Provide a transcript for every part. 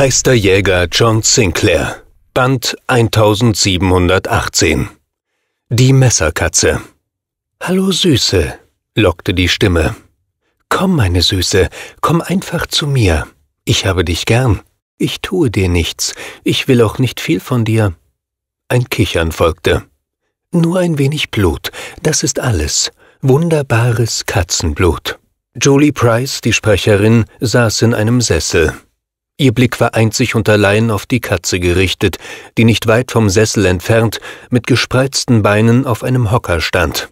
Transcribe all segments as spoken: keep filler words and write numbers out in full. Geisterjäger John Sinclair, Band siebzehnhundertachtzehn. Die Messerkatze. »Hallo, Süße«, lockte die Stimme. »Komm, meine Süße, komm einfach zu mir. Ich habe dich gern. Ich tue dir nichts. Ich will auch nicht viel von dir.« Ein Kichern folgte. »Nur ein wenig Blut, das ist alles. Wunderbares Katzenblut.« Julie Price, die Sprecherin, saß in einem Sessel. Ihr Blick war einzig und allein auf die Katze gerichtet, die nicht weit vom Sessel entfernt mit gespreizten Beinen auf einem Hocker stand.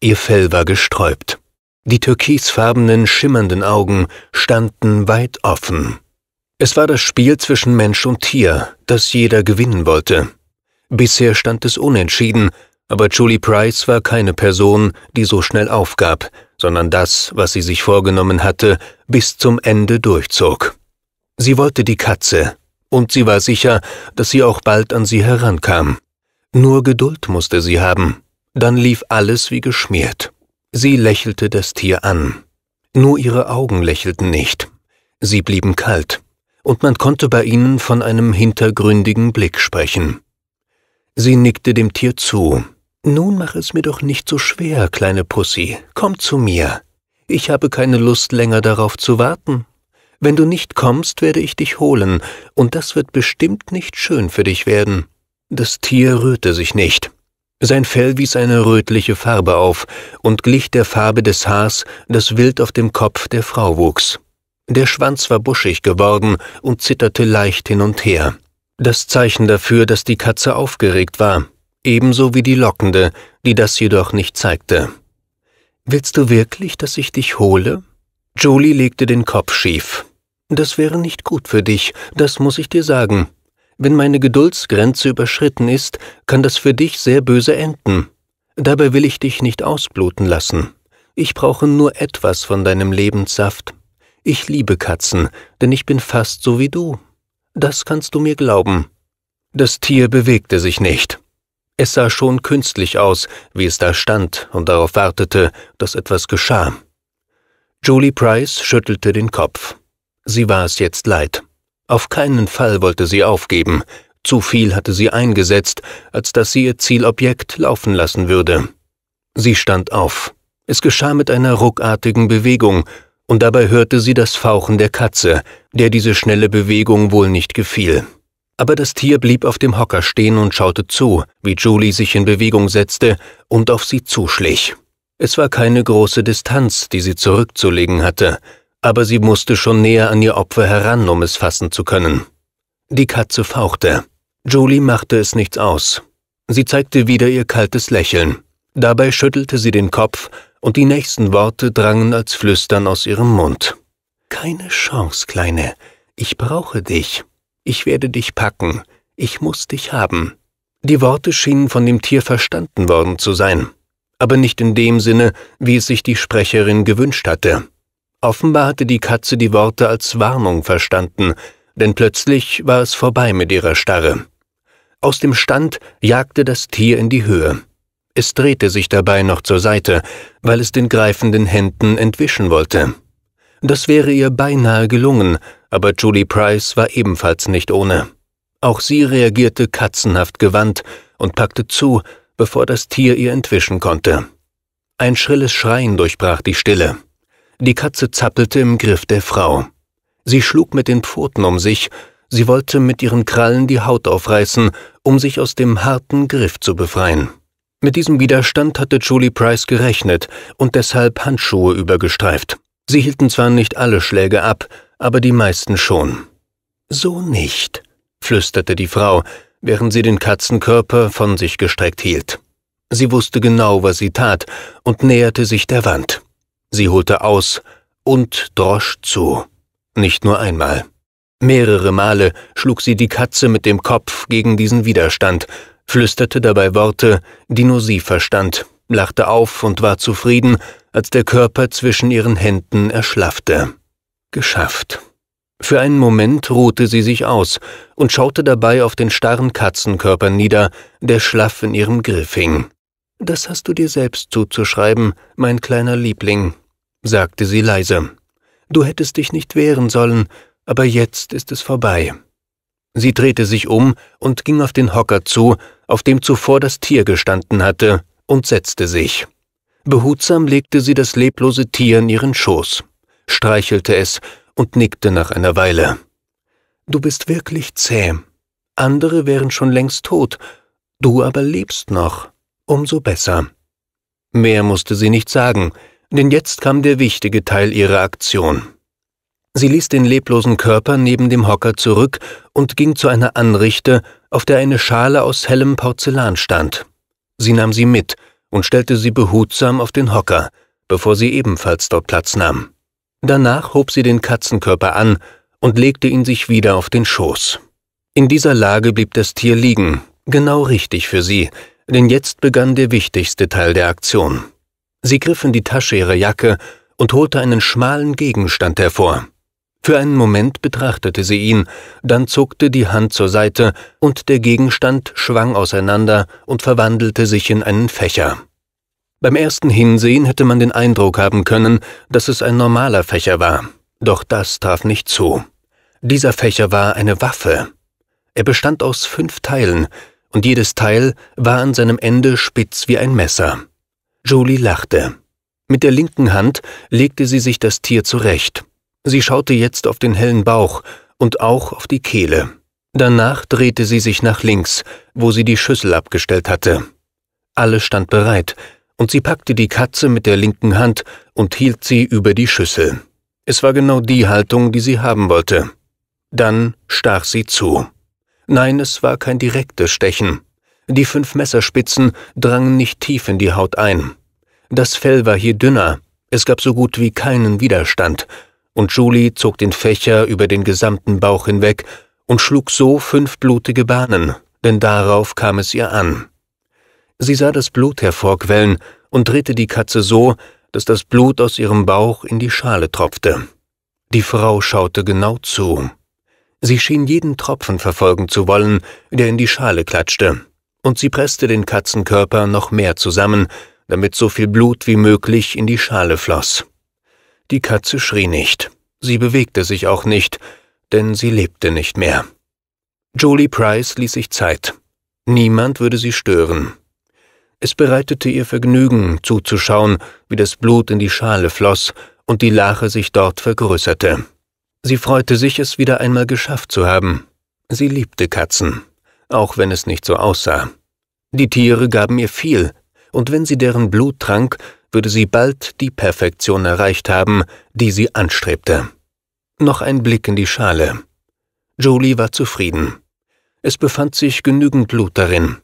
Ihr Fell war gesträubt. Die türkisfarbenen, schimmernden Augen standen weit offen. Es war das Spiel zwischen Mensch und Tier, das jeder gewinnen wollte. Bisher stand es unentschieden, aber Julie Price war keine Person, die so schnell aufgab, sondern das, was sie sich vorgenommen hatte, bis zum Ende durchzog. Sie wollte die Katze, und sie war sicher, dass sie auch bald an sie herankam. Nur Geduld musste sie haben, dann lief alles wie geschmiert. Sie lächelte das Tier an. Nur ihre Augen lächelten nicht. Sie blieben kalt, und man konnte bei ihnen von einem hintergründigen Blick sprechen. Sie nickte dem Tier zu. »Nun mach es mir doch nicht so schwer, kleine Pussy. Komm zu mir. Ich habe keine Lust, länger darauf zu warten. Wenn du nicht kommst, werde ich dich holen, und das wird bestimmt nicht schön für dich werden.« Das Tier rührte sich nicht. Sein Fell wies eine rötliche Farbe auf und glich der Farbe des Haars, das wild auf dem Kopf der Frau wuchs. Der Schwanz war buschig geworden und zitterte leicht hin und her. Das Zeichen dafür, dass die Katze aufgeregt war, ebenso wie die Lockende, die das jedoch nicht zeigte. »Willst du wirklich, dass ich dich hole?« Julie legte den Kopf schief. »Das wäre nicht gut für dich, das muss ich dir sagen. Wenn meine Geduldsgrenze überschritten ist, kann das für dich sehr böse enden. Dabei will ich dich nicht ausbluten lassen. Ich brauche nur etwas von deinem Lebenssaft. Ich liebe Katzen, denn ich bin fast so wie du. Das kannst du mir glauben.« Das Tier bewegte sich nicht. Es sah schon künstlich aus, wie es da stand und darauf wartete, dass etwas geschah. Julie Price schüttelte den Kopf. Sie war es jetzt leid. Auf keinen Fall wollte sie aufgeben. Zu viel hatte sie eingesetzt, als dass sie ihr Zielobjekt laufen lassen würde. Sie stand auf. Es geschah mit einer ruckartigen Bewegung, und dabei hörte sie das Fauchen der Katze, der diese schnelle Bewegung wohl nicht gefiel. Aber das Tier blieb auf dem Hocker stehen und schaute zu, wie Julie sich in Bewegung setzte und auf sie zuschlich. Es war keine große Distanz, die sie zurückzulegen hatte, aber sie musste schon näher an ihr Opfer heran, um es fassen zu können. Die Katze fauchte. Julie machte es nichts aus. Sie zeigte wieder ihr kaltes Lächeln. Dabei schüttelte sie den Kopf, und die nächsten Worte drangen als Flüstern aus ihrem Mund. »Keine Chance, Kleine. Ich brauche dich. Ich werde dich packen. Ich muss dich haben.« Die Worte schienen von dem Tier verstanden worden zu sein, aber nicht in dem Sinne, wie es sich die Sprecherin gewünscht hatte. Offenbar hatte die Katze die Worte als Warnung verstanden, denn plötzlich war es vorbei mit ihrer Starre. Aus dem Stand jagte das Tier in die Höhe. Es drehte sich dabei noch zur Seite, weil es den greifenden Händen entwischen wollte. Das wäre ihr beinahe gelungen, aber Julie Price war ebenfalls nicht ohne. Auch sie reagierte katzenhaft gewandt und packte zu, bevor das Tier ihr entwischen konnte. Ein schrilles Schreien durchbrach die Stille. Die Katze zappelte im Griff der Frau. Sie schlug mit den Pfoten um sich, sie wollte mit ihren Krallen die Haut aufreißen, um sich aus dem harten Griff zu befreien. Mit diesem Widerstand hatte Julie Price gerechnet und deshalb Handschuhe übergestreift. Sie hielten zwar nicht alle Schläge ab, aber die meisten schon. »So nicht«, flüsterte die Frau, während sie den Katzenkörper von sich gestreckt hielt. Sie wusste genau, was sie tat, und näherte sich der Wand. Sie holte aus und drosch zu. Nicht nur einmal. Mehrere Male schlug sie die Katze mit dem Kopf gegen diesen Widerstand, flüsterte dabei Worte, die nur sie verstand, lachte auf und war zufrieden, als der Körper zwischen ihren Händen erschlaffte. Geschafft. Für einen Moment ruhte sie sich aus und schaute dabei auf den starren Katzenkörper nieder, der schlaff in ihrem Griff hing. »Das hast du dir selbst zuzuschreiben, mein kleiner Liebling«, sagte sie leise. »Du hättest dich nicht wehren sollen, aber jetzt ist es vorbei. Sie drehte sich um und ging auf den Hocker zu, auf dem zuvor das Tier gestanden hatte, und setzte sich. Behutsam legte sie das leblose Tier in ihren Schoß, streichelte es und nickte nach einer Weile. »Du bist wirklich zäh. Andere wären schon längst tot. Du aber lebst noch. Umso besser.« Mehr musste sie nicht sagen, denn jetzt kam der wichtige Teil ihrer Aktion. Sie ließ den leblosen Körper neben dem Hocker zurück und ging zu einer Anrichte, auf der eine Schale aus hellem Porzellan stand. Sie nahm sie mit und stellte sie behutsam auf den Hocker, bevor sie ebenfalls dort Platz nahm. Danach hob sie den Katzenkörper an und legte ihn sich wieder auf den Schoß. In dieser Lage blieb das Tier liegen, genau richtig für sie, denn jetzt begann der wichtigste Teil der Aktion. Sie griff in die Tasche ihrer Jacke und holte einen schmalen Gegenstand hervor. Für einen Moment betrachtete sie ihn, dann zuckte die Hand zur Seite und der Gegenstand schwang auseinander und verwandelte sich in einen Fächer. Beim ersten Hinsehen hätte man den Eindruck haben können, dass es ein normaler Fächer war. Doch das traf nicht zu. Dieser Fächer war eine Waffe. Er bestand aus fünf Teilen und jedes Teil war an seinem Ende spitz wie ein Messer. Julie lachte. Mit der linken Hand legte sie sich das Tier zurecht. Sie schaute jetzt auf den hellen Bauch und auch auf die Kehle. Danach drehte sie sich nach links, wo sie die Schüssel abgestellt hatte. Alles stand bereit, und sie packte die Katze mit der linken Hand und hielt sie über die Schüssel. Es war genau die Haltung, die sie haben wollte. Dann stach sie zu. Nein, es war kein direktes Stechen. Die fünf Messerspitzen drangen nicht tief in die Haut ein. Das Fell war hier dünner, es gab so gut wie keinen Widerstand, und Julie zog den Fächer über den gesamten Bauch hinweg und schlug so fünf blutige Bahnen, denn darauf kam es ihr an. Sie sah das Blut hervorquellen und drehte die Katze so, dass das Blut aus ihrem Bauch in die Schale tropfte. Die Frau schaute genau zu. Sie schien jeden Tropfen verfolgen zu wollen, der in die Schale klatschte, und sie presste den Katzenkörper noch mehr zusammen, damit so viel Blut wie möglich in die Schale floss. Die Katze schrie nicht, sie bewegte sich auch nicht, denn sie lebte nicht mehr. Julie Price ließ sich Zeit. Niemand würde sie stören. Es bereitete ihr Vergnügen, zuzuschauen, wie das Blut in die Schale floss und die Lache sich dort vergrößerte. Sie freute sich, es wieder einmal geschafft zu haben. Sie liebte Katzen, auch wenn es nicht so aussah. Die Tiere gaben ihr viel, und wenn sie deren Blut trank, würde sie bald die Perfektion erreicht haben, die sie anstrebte. Noch ein Blick in die Schale. Julie war zufrieden. Es befand sich genügend Blut darin.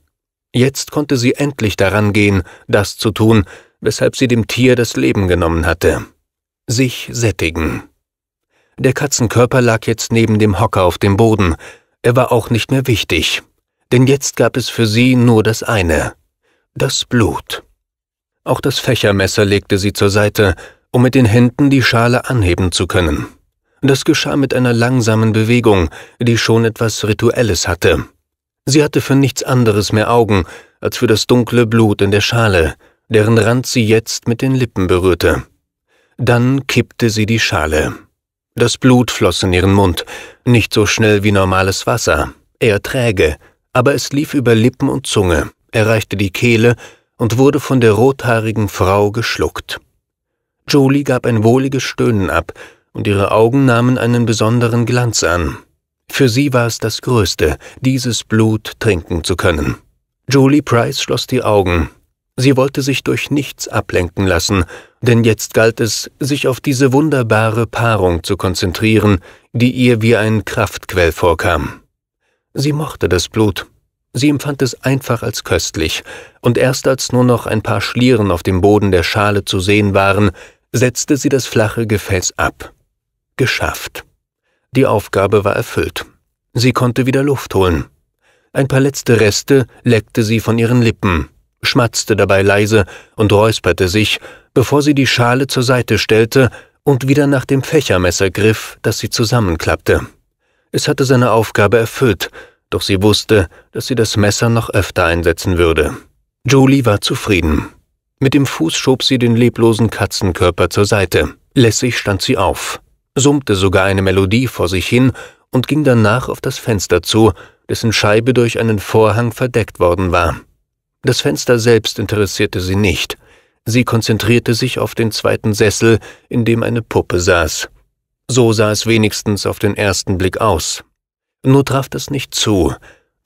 Jetzt konnte sie endlich daran gehen, das zu tun, weshalb sie dem Tier das Leben genommen hatte. Sich sättigen. Der Katzenkörper lag jetzt neben dem Hocker auf dem Boden. Er war auch nicht mehr wichtig, denn jetzt gab es für sie nur das eine. Das Blut. Auch das Fächermesser legte sie zur Seite, um mit den Händen die Schale anheben zu können. Das geschah mit einer langsamen Bewegung, die schon etwas Rituelles hatte. Sie hatte für nichts anderes mehr Augen, als für das dunkle Blut in der Schale, deren Rand sie jetzt mit den Lippen berührte. Dann kippte sie die Schale. Das Blut floss in ihren Mund, nicht so schnell wie normales Wasser, eher träge, aber es lief über Lippen und Zunge, erreichte die Kehle und wurde von der rothaarigen Frau geschluckt. Julie gab ein wohliges Stöhnen ab und ihre Augen nahmen einen besonderen Glanz an. Für sie war es das Größte, dieses Blut trinken zu können. Julie Price schloss die Augen. Sie wollte sich durch nichts ablenken lassen, denn jetzt galt es, sich auf diese wunderbare Paarung zu konzentrieren, die ihr wie ein Kraftquell vorkam. Sie mochte das Blut. Sie empfand es einfach als köstlich, und erst als nur noch ein paar Schlieren auf dem Boden der Schale zu sehen waren, setzte sie das flache Gefäß ab. Geschafft. Die Aufgabe war erfüllt. Sie konnte wieder Luft holen. Ein paar letzte Reste leckte sie von ihren Lippen, schmatzte dabei leise und räusperte sich, bevor sie die Schale zur Seite stellte und wieder nach dem Fächermesser griff, das sie zusammenklappte. Es hatte seine Aufgabe erfüllt, doch sie wusste, dass sie das Messer noch öfter einsetzen würde. Julie war zufrieden. Mit dem Fuß schob sie den leblosen Katzenkörper zur Seite. Lässig stand sie auf. summte sogar eine Melodie vor sich hin und ging danach auf das Fenster zu, dessen Scheibe durch einen Vorhang verdeckt worden war. Das Fenster selbst interessierte sie nicht. Sie konzentrierte sich auf den zweiten Sessel, in dem eine Puppe saß. So sah es wenigstens auf den ersten Blick aus. Nur traf das nicht zu,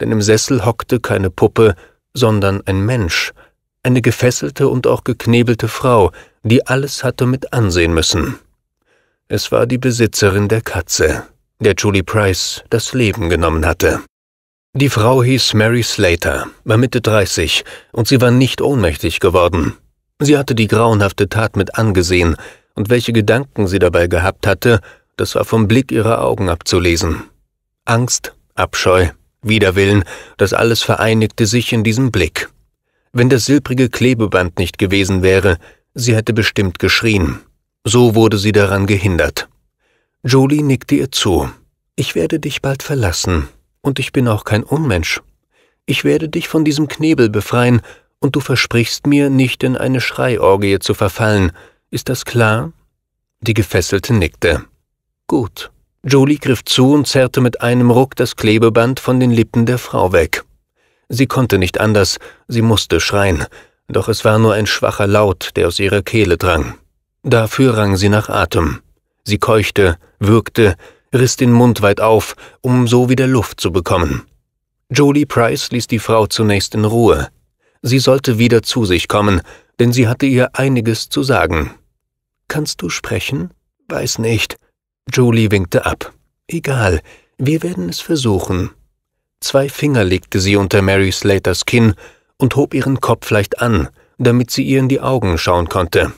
denn im Sessel hockte keine Puppe, sondern ein Mensch, eine gefesselte und auch geknebelte Frau, die alles hatte mit ansehen müssen. Es war die Besitzerin der Katze, der Julie Price das Leben genommen hatte. Die Frau hieß Mary Slater, war Mitte dreißig und sie war nicht ohnmächtig geworden. Sie hatte die grauenhafte Tat mit angesehen und welche Gedanken sie dabei gehabt hatte, das war vom Blick ihrer Augen abzulesen. Angst, Abscheu, Widerwillen, das alles vereinigte sich in diesem Blick. Wenn das silbrige Klebeband nicht gewesen wäre, sie hätte bestimmt geschrien. So wurde sie daran gehindert. Julie nickte ihr zu. »Ich werde dich bald verlassen. Und ich bin auch kein Unmensch. Ich werde dich von diesem Knebel befreien, und du versprichst mir, nicht in eine Schreiorgie zu verfallen. Ist das klar?« Die Gefesselte nickte. »Gut.« Julie griff zu und zerrte mit einem Ruck das Klebeband von den Lippen der Frau weg. Sie konnte nicht anders, sie musste schreien, doch es war nur ein schwacher Laut, der aus ihrer Kehle drang. Dafür rang sie nach Atem. Sie keuchte, würgte, riss den Mund weit auf, um so wieder Luft zu bekommen. Julie Price ließ die Frau zunächst in Ruhe. Sie sollte wieder zu sich kommen, denn sie hatte ihr einiges zu sagen. »Kannst du sprechen?« »Weiß nicht.« Julie winkte ab. »Egal, wir werden es versuchen.« Zwei Finger legte sie unter Mary Slaters Kinn und hob ihren Kopf leicht an, damit sie ihr in die Augen schauen konnte.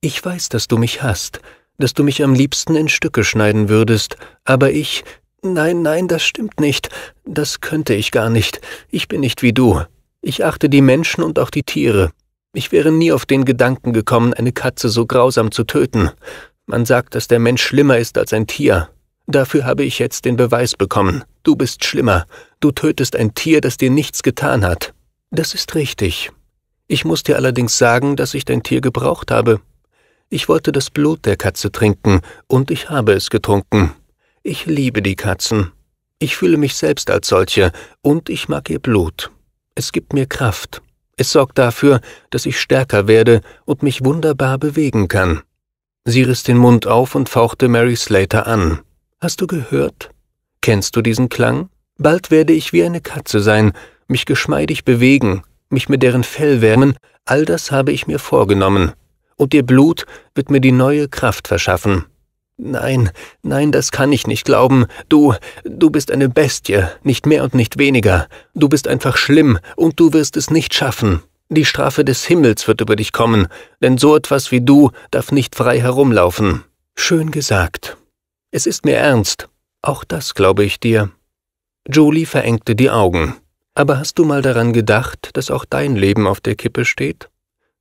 »Ich weiß, dass du mich hasst, dass du mich am liebsten in Stücke schneiden würdest, aber ich... Nein, nein, das stimmt nicht. Das könnte ich gar nicht. Ich bin nicht wie du. Ich achte die Menschen und auch die Tiere. Ich wäre nie auf den Gedanken gekommen, eine Katze so grausam zu töten. Man sagt, dass der Mensch schlimmer ist als ein Tier. Dafür habe ich jetzt den Beweis bekommen. Du bist schlimmer. Du tötest ein Tier, das dir nichts getan hat. Das ist richtig. Ich muss dir allerdings sagen, dass ich dein Tier gebraucht habe. Ich wollte das Blut der Katze trinken, und ich habe es getrunken. Ich liebe die Katzen. Ich fühle mich selbst als solche, und ich mag ihr Blut. Es gibt mir Kraft. Es sorgt dafür, dass ich stärker werde und mich wunderbar bewegen kann.« Sie riss den Mund auf und fauchte Mary Slater an. »Hast du gehört? Kennst du diesen Klang? Bald werde ich wie eine Katze sein, mich geschmeidig bewegen, mich mit deren Fell wärmen, all das habe ich mir vorgenommen. Und ihr Blut wird mir die neue Kraft verschaffen.« »Nein, nein, das kann ich nicht glauben. Du, du bist eine Bestie, nicht mehr und nicht weniger. Du bist einfach schlimm und du wirst es nicht schaffen. Die Strafe des Himmels wird über dich kommen, denn so etwas wie du darf nicht frei herumlaufen.« »Schön gesagt. Es ist mir ernst. Auch das glaube ich dir.« Julie verengte die Augen. »Aber hast du mal daran gedacht, dass auch dein Leben auf der Kippe steht?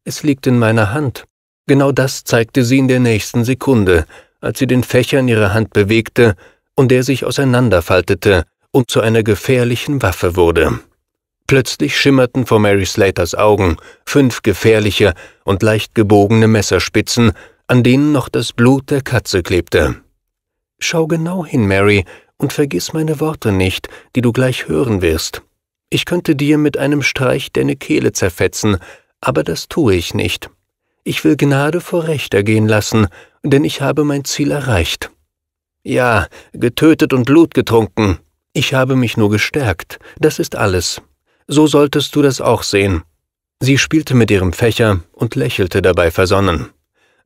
Es liegt in meiner Hand.« Genau das zeigte sie in der nächsten Sekunde, als sie den Fächer in ihrer Hand bewegte und der sich auseinanderfaltete und zu einer gefährlichen Waffe wurde. Plötzlich schimmerten vor Mary Slaters Augen fünf gefährliche und leicht gebogene Messerspitzen, an denen noch das Blut der Katze klebte. »Schau genau hin, Mary, und vergiss meine Worte nicht, die du gleich hören wirst. Ich könnte dir mit einem Streich deine Kehle zerfetzen, aber das tue ich nicht. Ich will Gnade vor Recht ergehen lassen, denn ich habe mein Ziel erreicht. Ja, getötet und Blut getrunken. Ich habe mich nur gestärkt, das ist alles. So solltest du das auch sehen.« Sie spielte mit ihrem Fächer und lächelte dabei versonnen.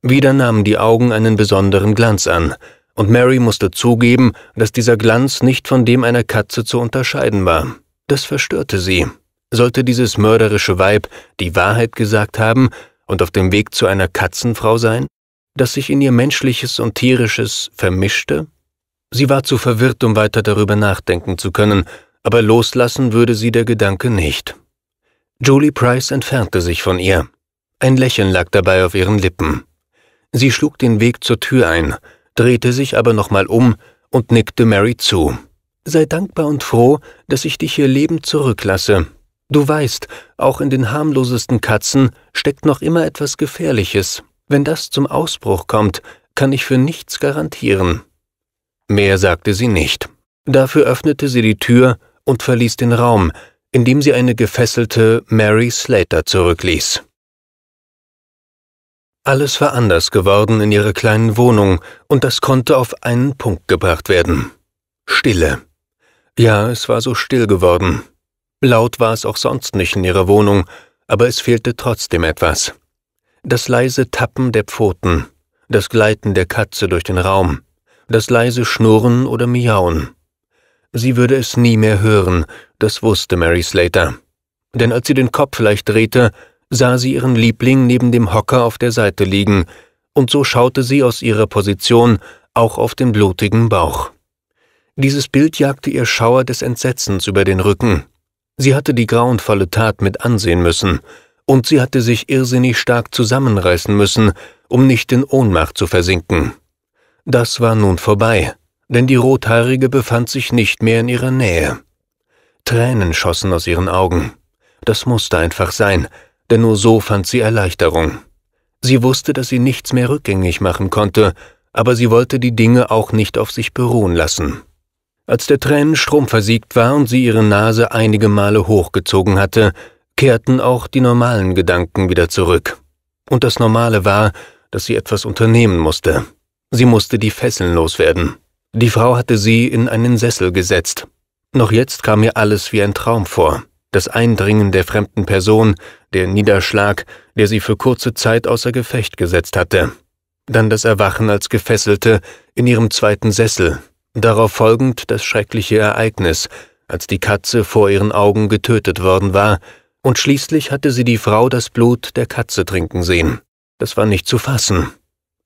Wieder nahmen die Augen einen besonderen Glanz an, und Mary musste zugeben, dass dieser Glanz nicht von dem einer Katze zu unterscheiden war. Das verstörte sie. Sollte dieses mörderische Weib die Wahrheit gesagt haben und auf dem Weg zu einer Katzenfrau sein, dass sich in ihr Menschliches und Tierisches vermischte? Sie war zu verwirrt, um weiter darüber nachdenken zu können, aber loslassen würde sie der Gedanke nicht. Julie Price entfernte sich von ihr. Ein Lächeln lag dabei auf ihren Lippen. Sie schlug den Weg zur Tür ein, drehte sich aber nochmal um und nickte Mary zu. »Sei dankbar und froh, dass ich dich hier lebend zurücklasse. Du weißt, auch in den harmlosesten Katzen steckt noch immer etwas Gefährliches. Wenn das zum Ausbruch kommt, kann ich für nichts garantieren.« Mehr sagte sie nicht. Dafür öffnete sie die Tür und verließ den Raum, indem sie eine gefesselte Mary Slater zurückließ. Alles war anders geworden in ihrer kleinen Wohnung, und das konnte auf einen Punkt gebracht werden. Stille. Ja, es war so still geworden. Laut war es auch sonst nicht in ihrer Wohnung, aber es fehlte trotzdem etwas. Das leise Tappen der Pfoten, das Gleiten der Katze durch den Raum, das leise Schnurren oder Miauen. Sie würde es nie mehr hören, das wusste Mary Slater. Denn als sie den Kopf leicht drehte, sah sie ihren Liebling neben dem Hocker auf der Seite liegen, und so schaute sie aus ihrer Position auch auf den blutigen Bauch. Dieses Bild jagte ihr Schauer des Entsetzens über den Rücken. Sie hatte die grauenvolle Tat mit ansehen müssen, und sie hatte sich irrsinnig stark zusammenreißen müssen, um nicht in Ohnmacht zu versinken. Das war nun vorbei, denn die Rothaarige befand sich nicht mehr in ihrer Nähe. Tränen schossen aus ihren Augen. Das musste einfach sein, denn nur so fand sie Erleichterung. Sie wusste, dass sie nichts mehr rückgängig machen konnte, aber sie wollte die Dinge auch nicht auf sich beruhen lassen. Als der Tränenstrom versiegt war und sie ihre Nase einige Male hochgezogen hatte, kehrten auch die normalen Gedanken wieder zurück. Und das Normale war, dass sie etwas unternehmen musste. Sie musste die Fesseln loswerden. Die Frau hatte sie in einen Sessel gesetzt. Noch jetzt kam ihr alles wie ein Traum vor. Das Eindringen der fremden Person, der Niederschlag, der sie für kurze Zeit außer Gefecht gesetzt hatte. Dann das Erwachen als Gefesselte in ihrem zweiten Sessel. Darauf folgend das schreckliche Ereignis, als die Katze vor ihren Augen getötet worden war, und schließlich hatte sie die Frau das Blut der Katze trinken sehen. Das war nicht zu fassen.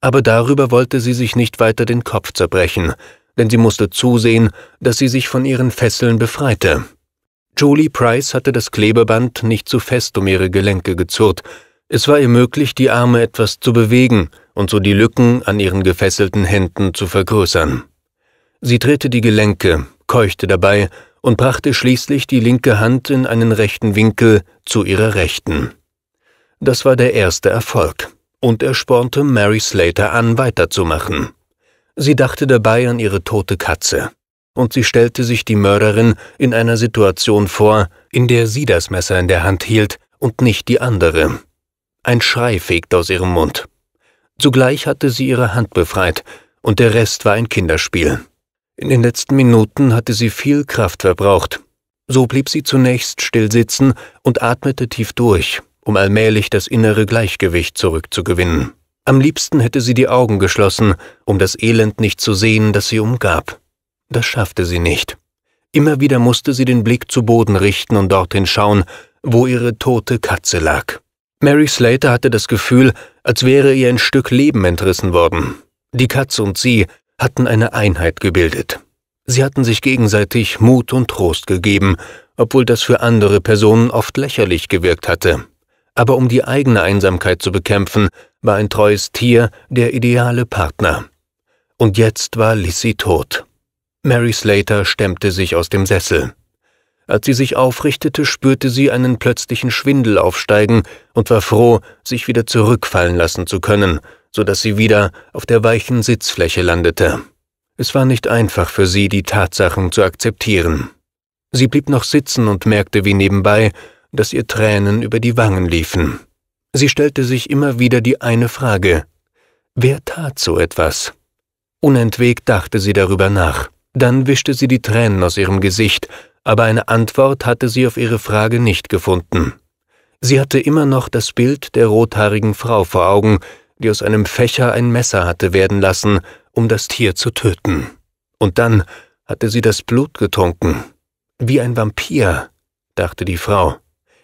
Aber darüber wollte sie sich nicht weiter den Kopf zerbrechen, denn sie musste zusehen, dass sie sich von ihren Fesseln befreite. Julie Price hatte das Klebeband nicht zu fest um ihre Gelenke gezurrt. Es war ihr möglich, die Arme etwas zu bewegen und so die Lücken an ihren gefesselten Händen zu vergrößern. Sie drehte die Gelenke, keuchte dabei und brachte schließlich die linke Hand in einen rechten Winkel zu ihrer Rechten. Das war der erste Erfolg, und er spornte Mary Slater an, weiterzumachen. Sie dachte dabei an ihre tote Katze, und sie stellte sich die Mörderin in einer Situation vor, in der sie das Messer in der Hand hielt und nicht die andere. Ein Schrei fegte aus ihrem Mund. Zugleich hatte sie ihre Hand befreit, und der Rest war ein Kinderspiel. In den letzten Minuten hatte sie viel Kraft verbraucht. So blieb sie zunächst still sitzen und atmete tief durch, um allmählich das innere Gleichgewicht zurückzugewinnen. Am liebsten hätte sie die Augen geschlossen, um das Elend nicht zu sehen, das sie umgab. Das schaffte sie nicht. Immer wieder musste sie den Blick zu Boden richten und dorthin schauen, wo ihre tote Katze lag. Mary Slater hatte das Gefühl, als wäre ihr ein Stück Leben entrissen worden. Die Katze und sie hatten eine Einheit gebildet. Sie hatten sich gegenseitig Mut und Trost gegeben, obwohl das für andere Personen oft lächerlich gewirkt hatte. Aber um die eigene Einsamkeit zu bekämpfen, war ein treues Tier der ideale Partner. Und jetzt war Lissy tot. Mary Slater stemmte sich aus dem Sessel. Als sie sich aufrichtete, spürte sie einen plötzlichen Schwindel aufsteigen und war froh, sich wieder zurückfallen lassen zu können, sodass sie wieder auf der weichen Sitzfläche landete. Es war nicht einfach für sie, die Tatsachen zu akzeptieren. Sie blieb noch sitzen und merkte wie nebenbei, dass ihr Tränen über die Wangen liefen. Sie stellte sich immer wieder die eine Frage: Wer tat so etwas? Unentwegt dachte sie darüber nach. Dann wischte sie die Tränen aus ihrem Gesicht, aber eine Antwort hatte sie auf ihre Frage nicht gefunden. Sie hatte immer noch das Bild der rothaarigen Frau vor Augen, die aus einem Fächer ein Messer hatte werden lassen, um das Tier zu töten. Und dann hatte sie das Blut getrunken. Wie ein Vampir, dachte die Frau.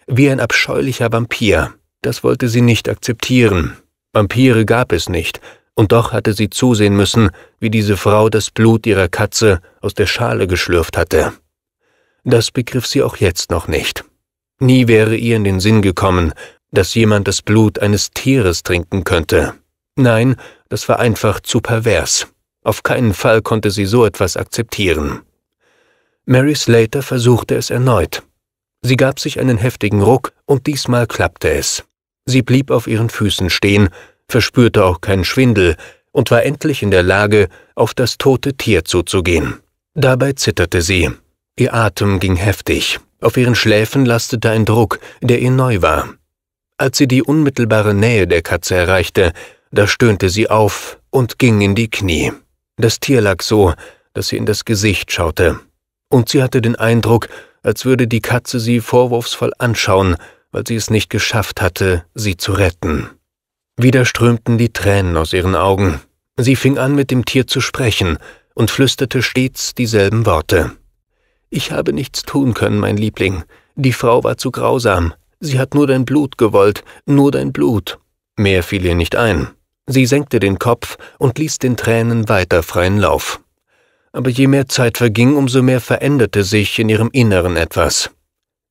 Wie ein abscheulicher Vampir. Das wollte sie nicht akzeptieren. Vampire gab es nicht, und doch hatte sie zusehen müssen, wie diese Frau das Blut ihrer Katze aus der Schale geschlürft hatte. Das begriff sie auch jetzt noch nicht. Nie wäre ihr in den Sinn gekommen, dass jemand das Blut eines Tieres trinken könnte. Nein, das war einfach zu pervers. Auf keinen Fall konnte sie so etwas akzeptieren. Mary Slater versuchte es erneut. Sie gab sich einen heftigen Ruck, und diesmal klappte es. Sie blieb auf ihren Füßen stehen, verspürte auch keinen Schwindel und war endlich in der Lage, auf das tote Tier zuzugehen. Dabei zitterte sie. Ihr Atem ging heftig. Auf ihren Schläfen lastete ein Druck, der ihr neu war. Als sie die unmittelbare Nähe der Katze erreichte, da stöhnte sie auf und ging in die Knie. Das Tier lag so, dass sie in das Gesicht schaute. Und sie hatte den Eindruck, als würde die Katze sie vorwurfsvoll anschauen, weil sie es nicht geschafft hatte, sie zu retten. Wieder strömten die Tränen aus ihren Augen. Sie fing an, mit dem Tier zu sprechen und flüsterte stets dieselben Worte. »Ich habe nichts tun können, mein Liebling. Die Frau war zu grausam. Sie hat nur dein Blut gewollt, nur dein Blut.« Mehr fiel ihr nicht ein. Sie senkte den Kopf und ließ den Tränen weiter freien Lauf. Aber je mehr Zeit verging, umso mehr veränderte sich in ihrem Inneren etwas.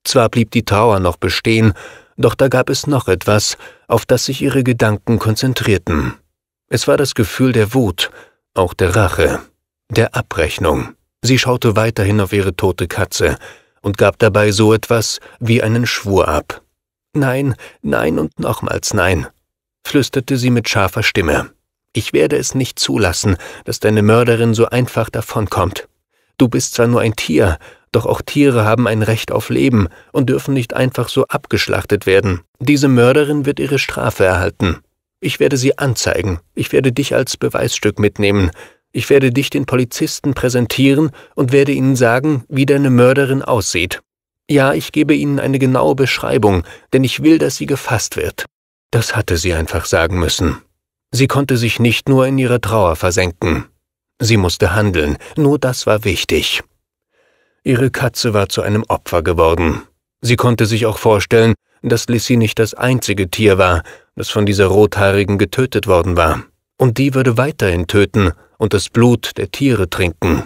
Zwar blieb die Trauer noch bestehen, doch da gab es noch etwas, auf das sich ihre Gedanken konzentrierten. Es war das Gefühl der Wut, auch der Rache, der Abrechnung. Sie schaute weiterhin auf ihre tote Katze und gab dabei so etwas wie einen Schwur ab. »Nein, nein und nochmals nein«, flüsterte sie mit scharfer Stimme. »Ich werde es nicht zulassen, dass deine Mörderin so einfach davonkommt. Du bist zwar nur ein Tier, doch auch Tiere haben ein Recht auf Leben und dürfen nicht einfach so abgeschlachtet werden. Diese Mörderin wird ihre Strafe erhalten. Ich werde sie anzeigen. Ich werde dich als Beweisstück mitnehmen. Ich werde dich den Polizisten präsentieren und werde ihnen sagen, wie deine Mörderin aussieht. Ja, ich gebe ihnen eine genaue Beschreibung, denn ich will, dass sie gefasst wird.« Das hatte sie einfach sagen müssen. Sie konnte sich nicht nur in ihrer Trauer versenken. Sie musste handeln, nur das war wichtig. Ihre Katze war zu einem Opfer geworden. Sie konnte sich auch vorstellen, dass Lissy nicht das einzige Tier war, das von dieser Rothaarigen getötet worden war. Und die würde weiterhin töten und das Blut der Tiere trinken.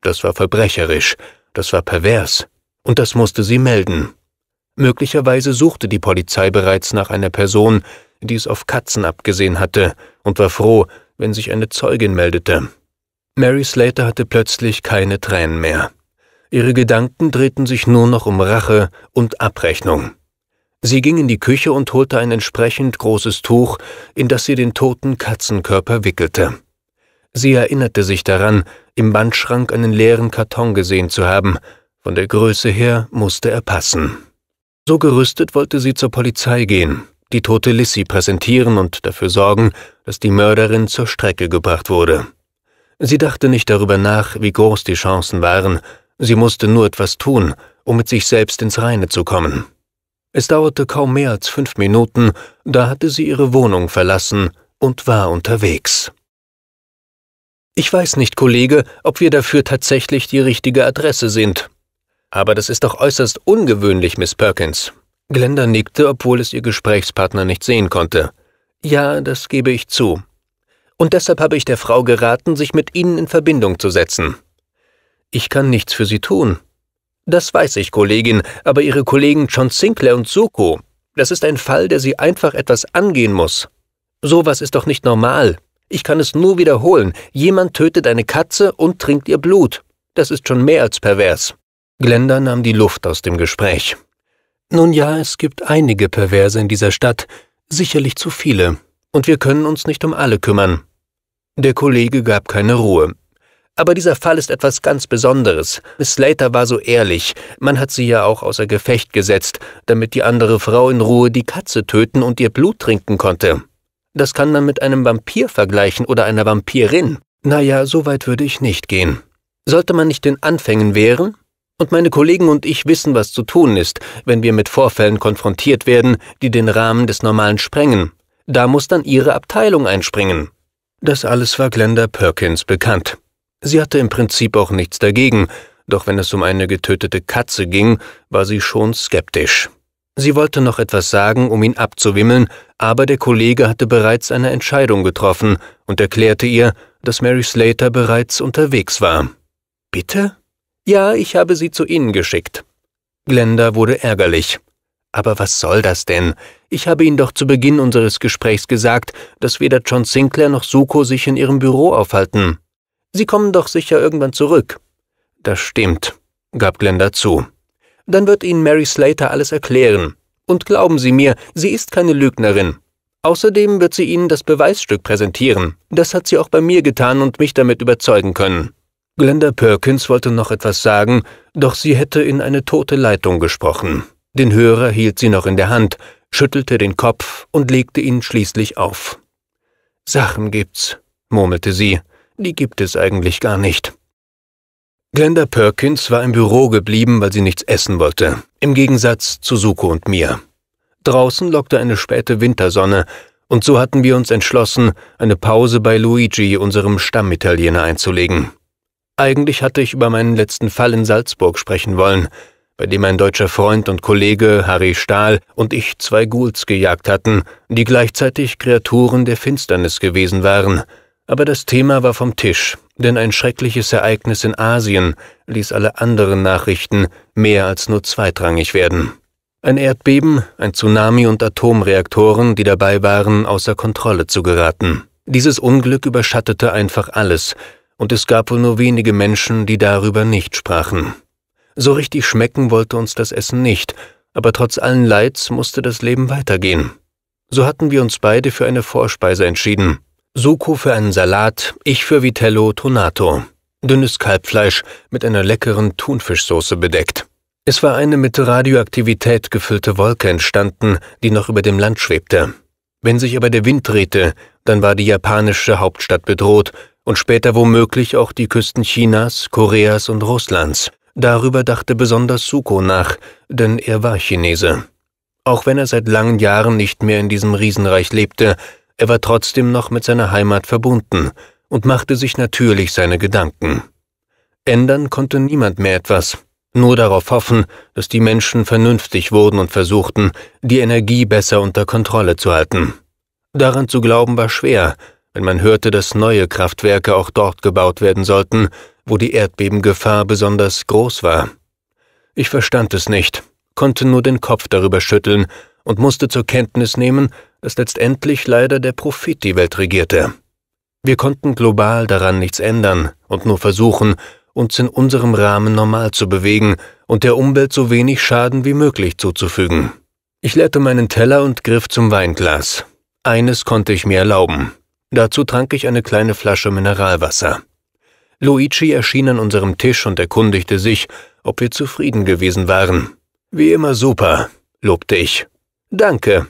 Das war verbrecherisch, das war pervers. Und das musste sie melden. Möglicherweise suchte die Polizei bereits nach einer Person, die es auf Katzen abgesehen hatte, und war froh, wenn sich eine Zeugin meldete. Mary Slater hatte plötzlich keine Tränen mehr. Ihre Gedanken drehten sich nur noch um Rache und Abrechnung. Sie ging in die Küche und holte ein entsprechend großes Tuch, in das sie den toten Katzenkörper wickelte. Sie erinnerte sich daran, im Wandschrank einen leeren Karton gesehen zu haben. Von der Größe her musste er passen. So gerüstet wollte sie zur Polizei gehen, die tote Lissy präsentieren und dafür sorgen, dass die Mörderin zur Strecke gebracht wurde. Sie dachte nicht darüber nach, wie groß die Chancen waren. Sie musste nur etwas tun, um mit sich selbst ins Reine zu kommen. Es dauerte kaum mehr als fünf Minuten, da hatte sie ihre Wohnung verlassen und war unterwegs. »Ich weiß nicht, Kollege, ob wir dafür tatsächlich die richtige Adresse sind. Aber das ist doch äußerst ungewöhnlich, Miss Perkins.« Glenda nickte, obwohl es ihr Gesprächspartner nicht sehen konnte. »Ja, das gebe ich zu. Und deshalb habe ich der Frau geraten, sich mit Ihnen in Verbindung zu setzen.« »Ich kann nichts für Sie tun.« »Das weiß ich, Kollegin, aber Ihre Kollegen John Sinclair und Suko, das ist ein Fall, der Sie einfach etwas angehen muss. Sowas ist doch nicht normal. Ich kann es nur wiederholen. Jemand tötet eine Katze und trinkt ihr Blut. Das ist schon mehr als pervers.« Glenda nahm die Luft aus dem Gespräch. »Nun ja, es gibt einige Perverse in dieser Stadt, sicherlich zu viele, und wir können uns nicht um alle kümmern.« Der Kollege gab keine Ruhe. »Aber dieser Fall ist etwas ganz Besonderes. Miss Slater war so ehrlich. Man hat sie ja auch außer Gefecht gesetzt, damit die andere Frau in Ruhe die Katze töten und ihr Blut trinken konnte. Das kann man mit einem Vampir vergleichen oder einer Vampirin. Naja, so weit würde ich nicht gehen. Sollte man nicht den Anfängen wehren? Und meine Kollegen und ich wissen, was zu tun ist, wenn wir mit Vorfällen konfrontiert werden, die den Rahmen des Normalen sprengen. Da muss dann Ihre Abteilung einspringen.« Das alles war Glenda Perkins bekannt. Sie hatte im Prinzip auch nichts dagegen, doch wenn es um eine getötete Katze ging, war sie schon skeptisch. Sie wollte noch etwas sagen, um ihn abzuwimmeln, aber der Kollege hatte bereits eine Entscheidung getroffen und erklärte ihr, dass Mary Slater bereits unterwegs war. »Bitte?« »Ja, ich habe sie zu Ihnen geschickt.« Glenda wurde ärgerlich. »Aber was soll das denn? Ich habe Ihnen doch zu Beginn unseres Gesprächs gesagt, dass weder John Sinclair noch Suko sich in Ihrem Büro aufhalten. Sie kommen doch sicher irgendwann zurück.« »Das stimmt«, gab Glenda zu. »Dann wird Ihnen Mary Slater alles erklären. Und glauben Sie mir, sie ist keine Lügnerin. Außerdem wird sie Ihnen das Beweisstück präsentieren. Das hat sie auch bei mir getan und mich damit überzeugen können.« Glenda Perkins wollte noch etwas sagen, doch sie hätte in eine tote Leitung gesprochen. Den Hörer hielt sie noch in der Hand, schüttelte den Kopf und legte ihn schließlich auf. »Sachen gibt's«, murmelte sie, »die gibt es eigentlich gar nicht.« Glenda Perkins war im Büro geblieben, weil sie nichts essen wollte, im Gegensatz zu Suko und mir. Draußen lockte eine späte Wintersonne, und so hatten wir uns entschlossen, eine Pause bei Luigi, unserem Stammitaliener, einzulegen. Eigentlich hatte ich über meinen letzten Fall in Salzburg sprechen wollen, bei dem mein deutscher Freund und Kollege Harry Stahl und ich zwei Ghouls gejagt hatten, die gleichzeitig Kreaturen der Finsternis gewesen waren. Aber das Thema war vom Tisch, denn ein schreckliches Ereignis in Asien ließ alle anderen Nachrichten mehr als nur zweitrangig werden. Ein Erdbeben, ein Tsunami und Atomreaktoren, die dabei waren, außer Kontrolle zu geraten. Dieses Unglück überschattete einfach alles, und es gab wohl nur wenige Menschen, die darüber nicht sprachen. So richtig schmecken wollte uns das Essen nicht, aber trotz allen Leids musste das Leben weitergehen. So hatten wir uns beide für eine Vorspeise entschieden. Suko für einen Salat, ich für Vitello Tonato. Dünnes Kalbfleisch mit einer leckeren Thunfischsoße bedeckt. Es war eine mit Radioaktivität gefüllte Wolke entstanden, die noch über dem Land schwebte. Wenn sich aber der Wind drehte, dann war die japanische Hauptstadt bedroht und später womöglich auch die Küsten Chinas, Koreas und Russlands. Darüber dachte besonders Suko nach, denn er war Chinese. Auch wenn er seit langen Jahren nicht mehr in diesem Riesenreich lebte, er war trotzdem noch mit seiner Heimat verbunden und machte sich natürlich seine Gedanken. Ändern konnte niemand mehr etwas, nur darauf hoffen, dass die Menschen vernünftig wurden und versuchten, die Energie besser unter Kontrolle zu halten. Daran zu glauben war schwer, wenn man hörte, dass neue Kraftwerke auch dort gebaut werden sollten, wo die Erdbebengefahr besonders groß war. Ich verstand es nicht, konnte nur den Kopf darüber schütteln und musste zur Kenntnis nehmen, dass letztendlich leider der Profit die Welt regierte. Wir konnten global daran nichts ändern und nur versuchen, uns in unserem Rahmen normal zu bewegen und der Umwelt so wenig Schaden wie möglich zuzufügen. Ich leerte meinen Teller und griff zum Weinglas. Eines konnte ich mir erlauben. Dazu trank ich eine kleine Flasche Mineralwasser. Luigi erschien an unserem Tisch und erkundigte sich, ob wir zufrieden gewesen waren. »Wie immer super«, lobte ich. »Danke«,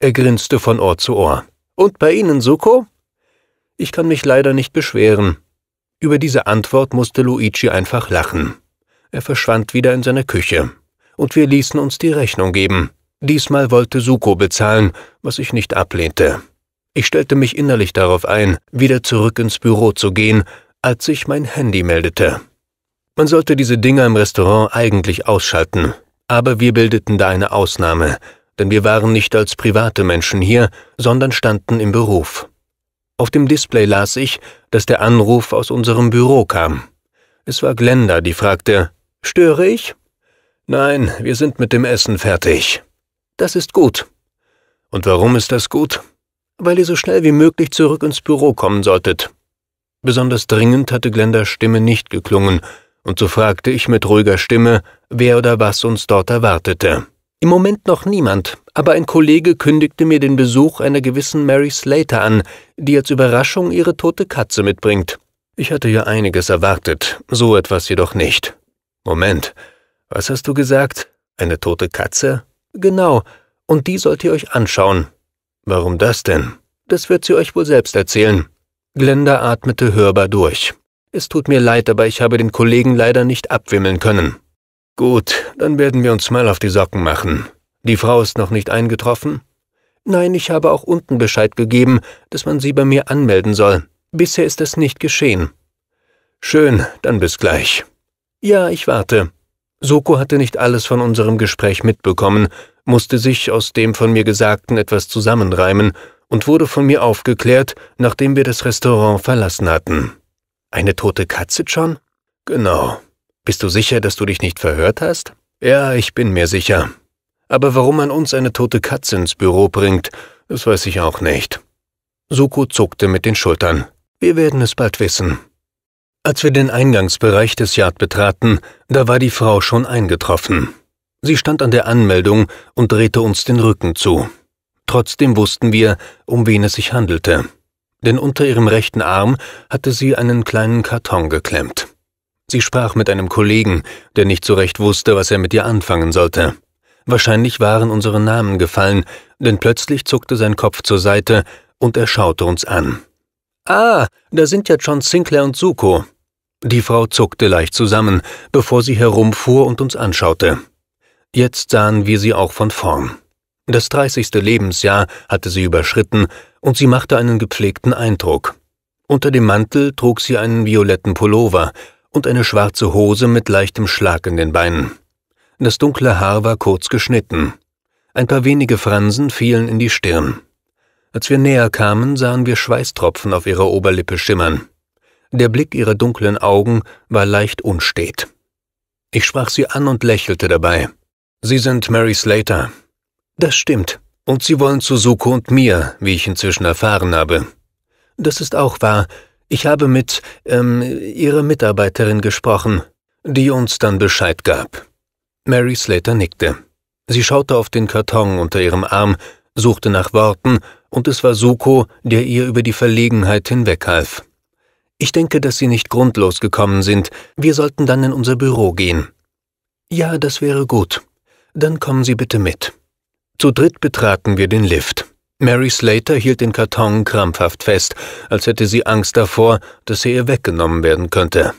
er grinste von Ohr zu Ohr. »Und bei Ihnen, Suko?« »Ich kann mich leider nicht beschweren.« Über diese Antwort musste Luigi einfach lachen. Er verschwand wieder in seiner Küche. Und wir ließen uns die Rechnung geben. Diesmal wollte Suko bezahlen, was ich nicht ablehnte. Ich stellte mich innerlich darauf ein, wieder zurück ins Büro zu gehen, als sich mein Handy meldete. Man sollte diese Dinger im Restaurant eigentlich ausschalten, aber wir bildeten da eine Ausnahme, denn wir waren nicht als private Menschen hier, sondern standen im Beruf. Auf dem Display las ich, dass der Anruf aus unserem Büro kam. Es war Glenda, die fragte, »Störe ich?« »Nein, wir sind mit dem Essen fertig.« »Das ist gut.« »Und warum ist das gut?« »Weil ihr so schnell wie möglich zurück ins Büro kommen solltet.« Besonders dringend hatte Glendas Stimme nicht geklungen, und so fragte ich mit ruhiger Stimme, wer oder was uns dort erwartete. Im Moment noch niemand, aber ein Kollege kündigte mir den Besuch einer gewissen Mary Slater an, die als Überraschung ihre tote Katze mitbringt. Ich hatte ja einiges erwartet, so etwas jedoch nicht. Moment, was hast du gesagt? Eine tote Katze? Genau, und die sollt ihr euch anschauen. Warum das denn? Das wird sie euch wohl selbst erzählen. Glenda atmete hörbar durch. »Es tut mir leid, aber ich habe den Kollegen leider nicht abwimmeln können.« »Gut, dann werden wir uns mal auf die Socken machen. Die Frau ist noch nicht eingetroffen?« »Nein, ich habe auch unten Bescheid gegeben, dass man sie bei mir anmelden soll. Bisher ist das nicht geschehen.« »Schön, dann bis gleich.« »Ja, ich warte.« Suko hatte nicht alles von unserem Gespräch mitbekommen, musste sich aus dem von mir Gesagten etwas zusammenreimen und wurde von mir aufgeklärt, nachdem wir das Restaurant verlassen hatten. »Eine tote Katze, John?« »Genau. Bist du sicher, dass du dich nicht verhört hast?« »Ja, ich bin mir sicher. Aber warum man uns eine tote Katze ins Büro bringt, das weiß ich auch nicht.« Suko zuckte mit den Schultern. »Wir werden es bald wissen.« Als wir den Eingangsbereich des Yard betraten, da war die Frau schon eingetroffen. Sie stand an der Anmeldung und drehte uns den Rücken zu. Trotzdem wussten wir, um wen es sich handelte, denn unter ihrem rechten Arm hatte sie einen kleinen Karton geklemmt. Sie sprach mit einem Kollegen, der nicht so recht wusste, was er mit ihr anfangen sollte. Wahrscheinlich waren unsere Namen gefallen, denn plötzlich zuckte sein Kopf zur Seite und er schaute uns an. »Ah, da sind ja John Sinclair und Suko.« Die Frau zuckte leicht zusammen, bevor sie herumfuhr und uns anschaute. Jetzt sahen wir sie auch von vorn. Das dreißigste Lebensjahr hatte sie überschritten und sie machte einen gepflegten Eindruck. Unter dem Mantel trug sie einen violetten Pullover und eine schwarze Hose mit leichtem Schlag in den Beinen. Das dunkle Haar war kurz geschnitten. Ein paar wenige Fransen fielen in die Stirn. Als wir näher kamen, sahen wir Schweißtropfen auf ihrer Oberlippe schimmern. Der Blick ihrer dunklen Augen war leicht unstet. Ich sprach sie an und lächelte dabei. »Sie sind Mary Slater.« »Das stimmt. Und Sie wollen zu Suko und mir, wie ich inzwischen erfahren habe.« »Das ist auch wahr. Ich habe mit, ähm, Ihrer Mitarbeiterin gesprochen, die uns dann Bescheid gab.« Mary Slater nickte. Sie schaute auf den Karton unter ihrem Arm, suchte nach Worten, und es war Suko, der ihr über die Verlegenheit hinweghalf. »Ich denke, dass Sie nicht grundlos gekommen sind. Wir sollten dann in unser Büro gehen.« »Ja, das wäre gut. Dann kommen Sie bitte mit.« Zu dritt betraten wir den Lift. Mary Slater hielt den Karton krampfhaft fest, als hätte sie Angst davor, dass er ihr weggenommen werden könnte.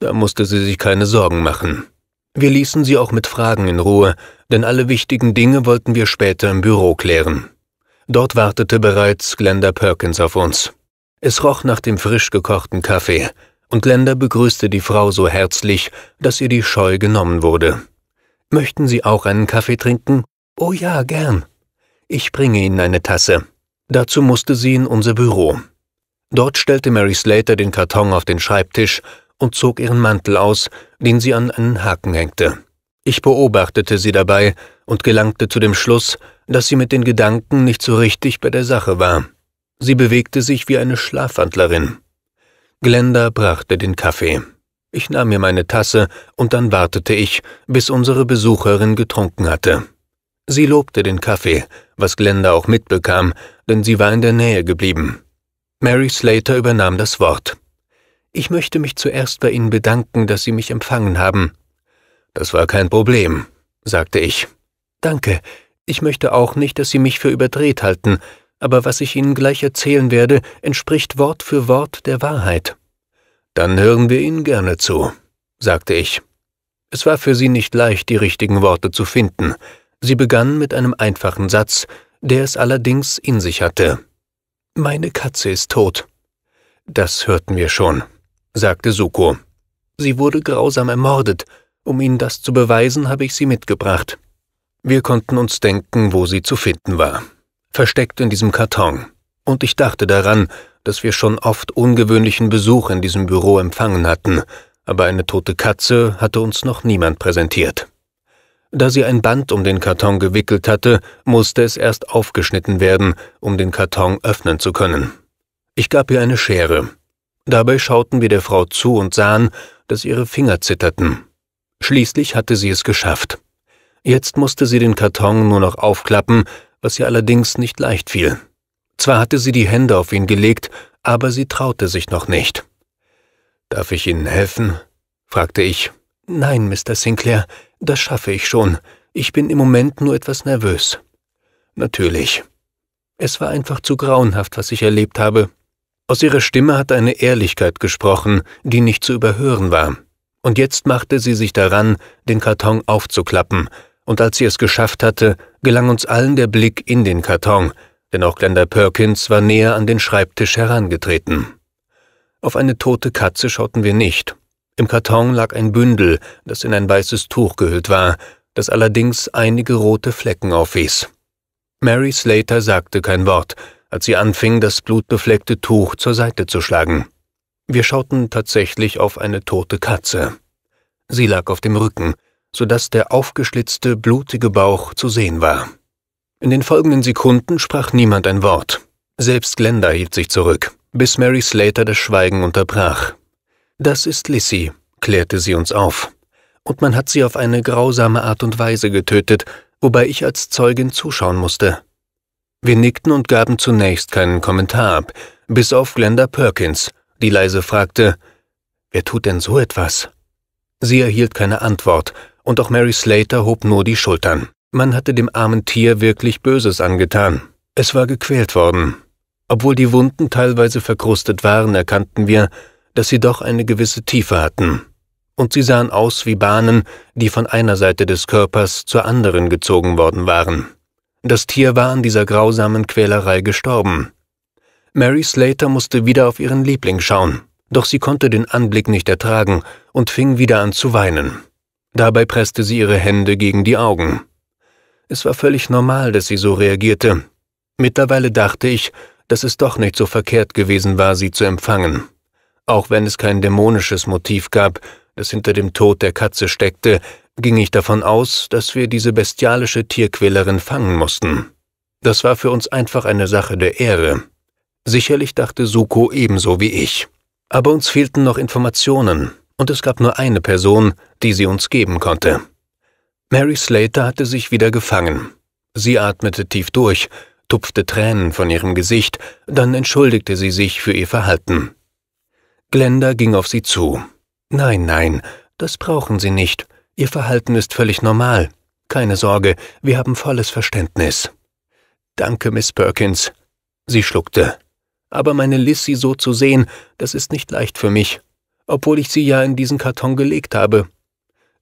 Da musste sie sich keine Sorgen machen. Wir ließen sie auch mit Fragen in Ruhe, denn alle wichtigen Dinge wollten wir später im Büro klären. Dort wartete bereits Glenda Perkins auf uns. Es roch nach dem frisch gekochten Kaffee, und Glenda begrüßte die Frau so herzlich, dass ihr die Scheu genommen wurde. »Möchten Sie auch einen Kaffee trinken?« »Oh ja, gern. Ich bringe Ihnen eine Tasse.« Dazu musste sie in unser Büro. Dort stellte Mary Slater den Karton auf den Schreibtisch und zog ihren Mantel aus, den sie an einen Haken hängte. Ich beobachtete sie dabei und gelangte zu dem Schluss, dass sie mit den Gedanken nicht so richtig bei der Sache war. Sie bewegte sich wie eine Schlafwandlerin. Glenda brachte den Kaffee. Ich nahm mir meine Tasse und dann wartete ich, bis unsere Besucherin getrunken hatte. Sie lobte den Kaffee, was Glenda auch mitbekam, denn sie war in der Nähe geblieben. Mary Slater übernahm das Wort. »Ich möchte mich zuerst bei Ihnen bedanken, dass Sie mich empfangen haben.« »Das war kein Problem«, sagte ich. »Danke. Ich möchte auch nicht, dass Sie mich für überdreht halten, aber was ich Ihnen gleich erzählen werde, entspricht Wort für Wort der Wahrheit.« »Dann hören wir Ihnen gerne zu«, sagte ich. Es war für sie nicht leicht, die richtigen Worte zu finden. Sie begann mit einem einfachen Satz, der es allerdings in sich hatte. »Meine Katze ist tot.« »Das hörten wir schon«, sagte Suko. »Sie wurde grausam ermordet. Um Ihnen das zu beweisen, habe ich sie mitgebracht.« Wir konnten uns denken, wo sie zu finden war. Versteckt in diesem Karton. Und ich dachte daran, dass wir schon oft ungewöhnlichen Besuch in diesem Büro empfangen hatten, aber eine tote Katze hatte uns noch niemand präsentiert. Da sie ein Band um den Karton gewickelt hatte, musste es erst aufgeschnitten werden, um den Karton öffnen zu können. Ich gab ihr eine Schere. Dabei schauten wir der Frau zu und sahen, dass ihre Finger zitterten. Schließlich hatte sie es geschafft. Jetzt musste sie den Karton nur noch aufklappen, was ihr allerdings nicht leicht fiel. Zwar hatte sie die Hände auf ihn gelegt, aber sie traute sich noch nicht. »Darf ich Ihnen helfen?« fragte ich. »Nein, Mister Sinclair, das schaffe ich schon. Ich bin im Moment nur etwas nervös.« »Natürlich. Es war einfach zu grauenhaft, was ich erlebt habe.« Aus ihrer Stimme hatte eine Ehrlichkeit gesprochen, die nicht zu überhören war. Und jetzt machte sie sich daran, den Karton aufzuklappen. Und als sie es geschafft hatte, gelang uns allen der Blick in den Karton, denn auch Glenda Perkins war näher an den Schreibtisch herangetreten. Auf eine tote Katze schauten wir nicht. Im Karton lag ein Bündel, das in ein weißes Tuch gehüllt war, das allerdings einige rote Flecken aufwies. Mary Slater sagte kein Wort, als sie anfing, das blutbefleckte Tuch zur Seite zu schlagen. Wir schauten tatsächlich auf eine tote Katze. Sie lag auf dem Rücken, sodass der aufgeschlitzte, blutige Bauch zu sehen war. In den folgenden Sekunden sprach niemand ein Wort. Selbst Glenda hielt sich zurück, bis Mary Slater das Schweigen unterbrach. »Das ist Lissy«, klärte sie uns auf. »Und man hat sie auf eine grausame Art und Weise getötet, wobei ich als Zeugin zuschauen musste.« Wir nickten und gaben zunächst keinen Kommentar ab, bis auf Glenda Perkins, die leise fragte, »Wer tut denn so etwas?« Sie erhielt keine Antwort, und auch Mary Slater hob nur die Schultern. Man hatte dem armen Tier wirklich Böses angetan. Es war gequält worden. Obwohl die Wunden teilweise verkrustet waren, erkannten wir, dass sie doch eine gewisse Tiefe hatten. Und sie sahen aus wie Bahnen, die von einer Seite des Körpers zur anderen gezogen worden waren. Das Tier war an dieser grausamen Quälerei gestorben. Mary Slater musste wieder auf ihren Liebling schauen, doch sie konnte den Anblick nicht ertragen und fing wieder an zu weinen. Dabei presste sie ihre Hände gegen die Augen. Es war völlig normal, dass sie so reagierte. Mittlerweile dachte ich, dass es doch nicht so verkehrt gewesen war, sie zu empfangen. Auch wenn es kein dämonisches Motiv gab, das hinter dem Tod der Katze steckte, ging ich davon aus, dass wir diese bestialische Tierquälerin fangen mussten. Das war für uns einfach eine Sache der Ehre. Sicherlich dachte Suko ebenso wie ich. Aber uns fehlten noch Informationen, und es gab nur eine Person, die sie uns geben konnte. Mary Slater hatte sich wieder gefangen. Sie atmete tief durch, tupfte Tränen von ihrem Gesicht, dann entschuldigte sie sich für ihr Verhalten. Glenda ging auf sie zu. »Nein, nein, das brauchen Sie nicht. Ihr Verhalten ist völlig normal. Keine Sorge, wir haben volles Verständnis.« »Danke, Miss Perkins.« Sie schluckte. »Aber meine Lissy so zu sehen, das ist nicht leicht für mich, obwohl ich sie ja in diesen Karton gelegt habe.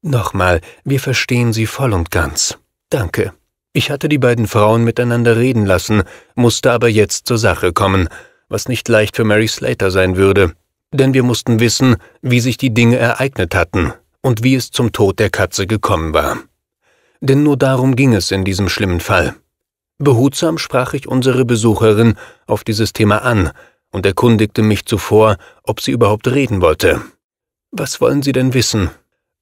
Nochmal, wir verstehen Sie voll und ganz. Danke.« Ich hatte die beiden Frauen miteinander reden lassen, musste aber jetzt zur Sache kommen, was nicht leicht für Mary Slater sein würde, denn wir mussten wissen, wie sich die Dinge ereignet hatten und wie es zum Tod der Katze gekommen war. Denn nur darum ging es in diesem schlimmen Fall. Behutsam sprach ich unsere Besucherin auf dieses Thema an und erkundigte mich zuvor, ob sie überhaupt reden wollte. »Was wollen Sie denn wissen?«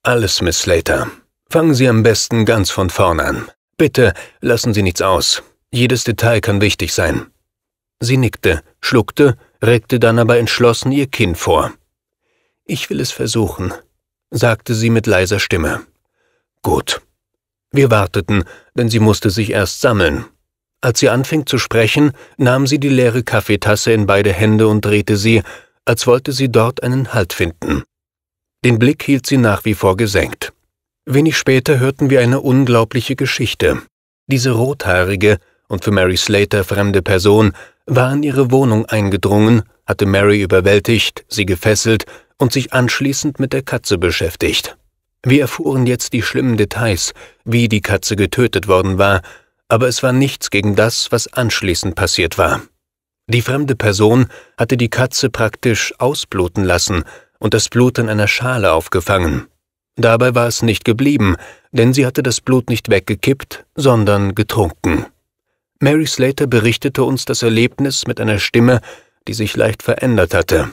»Alles, Miss Slater. Fangen Sie am besten ganz von vorn an. Bitte, lassen Sie nichts aus. Jedes Detail kann wichtig sein.« Sie nickte, schluckte, reckte dann aber entschlossen ihr Kinn vor. »Ich will es versuchen«, sagte sie mit leiser Stimme. »Gut.« Wir warteten, denn sie musste sich erst sammeln. Als sie anfing zu sprechen, nahm sie die leere Kaffeetasse in beide Hände und drehte sie, als wollte sie dort einen Halt finden. Den Blick hielt sie nach wie vor gesenkt. Wenig später hörten wir eine unglaubliche Geschichte. Diese rothaarige und für Mary Slater fremde Person war in ihre Wohnung eingedrungen, hatte Mary überwältigt, sie gefesselt und sich anschließend mit der Katze beschäftigt. Wir erfuhren jetzt die schlimmen Details, wie die Katze getötet worden war, aber es war nichts gegen das, was anschließend passiert war. Die fremde Person hatte die Katze praktisch ausbluten lassen und das Blut in einer Schale aufgefangen. Dabei war es nicht geblieben, denn sie hatte das Blut nicht weggekippt, sondern getrunken. Mary Slater berichtete uns das Erlebnis mit einer Stimme, die sich leicht verändert hatte.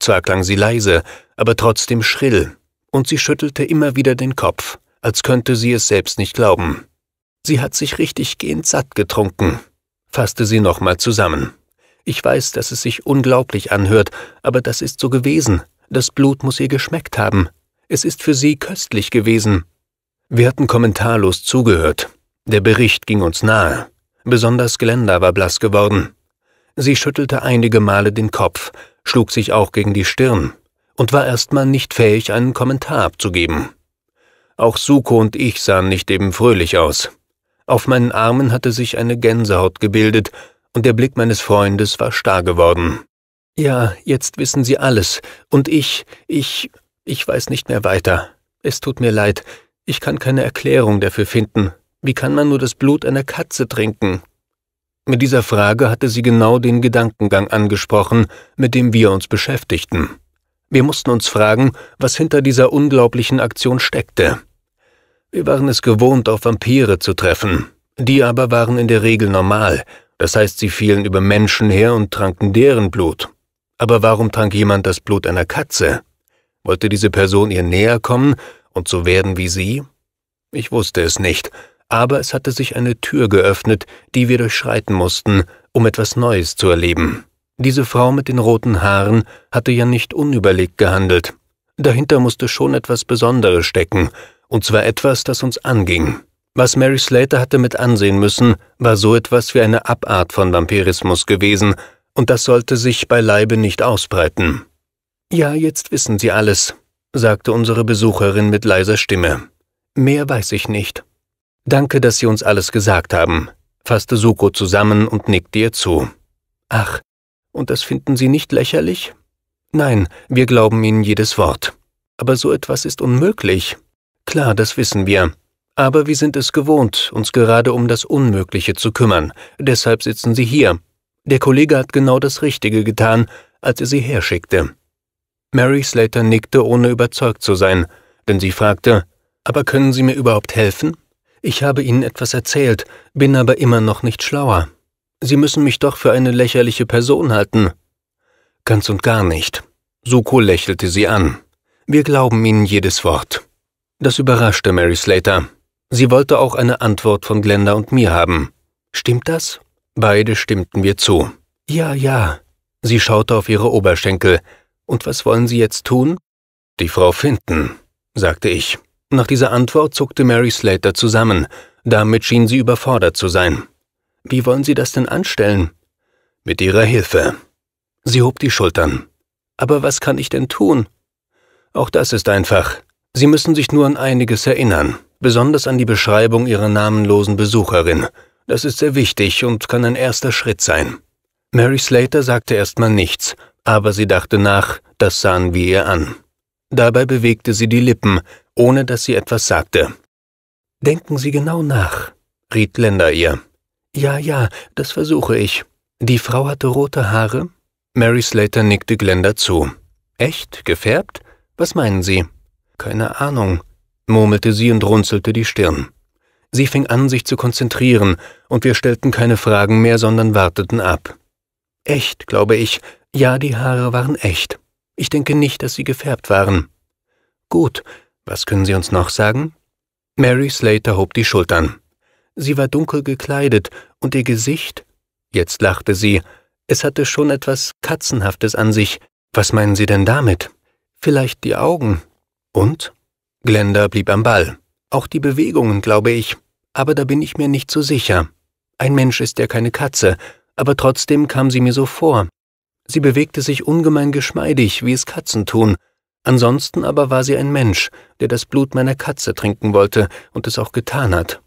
Zwar klang sie leise, aber trotzdem schrill, und sie schüttelte immer wieder den Kopf, als könnte sie es selbst nicht glauben. »Sie hat sich richtiggehend satt getrunken«, fasste sie nochmal zusammen. »Ich weiß, dass es sich unglaublich anhört, aber das ist so gewesen. Das Blut muss ihr geschmeckt haben. Es ist für sie köstlich gewesen.« Wir hatten kommentarlos zugehört. Der Bericht ging uns nahe. Besonders Glenda war blass geworden. Sie schüttelte einige Male den Kopf, schlug sich auch gegen die Stirn und war erstmal nicht fähig, einen Kommentar abzugeben. Auch Suko und ich sahen nicht eben fröhlich aus. Auf meinen Armen hatte sich eine Gänsehaut gebildet und der Blick meines Freundes war starr geworden. »Ja, jetzt wissen Sie alles und ich, ich... Ich weiß nicht mehr weiter. Es tut mir leid. Ich kann keine Erklärung dafür finden. Wie kann man nur das Blut einer Katze trinken?« Mit dieser Frage hatte sie genau den Gedankengang angesprochen, mit dem wir uns beschäftigten. Wir mussten uns fragen, was hinter dieser unglaublichen Aktion steckte. Wir waren es gewohnt, auf Vampire zu treffen. Die aber waren in der Regel normal. Das heißt, sie fielen über Menschen her und tranken deren Blut. Aber warum trank jemand das Blut einer Katze? Wollte diese Person ihr näher kommen und so werden wie sie? Ich wusste es nicht, aber es hatte sich eine Tür geöffnet, die wir durchschreiten mussten, um etwas Neues zu erleben. Diese Frau mit den roten Haaren hatte ja nicht unüberlegt gehandelt. Dahinter musste schon etwas Besonderes stecken, und zwar etwas, das uns anging. Was Mary Slater hatte mit ansehen müssen, war so etwas wie eine Abart von Vampirismus gewesen, und das sollte sich beileibe nicht ausbreiten. »Ja, jetzt wissen Sie alles«, sagte unsere Besucherin mit leiser Stimme. »Mehr weiß ich nicht.« »Danke, dass Sie uns alles gesagt haben«, fasste Suko zusammen und nickte ihr zu. »Ach, und das finden Sie nicht lächerlich?« »Nein, wir glauben Ihnen jedes Wort. Aber so etwas ist unmöglich.« »Klar, das wissen wir. Aber wir sind es gewohnt, uns gerade um das Unmögliche zu kümmern. Deshalb sitzen Sie hier. Der Kollege hat genau das Richtige getan, als er Sie herschickte.« Mary Slater nickte, ohne überzeugt zu sein, denn sie fragte, »Aber können Sie mir überhaupt helfen? Ich habe Ihnen etwas erzählt, bin aber immer noch nicht schlauer. Sie müssen mich doch für eine lächerliche Person halten.« »Ganz und gar nicht.« Suko lächelte sie an. »Wir glauben Ihnen jedes Wort.« Das überraschte Mary Slater. Sie wollte auch eine Antwort von Glenda und mir haben. »Stimmt das?« Beide stimmten wir zu. »Ja, ja.« Sie schaute auf ihre Oberschenkel. »Und was wollen Sie jetzt tun?« »Die Frau finden«, sagte ich. Nach dieser Antwort zuckte Mary Slater zusammen. Damit schien sie überfordert zu sein. »Wie wollen Sie das denn anstellen?« »Mit Ihrer Hilfe.« Sie hob die Schultern. »Aber was kann ich denn tun?« »Auch das ist einfach. Sie müssen sich nur an einiges erinnern, besonders an die Beschreibung Ihrer namenlosen Besucherin. Das ist sehr wichtig und kann ein erster Schritt sein.« Mary Slater sagte erstmal nichts, aber sie dachte nach, das sahen wir ihr an. Dabei bewegte sie die Lippen, ohne dass sie etwas sagte. »Denken Sie genau nach«, riet Glenda ihr. »Ja, ja, das versuche ich. Die Frau hatte rote Haare?« Mary Slater nickte Glenda zu. »Echt? Gefärbt? Was meinen Sie?« »Keine Ahnung«, murmelte sie und runzelte die Stirn. Sie fing an, sich zu konzentrieren, und wir stellten keine Fragen mehr, sondern warteten ab. »Echt, glaube ich. Ja, die Haare waren echt. Ich denke nicht, dass sie gefärbt waren.« »Gut. Was können Sie uns noch sagen?« Mary Slater hob die Schultern. »Sie war dunkel gekleidet und ihr Gesicht?« Jetzt lachte sie. »Es hatte schon etwas Katzenhaftes an sich. Was meinen Sie denn damit?« »Vielleicht die Augen.« »Und?« Glenda blieb am Ball. »Auch die Bewegungen, glaube ich. Aber da bin ich mir nicht so sicher. Ein Mensch ist ja keine Katze, aber trotzdem kam sie mir so vor. Sie bewegte sich ungemein geschmeidig, wie es Katzen tun. Ansonsten aber war sie ein Mensch, der das Blut meiner Katze trinken wollte und es auch getan hat.«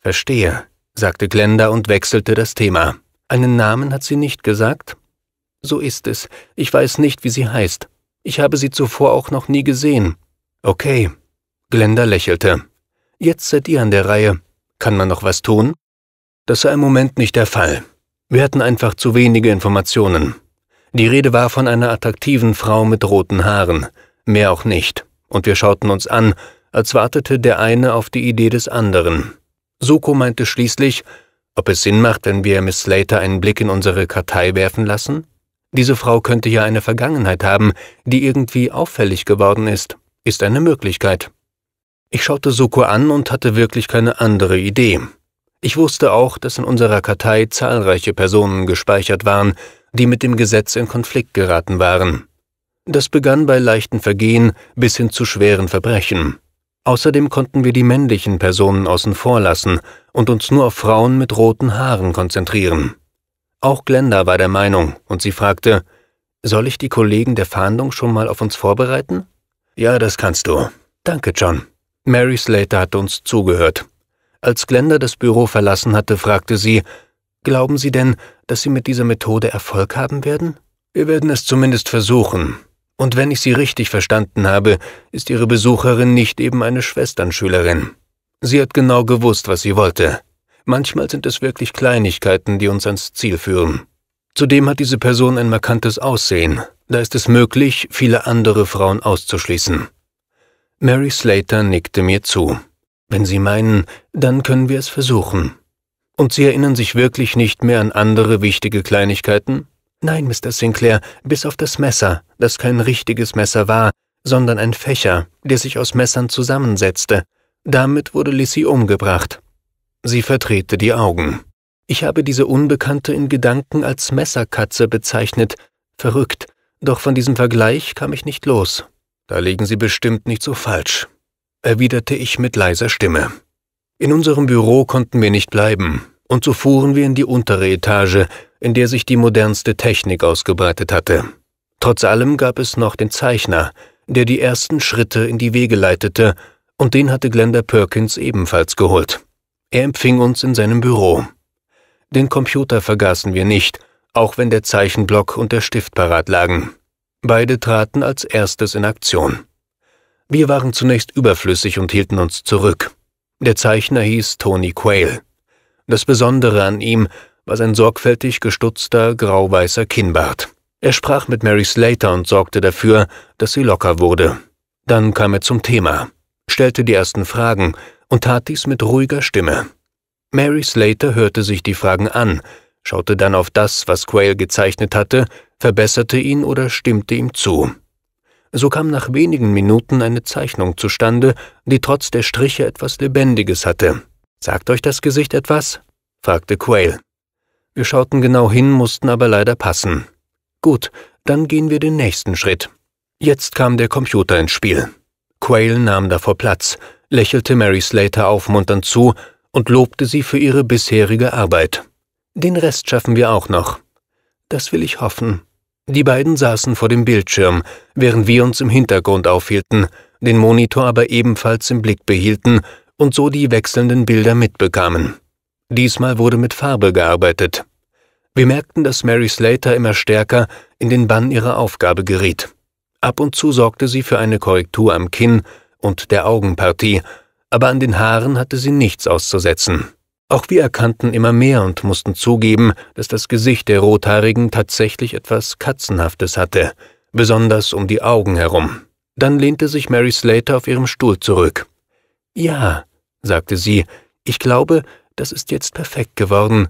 »Verstehe«, sagte Glenda und wechselte das Thema. »Einen Namen hat sie nicht gesagt?« »So ist es. Ich weiß nicht, wie sie heißt. Ich habe sie zuvor auch noch nie gesehen.« »Okay.« Glenda lächelte. »Jetzt seid ihr an der Reihe. Kann man noch was tun?« Das war im Moment nicht der Fall. Wir hatten einfach zu wenige Informationen. Die Rede war von einer attraktiven Frau mit roten Haaren. Mehr auch nicht, und wir schauten uns an, als wartete der eine auf die Idee des anderen. Suko meinte schließlich, ob es Sinn macht, wenn wir Miss Slater einen Blick in unsere Kartei werfen lassen? Diese Frau könnte ja eine Vergangenheit haben, die irgendwie auffällig geworden ist. Ist eine Möglichkeit. Ich schaute Suko an und hatte wirklich keine andere Idee. Ich wusste auch, dass in unserer Kartei zahlreiche Personen gespeichert waren, die mit dem Gesetz in Konflikt geraten waren. Das begann bei leichten Vergehen bis hin zu schweren Verbrechen. Außerdem konnten wir die männlichen Personen außen vor lassen und uns nur auf Frauen mit roten Haaren konzentrieren. Auch Glenda war der Meinung, und sie fragte, »Soll ich die Kollegen der Fahndung schon mal auf uns vorbereiten?« »Ja, das kannst du. Danke, John.« Mary Slater hatte uns zugehört. Als Glenda das Büro verlassen hatte, fragte sie, »Glauben Sie denn, dass Sie mit dieser Methode Erfolg haben werden?« »Wir werden es zumindest versuchen. Und wenn ich Sie richtig verstanden habe, ist Ihre Besucherin nicht eben eine Schwesternschülerin. Sie hat genau gewusst, was sie wollte. Manchmal sind es wirklich Kleinigkeiten, die uns ans Ziel führen. Zudem hat diese Person ein markantes Aussehen. Da ist es möglich, viele andere Frauen auszuschließen.« Mary Slater nickte mir zu. »Wenn Sie meinen, dann können wir es versuchen. Und Sie erinnern sich wirklich nicht mehr an andere wichtige Kleinigkeiten?« »Nein, Mister Sinclair, bis auf das Messer, das kein richtiges Messer war, sondern ein Fächer, der sich aus Messern zusammensetzte. Damit wurde Lissy umgebracht.« Sie verdrehte die Augen. »Ich habe diese Unbekannte in Gedanken als Messerkatze bezeichnet. Verrückt, doch von diesem Vergleich kam ich nicht los.« »Da liegen Sie bestimmt nicht so falsch«, erwiderte ich mit leiser Stimme. In unserem Büro konnten wir nicht bleiben, und so fuhren wir in die untere Etage, in der sich die modernste Technik ausgebreitet hatte. Trotz allem gab es noch den Zeichner, der die ersten Schritte in die Wege leitete, und den hatte Glenda Perkins ebenfalls geholt. Er empfing uns in seinem Büro. Den Computer vergaßen wir nicht, auch wenn der Zeichenblock und der Stift parat lagen. Beide traten als erstes in Aktion. Wir waren zunächst überflüssig und hielten uns zurück. Der Zeichner hieß Tony Quayle. Das Besondere an ihm war sein sorgfältig gestutzter, grauweißer Kinnbart. Er sprach mit Mary Slater und sorgte dafür, dass sie locker wurde. Dann kam er zum Thema, stellte die ersten Fragen und tat dies mit ruhiger Stimme. Mary Slater hörte sich die Fragen an, schaute dann auf das, was Quayle gezeichnet hatte, verbesserte ihn oder stimmte ihm zu. So kam nach wenigen Minuten eine Zeichnung zustande, die trotz der Striche etwas Lebendiges hatte. »Sagt euch das Gesicht etwas?« fragte Quayle. Wir schauten genau hin, mussten aber leider passen. »Gut, dann gehen wir den nächsten Schritt.« Jetzt kam der Computer ins Spiel. Quayle nahm davor Platz, lächelte Mary Slater aufmunternd zu und lobte sie für ihre bisherige Arbeit. »Den Rest schaffen wir auch noch.« »Das will ich hoffen.« Die beiden saßen vor dem Bildschirm, während wir uns im Hintergrund aufhielten, den Monitor aber ebenfalls im Blick behielten und so die wechselnden Bilder mitbekamen. Diesmal wurde mit Farbe gearbeitet. Wir merkten, dass Mary Slater immer stärker in den Bann ihrer Aufgabe geriet. Ab und zu sorgte sie für eine Korrektur am Kinn und der Augenpartie, aber an den Haaren hatte sie nichts auszusetzen. Auch wir erkannten immer mehr und mussten zugeben, dass das Gesicht der Rothaarigen tatsächlich etwas Katzenhaftes hatte, besonders um die Augen herum. Dann lehnte sich Mary Slater auf ihrem Stuhl zurück. »Ja«, sagte sie, »ich glaube, das ist jetzt perfekt geworden.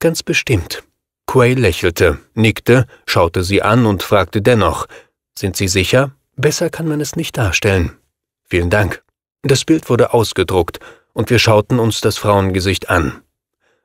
Ganz bestimmt.« Quay lächelte, nickte, schaute sie an und fragte dennoch, »Sind Sie sicher? Besser kann man es nicht darstellen.« »Vielen Dank.« Das Bild wurde ausgedruckt, und wir schauten uns das Frauengesicht an.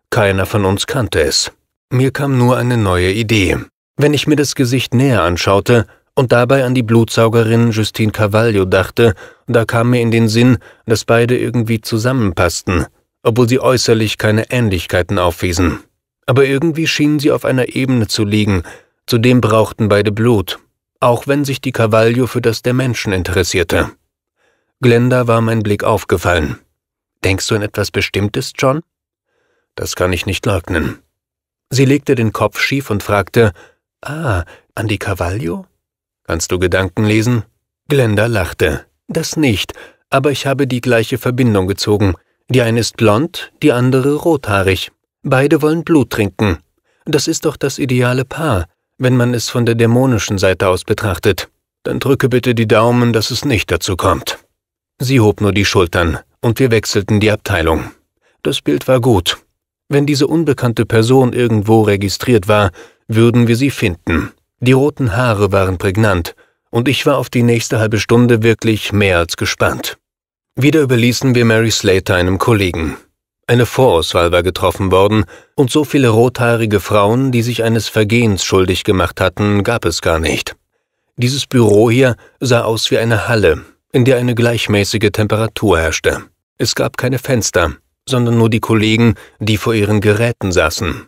Keiner von uns kannte es. Mir kam nur eine neue Idee. Wenn ich mir das Gesicht näher anschaute und dabei an die Blutsaugerin Justine Carvalho dachte, da kam mir in den Sinn, dass beide irgendwie zusammenpassten, obwohl sie äußerlich keine Ähnlichkeiten aufwiesen. Aber irgendwie schienen sie auf einer Ebene zu liegen, zudem brauchten beide Blut, auch wenn sich die Carvalho für das der Menschen interessierte. Glenda war mein Blick aufgefallen. »Denkst du an etwas Bestimmtes, John?« »Das kann ich nicht leugnen.« Sie legte den Kopf schief und fragte, »Ah, an die Carvalho? Kannst du Gedanken lesen?« Glenda lachte. »Das nicht, aber ich habe die gleiche Verbindung gezogen. Die eine ist blond, die andere rothaarig. Beide wollen Blut trinken. Das ist doch das ideale Paar, wenn man es von der dämonischen Seite aus betrachtet. Dann drücke bitte die Daumen, dass es nicht dazu kommt.« Sie hob nur die Schultern, und wir wechselten die Abteilung. Das Bild war gut. Wenn diese unbekannte Person irgendwo registriert war, würden wir sie finden. Die roten Haare waren prägnant, und ich war auf die nächste halbe Stunde wirklich mehr als gespannt. Wieder überließen wir Mary Slater einem Kollegen. Eine Vorauswahl war getroffen worden, und so viele rothaarige Frauen, die sich eines Vergehens schuldig gemacht hatten, gab es gar nicht. Dieses Büro hier sah aus wie eine Halle, in der eine gleichmäßige Temperatur herrschte. Es gab keine Fenster, sondern nur die Kollegen, die vor ihren Geräten saßen.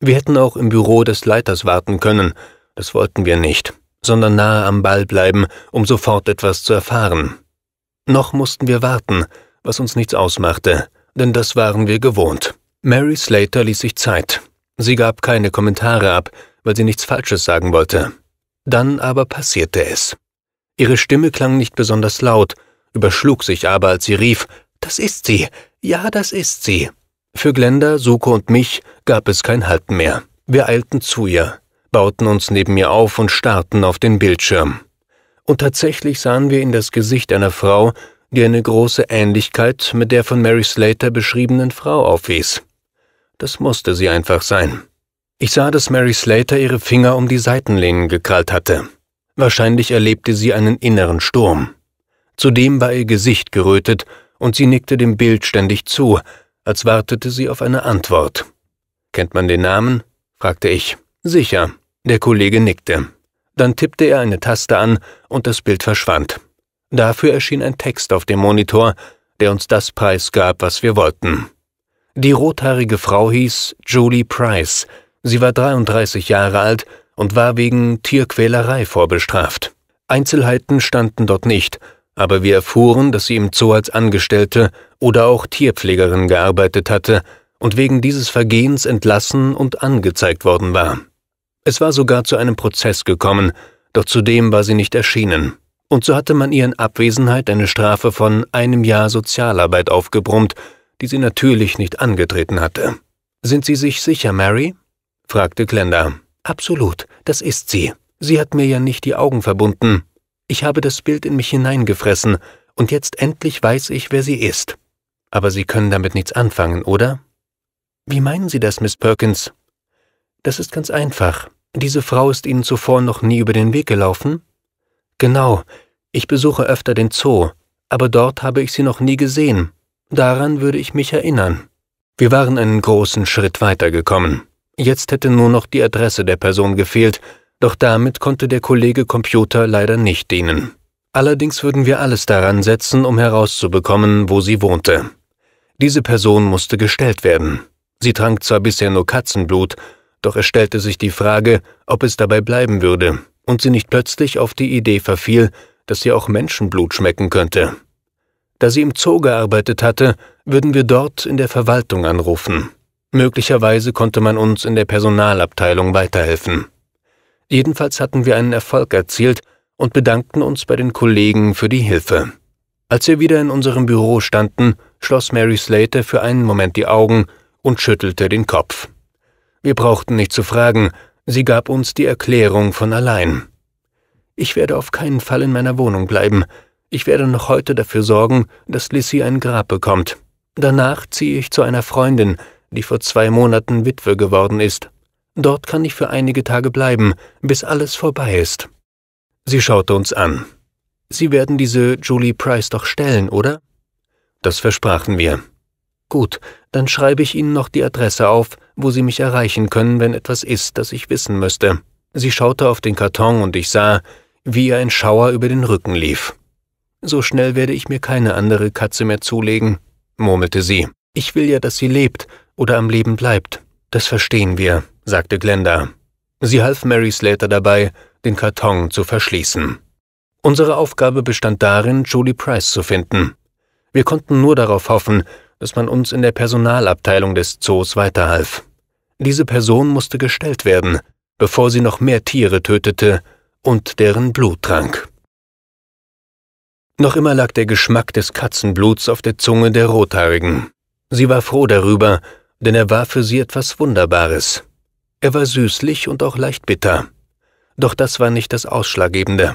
Wir hätten auch im Büro des Leiters warten können, das wollten wir nicht, sondern nahe am Ball bleiben, um sofort etwas zu erfahren. Noch mussten wir warten, was uns nichts ausmachte, denn das waren wir gewohnt. Mary Slater ließ sich Zeit. Sie gab keine Kommentare ab, weil sie nichts Falsches sagen wollte. Dann aber passierte es. Ihre Stimme klang nicht besonders laut, überschlug sich aber, als sie rief, »Das ist sie! Ja, das ist sie!« Für Glenda, Suko und mich gab es kein Halten mehr. Wir eilten zu ihr, bauten uns neben ihr auf und starrten auf den Bildschirm. Und tatsächlich sahen wir in das Gesicht einer Frau, die eine große Ähnlichkeit mit der von Mary Slater beschriebenen Frau aufwies. Das musste sie einfach sein. Ich sah, dass Mary Slater ihre Finger um die Seitenlehnen gekrallt hatte. Wahrscheinlich erlebte sie einen inneren Sturm. Zudem war ihr Gesicht gerötet und sie nickte dem Bild ständig zu, als wartete sie auf eine Antwort. »Kennt man den Namen?« fragte ich. »Sicher«, der Kollege nickte. Dann tippte er eine Taste an und das Bild verschwand. Dafür erschien ein Text auf dem Monitor, der uns das preisgab, was wir wollten. Die rothaarige Frau hieß Julie Price. Sie war dreiunddreißig Jahre alt und war wegen Tierquälerei vorbestraft. Einzelheiten standen dort nicht, aber wir erfuhren, dass sie im Zoo als Angestellte oder auch Tierpflegerin gearbeitet hatte und wegen dieses Vergehens entlassen und angezeigt worden war. Es war sogar zu einem Prozess gekommen, doch zudem war sie nicht erschienen. Und so hatte man ihr in Abwesenheit eine Strafe von einem Jahr Sozialarbeit aufgebrummt, die sie natürlich nicht angetreten hatte. »Sind Sie sich sicher, Mary?« fragte Glenda. »Absolut, das ist sie. Sie hat mir ja nicht die Augen verbunden. Ich habe das Bild in mich hineingefressen und jetzt endlich weiß ich, wer sie ist. Aber Sie können damit nichts anfangen, oder?« »Wie meinen Sie das, Miss Perkins?« »Das ist ganz einfach. Diese Frau ist Ihnen zuvor noch nie über den Weg gelaufen?« »Genau. Ich besuche öfter den Zoo, aber dort habe ich sie noch nie gesehen. Daran würde ich mich erinnern.« Wir waren einen großen Schritt weitergekommen. Jetzt hätte nur noch die Adresse der Person gefehlt, doch damit konnte der Kollege Computer leider nicht dienen. Allerdings würden wir alles daran setzen, um herauszubekommen, wo sie wohnte. Diese Person musste gestellt werden. Sie trank zwar bisher nur Katzenblut, doch es stellte sich die Frage, ob es dabei bleiben würde und sie nicht plötzlich auf die Idee verfiel, dass sie auch Menschenblut schmecken könnte. Da sie im Zoo gearbeitet hatte, würden wir dort in der Verwaltung anrufen. Möglicherweise konnte man uns in der Personalabteilung weiterhelfen. Jedenfalls hatten wir einen Erfolg erzielt und bedankten uns bei den Kollegen für die Hilfe. Als wir wieder in unserem Büro standen, schloss Mary Slater für einen Moment die Augen und schüttelte den Kopf. Wir brauchten nicht zu fragen, sie gab uns die Erklärung von allein. »Ich werde auf keinen Fall in meiner Wohnung bleiben. Ich werde noch heute dafür sorgen, dass Lissy ein Grab bekommt. Danach ziehe ich zu einer Freundin, die vor zwei Monaten Witwe geworden ist. Dort kann ich für einige Tage bleiben, bis alles vorbei ist.« Sie schaute uns an. »Sie werden diese Julie Price doch stellen, oder?« Das versprachen wir. »Gut, dann schreibe ich Ihnen noch die Adresse auf, wo Sie mich erreichen können, wenn etwas ist, das ich wissen müsste.« Sie schaute auf den Karton und ich sah, wie ihr ein Schauer über den Rücken lief. »So schnell werde ich mir keine andere Katze mehr zulegen«, murmelte sie. »Ich will ja, dass sie lebt oder am Leben bleibt.« »Das verstehen wir«, sagte Glenda. Sie half Mary Slater dabei, den Karton zu verschließen. Unsere Aufgabe bestand darin, Julie Price zu finden. Wir konnten nur darauf hoffen, dass man uns in der Personalabteilung des Zoos weiterhalf. Diese Person musste gestellt werden, bevor sie noch mehr Tiere tötete und deren Blut trank. Noch immer lag der Geschmack des Katzenbluts auf der Zunge der Rothaarigen. Sie war froh darüber, denn er war für sie etwas Wunderbares. Er war süßlich und auch leicht bitter. Doch das war nicht das Ausschlaggebende.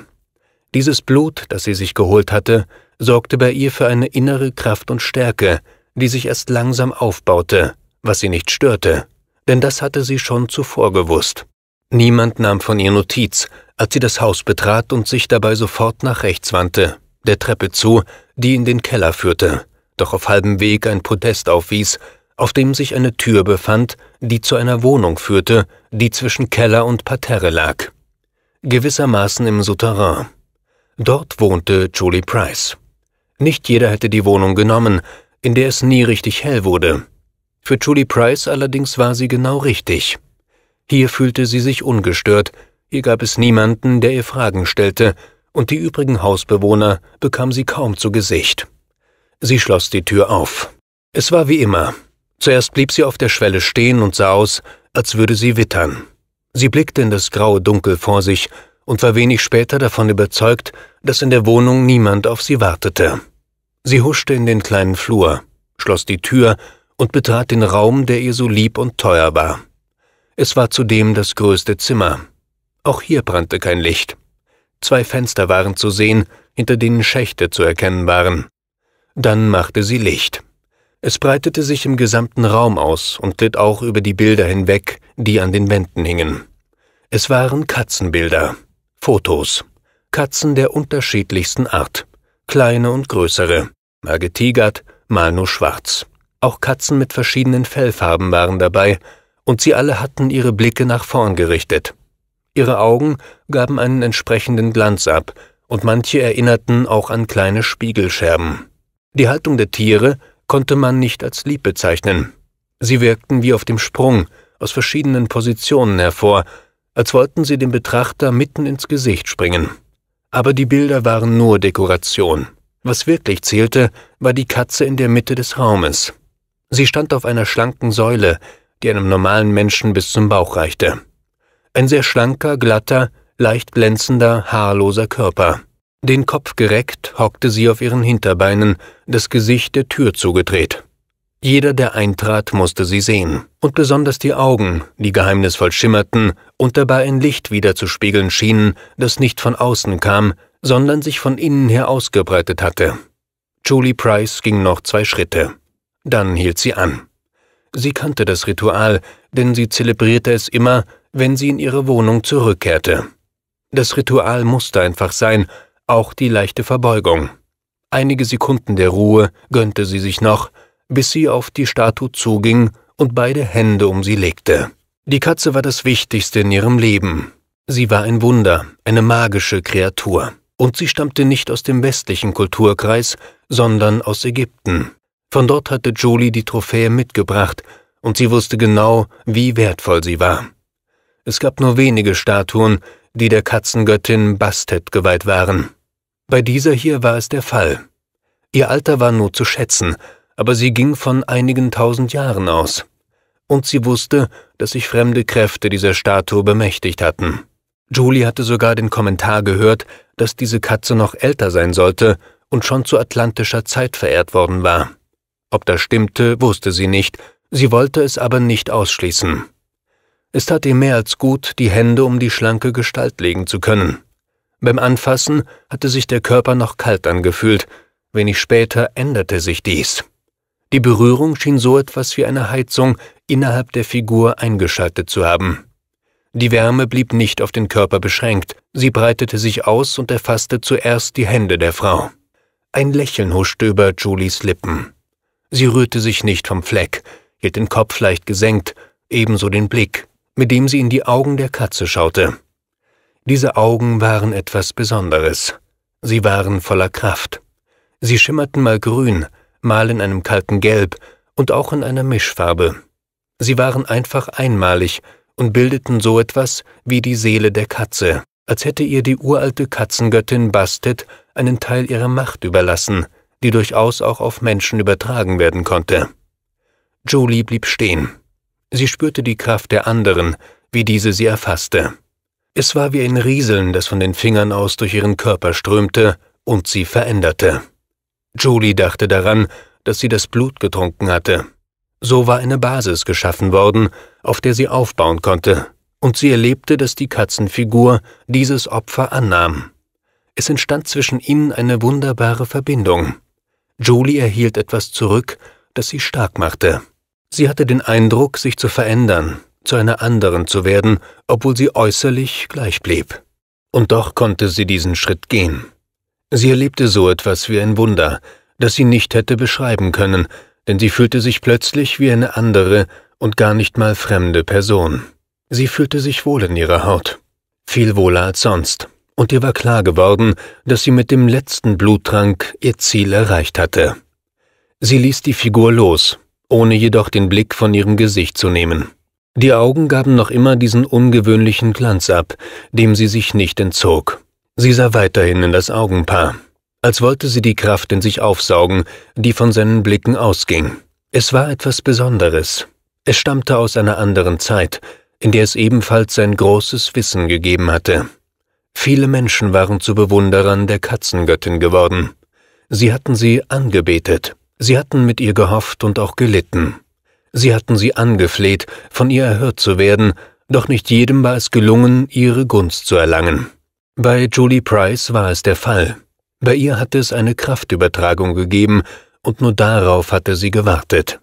Dieses Blut, das sie sich geholt hatte, sorgte bei ihr für eine innere Kraft und Stärke, die sich erst langsam aufbaute, was sie nicht störte, denn das hatte sie schon zuvor gewusst. Niemand nahm von ihr Notiz, als sie das Haus betrat und sich dabei sofort nach rechts wandte, der Treppe zu, die in den Keller führte, doch auf halbem Weg ein Podest aufwies, auf dem sich eine Tür befand, die zu einer Wohnung führte, die zwischen Keller und Parterre lag, gewissermaßen im Souterrain. Dort wohnte Julie Price. Nicht jeder hätte die Wohnung genommen, in der es nie richtig hell wurde. Für Julie Price allerdings war sie genau richtig. Hier fühlte sie sich ungestört, hier gab es niemanden, der ihr Fragen stellte, und die übrigen Hausbewohner bekam sie kaum zu Gesicht. Sie schloss die Tür auf. Es war wie immer. Zuerst blieb sie auf der Schwelle stehen und sah aus, als würde sie wittern. Sie blickte in das graue Dunkel vor sich und war wenig später davon überzeugt, dass in der Wohnung niemand auf sie wartete. Sie huschte in den kleinen Flur, schloss die Tür und betrat den Raum, der ihr so lieb und teuer war. Es war zudem das größte Zimmer. Auch hier brannte kein Licht. Zwei Fenster waren zu sehen, hinter denen Schächte zu erkennen waren. Dann machte sie Licht. Es breitete sich im gesamten Raum aus und glitt auch über die Bilder hinweg, die an den Wänden hingen. Es waren Katzenbilder, Fotos, Katzen der unterschiedlichsten Art, kleine und größere. Mal getigert, mal nur schwarz. Auch Katzen mit verschiedenen Fellfarben waren dabei und sie alle hatten ihre Blicke nach vorn gerichtet. Ihre Augen gaben einen entsprechenden Glanz ab und manche erinnerten auch an kleine Spiegelscherben. Die Haltung der Tiere konnte man nicht als lieb bezeichnen. Sie wirkten wie auf dem Sprung, aus verschiedenen Positionen hervor, als wollten sie dem Betrachter mitten ins Gesicht springen. Aber die Bilder waren nur Dekoration. Was wirklich zählte, war die Katze in der Mitte des Raumes. Sie stand auf einer schlanken Säule, die einem normalen Menschen bis zum Bauch reichte. Ein sehr schlanker, glatter, leicht glänzender, haarloser Körper. Den Kopf gereckt, hockte sie auf ihren Hinterbeinen, das Gesicht der Tür zugedreht. Jeder, der eintrat, musste sie sehen. Und besonders die Augen, die geheimnisvoll schimmerten und dabei ein Licht wiederzuspiegeln schienen, das nicht von außen kam, sondern sich von innen her ausgebreitet hatte. Julie Price ging noch zwei Schritte. Dann hielt sie an. Sie kannte das Ritual, denn sie zelebrierte es immer, wenn sie in ihre Wohnung zurückkehrte. Das Ritual musste einfach sein, auch die leichte Verbeugung. Einige Sekunden der Ruhe gönnte sie sich noch, bis sie auf die Statue zuging und beide Hände um sie legte. Die Katze war das Wichtigste in ihrem Leben. Sie war ein Wunder, eine magische Kreatur. Und sie stammte nicht aus dem westlichen Kulturkreis, sondern aus Ägypten. Von dort hatte Julie die Trophäe mitgebracht und sie wusste genau, wie wertvoll sie war. Es gab nur wenige Statuen, die der Katzengöttin Bastet geweiht waren. Bei dieser hier war es der Fall. Ihr Alter war nur zu schätzen, aber sie ging von einigen tausend Jahren aus. Und sie wusste, dass sich fremde Kräfte dieser Statue bemächtigt hatten. Julie hatte sogar den Kommentar gehört, dass diese Katze noch älter sein sollte und schon zu atlantischer Zeit verehrt worden war. Ob das stimmte, wusste sie nicht, sie wollte es aber nicht ausschließen. Es tat ihr mehr als gut, die Hände um die schlanke Gestalt legen zu können. Beim Anfassen hatte sich der Körper noch kalt angefühlt, wenig später änderte sich dies. Die Berührung schien so etwas wie eine Heizung innerhalb der Figur eingeschaltet zu haben. Die Wärme blieb nicht auf den Körper beschränkt, sie breitete sich aus und erfasste zuerst die Hände der Frau. Ein Lächeln huschte über Julies Lippen. Sie rührte sich nicht vom Fleck, hielt den Kopf leicht gesenkt, ebenso den Blick, mit dem sie in die Augen der Katze schaute. Diese Augen waren etwas Besonderes. Sie waren voller Kraft. Sie schimmerten mal grün, mal in einem kalten Gelb und auch in einer Mischfarbe. Sie waren einfach einmalig und bildeten so etwas wie die Seele der Katze, als hätte ihr die uralte Katzengöttin Bastet einen Teil ihrer Macht überlassen, die durchaus auch auf Menschen übertragen werden konnte. Julie blieb stehen. Sie spürte die Kraft der anderen, wie diese sie erfasste. Es war wie ein Rieseln, das von den Fingern aus durch ihren Körper strömte und sie veränderte. Julie dachte daran, dass sie das Blut getrunken hatte. So war eine Basis geschaffen worden, auf der sie aufbauen konnte, und sie erlebte, dass die Katzenfigur dieses Opfer annahm. Es entstand zwischen ihnen eine wunderbare Verbindung. Julie erhielt etwas zurück, das sie stark machte. Sie hatte den Eindruck, sich zu verändern, zu einer anderen zu werden, obwohl sie äußerlich gleich blieb. Und doch konnte sie diesen Schritt gehen. Sie erlebte so etwas wie ein Wunder, das sie nicht hätte beschreiben können, denn sie fühlte sich plötzlich wie eine andere und gar nicht mal fremde Person. Sie fühlte sich wohl in ihrer Haut, viel wohler als sonst. Und ihr war klar geworden, dass sie mit dem letzten Bluttrank ihr Ziel erreicht hatte. Sie ließ die Figur los, ohne jedoch den Blick von ihrem Gesicht zu nehmen. Die Augen gaben noch immer diesen ungewöhnlichen Glanz ab, dem sie sich nicht entzog. Sie sah weiterhin in das Augenpaar, als wollte sie die Kraft in sich aufsaugen, die von seinen Blicken ausging. Es war etwas Besonderes. Es stammte aus einer anderen Zeit, in der es ebenfalls sein großes Wissen gegeben hatte. Viele Menschen waren zu Bewunderern der Katzengöttin geworden. Sie hatten sie angebetet. Sie hatten mit ihr gehofft und auch gelitten. Sie hatten sie angefleht, von ihr erhört zu werden, doch nicht jedem war es gelungen, ihre Gunst zu erlangen. Bei Julie Price war es der Fall. Bei ihr hatte es eine Kraftübertragung gegeben und nur darauf hatte sie gewartet.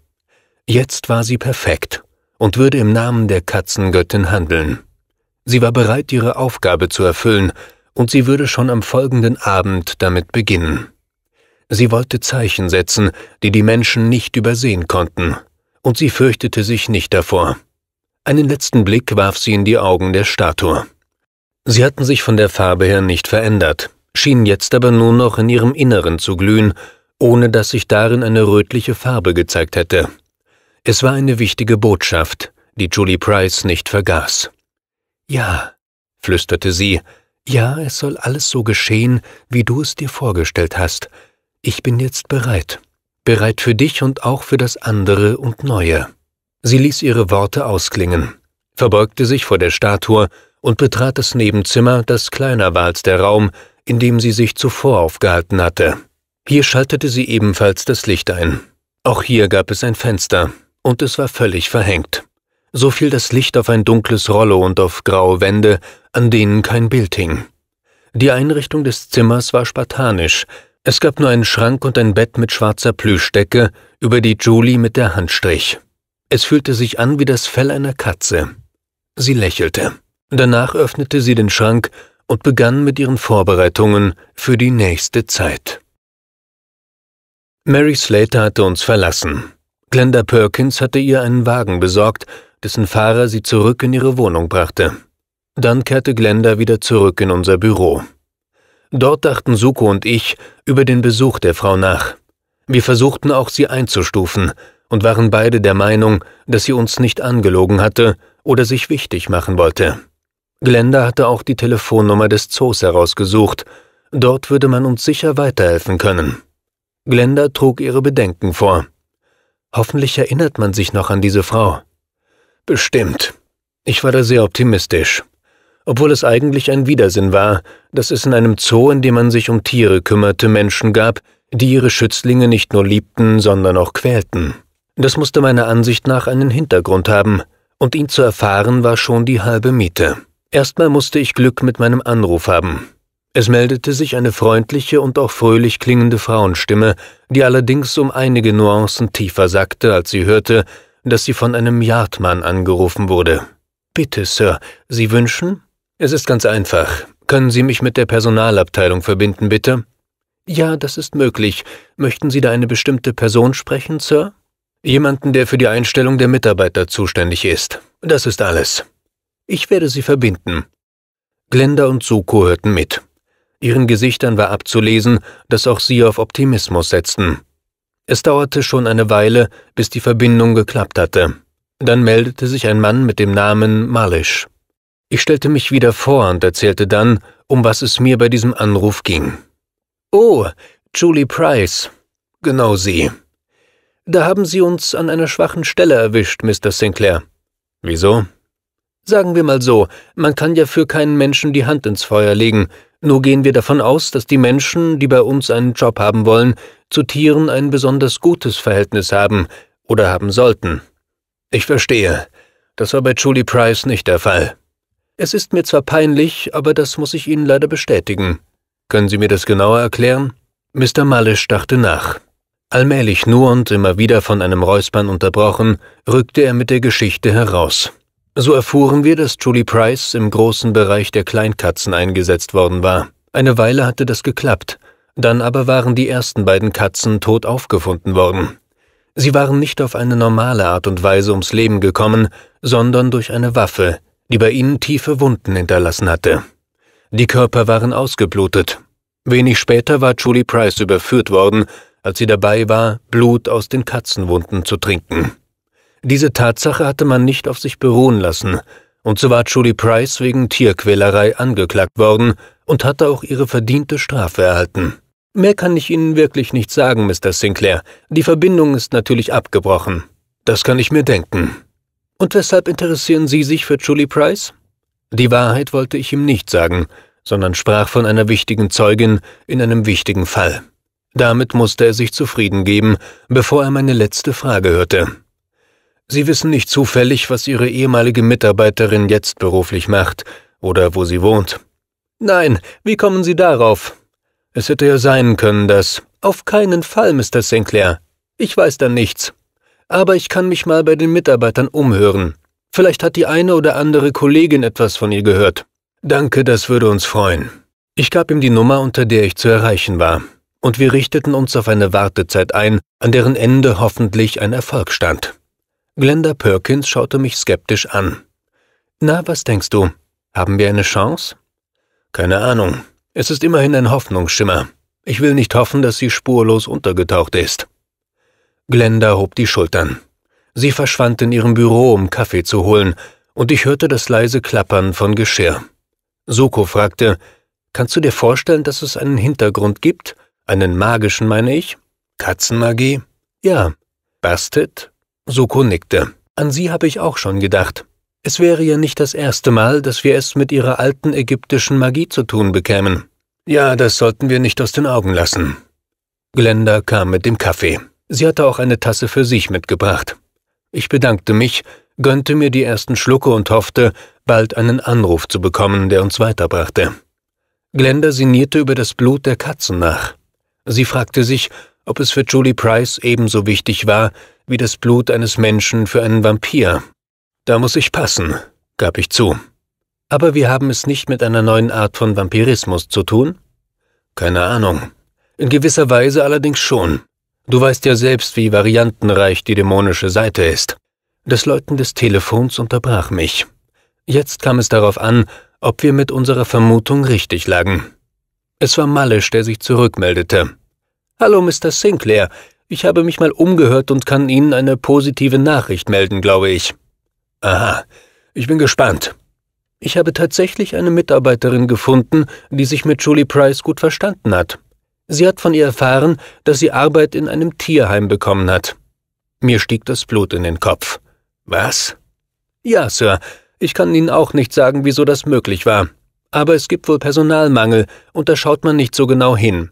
Jetzt war sie perfekt und würde im Namen der Katzengöttin handeln. Sie war bereit, ihre Aufgabe zu erfüllen, und sie würde schon am folgenden Abend damit beginnen. Sie wollte Zeichen setzen, die die Menschen nicht übersehen konnten, und sie fürchtete sich nicht davor. Einen letzten Blick warf sie in die Augen der Statue. Sie hatten sich von der Farbe her nicht verändert, schienen jetzt aber nur noch in ihrem Inneren zu glühen, ohne dass sich darin eine rötliche Farbe gezeigt hätte. Es war eine wichtige Botschaft, die Julie Price nicht vergaß. »Ja«, flüsterte sie, »ja, es soll alles so geschehen, wie du es dir vorgestellt hast. Ich bin jetzt bereit. Bereit für dich und auch für das andere und Neue.« Sie ließ ihre Worte ausklingen, verbeugte sich vor der Statue und betrat das Nebenzimmer, das kleiner war als der Raum, in dem sie sich zuvor aufgehalten hatte. Hier schaltete sie ebenfalls das Licht ein. Auch hier gab es ein Fenster, und es war völlig verhängt. So fiel das Licht auf ein dunkles Rollo und auf graue Wände, an denen kein Bild hing. Die Einrichtung des Zimmers war spartanisch. Es gab nur einen Schrank und ein Bett mit schwarzer Plüschdecke, über die Julie mit der Hand strich. Es fühlte sich an wie das Fell einer Katze. Sie lächelte. Danach öffnete sie den Schrank und begann mit ihren Vorbereitungen für die nächste Zeit. Mary Slater hatte uns verlassen. Glenda Perkins hatte ihr einen Wagen besorgt, dessen Fahrer sie zurück in ihre Wohnung brachte. Dann kehrte Glenda wieder zurück in unser Büro. Dort dachten Suko und ich über den Besuch der Frau nach. Wir versuchten auch, sie einzustufen und waren beide der Meinung, dass sie uns nicht angelogen hatte oder sich wichtig machen wollte. Glenda hatte auch die Telefonnummer des Zoos herausgesucht. Dort würde man uns sicher weiterhelfen können. Glenda trug ihre Bedenken vor. Hoffentlich erinnert man sich noch an diese Frau. Bestimmt. Ich war da sehr optimistisch. Obwohl es eigentlich ein Widersinn war, dass es in einem Zoo, in dem man sich um Tiere kümmerte, Menschen gab, die ihre Schützlinge nicht nur liebten, sondern auch quälten. Das musste meiner Ansicht nach einen Hintergrund haben, und ihn zu erfahren war schon die halbe Miete. Erstmal musste ich Glück mit meinem Anruf haben. Es meldete sich eine freundliche und auch fröhlich klingende Frauenstimme, die allerdings um einige Nuancen tiefer sackte, als sie hörte, dass sie von einem Yardman angerufen wurde. »Bitte, Sir, Sie wünschen?« »Es ist ganz einfach. Können Sie mich mit der Personalabteilung verbinden, bitte?« »Ja, das ist möglich. Möchten Sie da eine bestimmte Person sprechen, Sir?« »Jemanden, der für die Einstellung der Mitarbeiter zuständig ist. Das ist alles. Ich werde Sie verbinden.« Glenda und Suko hörten mit. Ihren Gesichtern war abzulesen, dass auch sie auf Optimismus setzten. Es dauerte schon eine Weile, bis die Verbindung geklappt hatte. Dann meldete sich ein Mann mit dem Namen Malisch. Ich stellte mich wieder vor und erzählte dann, um was es mir bei diesem Anruf ging. »Oh, Julie Price. Genau sie. Da haben Sie uns an einer schwachen Stelle erwischt, Mister Sinclair.« »Wieso?« »Sagen wir mal so, man kann ja für keinen Menschen die Hand ins Feuer legen. Nur gehen wir davon aus, dass die Menschen, die bei uns einen Job haben wollen, zu Tieren ein besonders gutes Verhältnis haben oder haben sollten.« »Ich verstehe. Das war bei Julie Price nicht der Fall.« »Es ist mir zwar peinlich, aber das muss ich Ihnen leider bestätigen.« »Können Sie mir das genauer erklären?« Mister Malisch dachte nach. Allmählich nur und immer wieder von einem Räuspern unterbrochen, rückte er mit der Geschichte heraus. So erfuhren wir, dass Julie Price im großen Bereich der Kleinkatzen eingesetzt worden war. Eine Weile hatte das geklappt, dann aber waren die ersten beiden Katzen tot aufgefunden worden. Sie waren nicht auf eine normale Art und Weise ums Leben gekommen, sondern durch eine Waffe, die bei ihnen tiefe Wunden hinterlassen hatte. Die Körper waren ausgeblutet. Wenig später war Julie Price überführt worden, als sie dabei war, Blut aus den Katzenwunden zu trinken. Diese Tatsache hatte man nicht auf sich beruhen lassen, und so war Julie Price wegen Tierquälerei angeklagt worden und hatte auch ihre verdiente Strafe erhalten. Mehr kann ich Ihnen wirklich nicht sagen, Mister Sinclair. Die Verbindung ist natürlich abgebrochen. Das kann ich mir denken. Und weshalb interessieren Sie sich für Julie Price? Die Wahrheit wollte ich ihm nicht sagen, sondern sprach von einer wichtigen Zeugin in einem wichtigen Fall. Damit musste er sich zufrieden geben, bevor er meine letzte Frage hörte. Sie wissen nicht zufällig, was Ihre ehemalige Mitarbeiterin jetzt beruflich macht oder wo sie wohnt. Nein, wie kommen Sie darauf? Es hätte ja sein können, dass... Auf keinen Fall, Mister Sinclair. Ich weiß da nichts. Aber ich kann mich mal bei den Mitarbeitern umhören. Vielleicht hat die eine oder andere Kollegin etwas von ihr gehört. Danke, das würde uns freuen. Ich gab ihm die Nummer, unter der ich zu erreichen war, und wir richteten uns auf eine Wartezeit ein, an deren Ende hoffentlich ein Erfolg stand. Glenda Perkins schaute mich skeptisch an. »Na, was denkst du? Haben wir eine Chance?« »Keine Ahnung. Es ist immerhin ein Hoffnungsschimmer. Ich will nicht hoffen, dass sie spurlos untergetaucht ist.« Glenda hob die Schultern. Sie verschwand in ihrem Büro, um Kaffee zu holen, und ich hörte das leise Klappern von Geschirr. Suko fragte, »Kannst du dir vorstellen, dass es einen Hintergrund gibt? Einen magischen, meine ich? Katzenmagie?« »Ja.« »Bastet?« Suko nickte. »An sie habe ich auch schon gedacht. Es wäre ja nicht das erste Mal, dass wir es mit ihrer alten ägyptischen Magie zu tun bekämen.« »Ja, das sollten wir nicht aus den Augen lassen.« Glenda kam mit dem Kaffee. Sie hatte auch eine Tasse für sich mitgebracht. Ich bedankte mich, gönnte mir die ersten Schlucke und hoffte, bald einen Anruf zu bekommen, der uns weiterbrachte. Glenda sinnierte über das Blut der Katzen nach. Sie fragte sich, ob es für Julie Price ebenso wichtig war, wie das Blut eines Menschen für einen Vampir. »Da muss ich passen«, gab ich zu. »Aber wir haben es nicht mit einer neuen Art von Vampirismus zu tun?« »Keine Ahnung. In gewisser Weise allerdings schon. Du weißt ja selbst, wie variantenreich die dämonische Seite ist.« Das Läuten des Telefons unterbrach mich. Jetzt kam es darauf an, ob wir mit unserer Vermutung richtig lagen. Es war Malisch, der sich zurückmeldete. »Hallo, Mister Sinclair. Ich habe mich mal umgehört und kann Ihnen eine positive Nachricht melden, glaube ich.« »Aha, ich bin gespannt.« »Ich habe tatsächlich eine Mitarbeiterin gefunden, die sich mit Julie Price gut verstanden hat. Sie hat von ihr erfahren, dass sie Arbeit in einem Tierheim bekommen hat.« Mir stieg das Blut in den Kopf. »Was?« »Ja, Sir. Ich kann Ihnen auch nicht sagen, wieso das möglich war. Aber es gibt wohl Personalmangel, und da schaut man nicht so genau hin.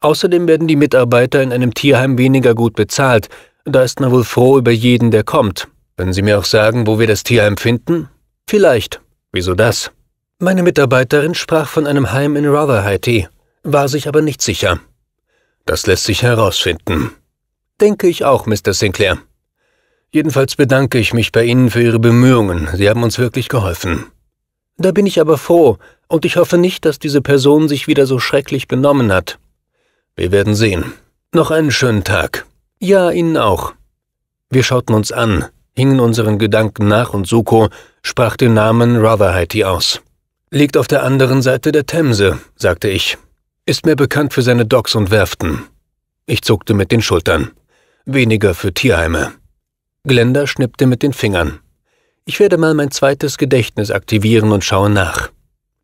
Außerdem werden die Mitarbeiter in einem Tierheim weniger gut bezahlt. Da ist man wohl froh über jeden, der kommt.« »Können Sie mir auch sagen, wo wir das Tierheim finden?« »Vielleicht.« »Wieso das?« »Meine Mitarbeiterin sprach von einem Heim in Rotherhithe, war sich aber nicht sicher.« »Das lässt sich herausfinden.« »Denke ich auch, Mister Sinclair.« »Jedenfalls bedanke ich mich bei Ihnen für Ihre Bemühungen. Sie haben uns wirklich geholfen.« »Da bin ich aber froh, und ich hoffe nicht, dass diese Person sich wieder so schrecklich benommen hat.« »Wir werden sehen. Noch einen schönen Tag.« »Ja, Ihnen auch.« Wir schauten uns an, hingen unseren Gedanken nach, und Suko sprach den Namen Rotherhithe aus. »Liegt auf der anderen Seite der Themse«, sagte ich. »Ist mir bekannt für seine Docks und Werften.« Ich zuckte mit den Schultern. Weniger für Tierheime. Glenda schnippte mit den Fingern. »Ich werde mal mein zweites Gedächtnis aktivieren und schaue nach.«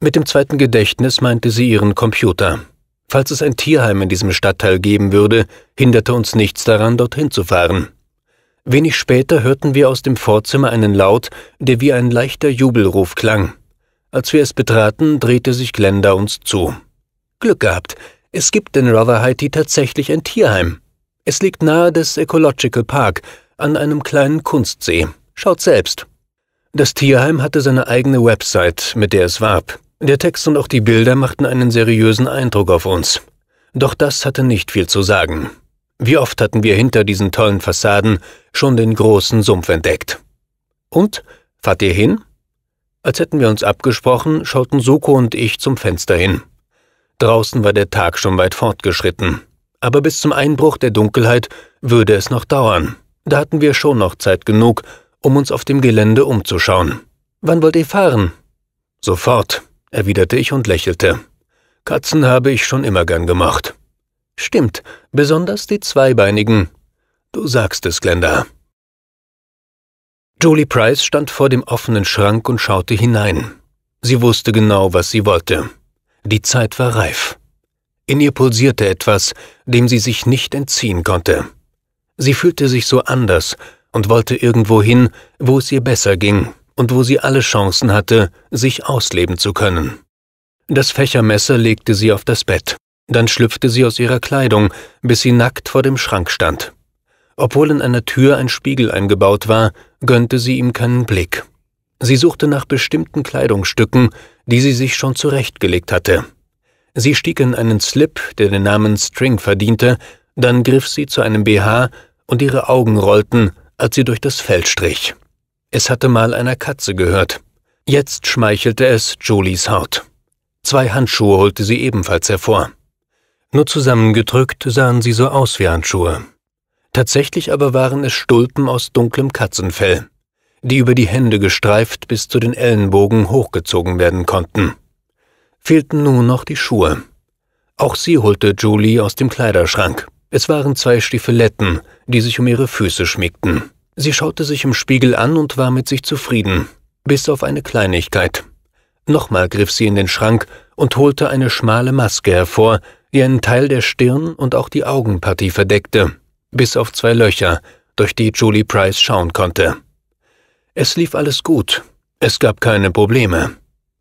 Mit dem zweiten Gedächtnis meinte sie ihren Computer. Falls es ein Tierheim in diesem Stadtteil geben würde, hinderte uns nichts daran, dorthin zu fahren. Wenig später hörten wir aus dem Vorzimmer einen Laut, der wie ein leichter Jubelruf klang. Als wir es betraten, drehte sich Glenda uns zu. »Glück gehabt. Es gibt in Rotherhithe tatsächlich ein Tierheim. Es liegt nahe des Ecological Park, an einem kleinen Kunstsee. Schaut selbst.« Das Tierheim hatte seine eigene Website, mit der es warb. Der Text und auch die Bilder machten einen seriösen Eindruck auf uns. Doch das hatte nicht viel zu sagen. Wie oft hatten wir hinter diesen tollen Fassaden schon den großen Sumpf entdeckt. »Und? Fahrt ihr hin?« Als hätten wir uns abgesprochen, schauten Suko und ich zum Fenster hin. Draußen war der Tag schon weit fortgeschritten. Aber bis zum Einbruch der Dunkelheit würde es noch dauern. Da hatten wir schon noch Zeit genug, um uns auf dem Gelände umzuschauen. »Wann wollt ihr fahren?« »Sofort«, erwiderte ich und lächelte. Katzen habe ich schon immer gern gemocht. »Stimmt, besonders die Zweibeinigen. Du sagst es, Glenda.« Julie Price stand vor dem offenen Schrank und schaute hinein. Sie wusste genau, was sie wollte. Die Zeit war reif. In ihr pulsierte etwas, dem sie sich nicht entziehen konnte. Sie fühlte sich so anders und wollte irgendwo hin, wo es ihr besser ging und wo sie alle Chancen hatte, sich ausleben zu können. Das Fächermesser legte sie auf das Bett. Dann schlüpfte sie aus ihrer Kleidung, bis sie nackt vor dem Schrank stand. Obwohl in einer Tür ein Spiegel eingebaut war, gönnte sie ihm keinen Blick. Sie suchte nach bestimmten Kleidungsstücken, die sie sich schon zurechtgelegt hatte. Sie stieg in einen Slip, der den Namen String verdiente, dann griff sie zu einem B H, und ihre Augen rollten, als sie durch das Fell strich. Es hatte mal einer Katze gehört. Jetzt schmeichelte es Julies Haut. Zwei Handschuhe holte sie ebenfalls hervor. Nur zusammengedrückt sahen sie so aus wie Handschuhe. Tatsächlich aber waren es Stulpen aus dunklem Katzenfell, die über die Hände gestreift bis zu den Ellenbogen hochgezogen werden konnten. Fehlten nur noch die Schuhe. Auch sie holte Julie aus dem Kleiderschrank. Es waren zwei Stiefeletten, die sich um ihre Füße schmiegten. Sie schaute sich im Spiegel an und war mit sich zufrieden, bis auf eine Kleinigkeit. Nochmal griff sie in den Schrank und holte eine schmale Maske hervor, die einen Teil der Stirn und auch die Augenpartie verdeckte, bis auf zwei Löcher, durch die Julie Price schauen konnte. Es lief alles gut, es gab keine Probleme.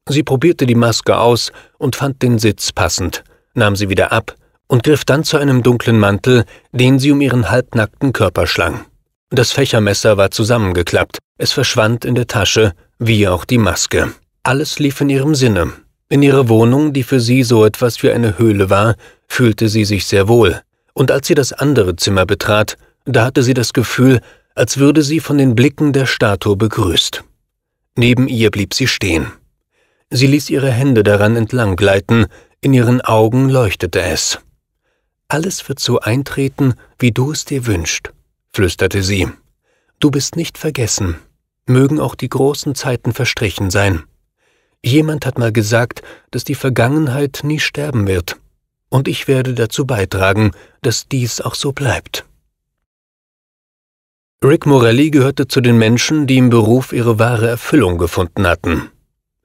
Sie probierte die Maske aus und fand den Sitz passend, nahm sie wieder ab und griff dann zu einem dunklen Mantel, den sie um ihren halbnackten Körper schlang. Das Fächermesser war zusammengeklappt, es verschwand in der Tasche, wie auch die Maske. Alles lief in ihrem Sinne. In ihrer Wohnung, die für sie so etwas wie eine Höhle war, fühlte sie sich sehr wohl. Und als sie das andere Zimmer betrat, da hatte sie das Gefühl, als würde sie von den Blicken der Statue begrüßt. Neben ihr blieb sie stehen. Sie ließ ihre Hände daran entlang gleiten, in ihren Augen leuchtete es. »Alles wird so eintreten, wie du es dir wünschst«, flüsterte sie. »Du bist nicht vergessen. Mögen auch die großen Zeiten verstrichen sein. Jemand hat mal gesagt, dass die Vergangenheit nie sterben wird. Und ich werde dazu beitragen, dass dies auch so bleibt.« Rick Morelli gehörte zu den Menschen, die im Beruf ihre wahre Erfüllung gefunden hatten.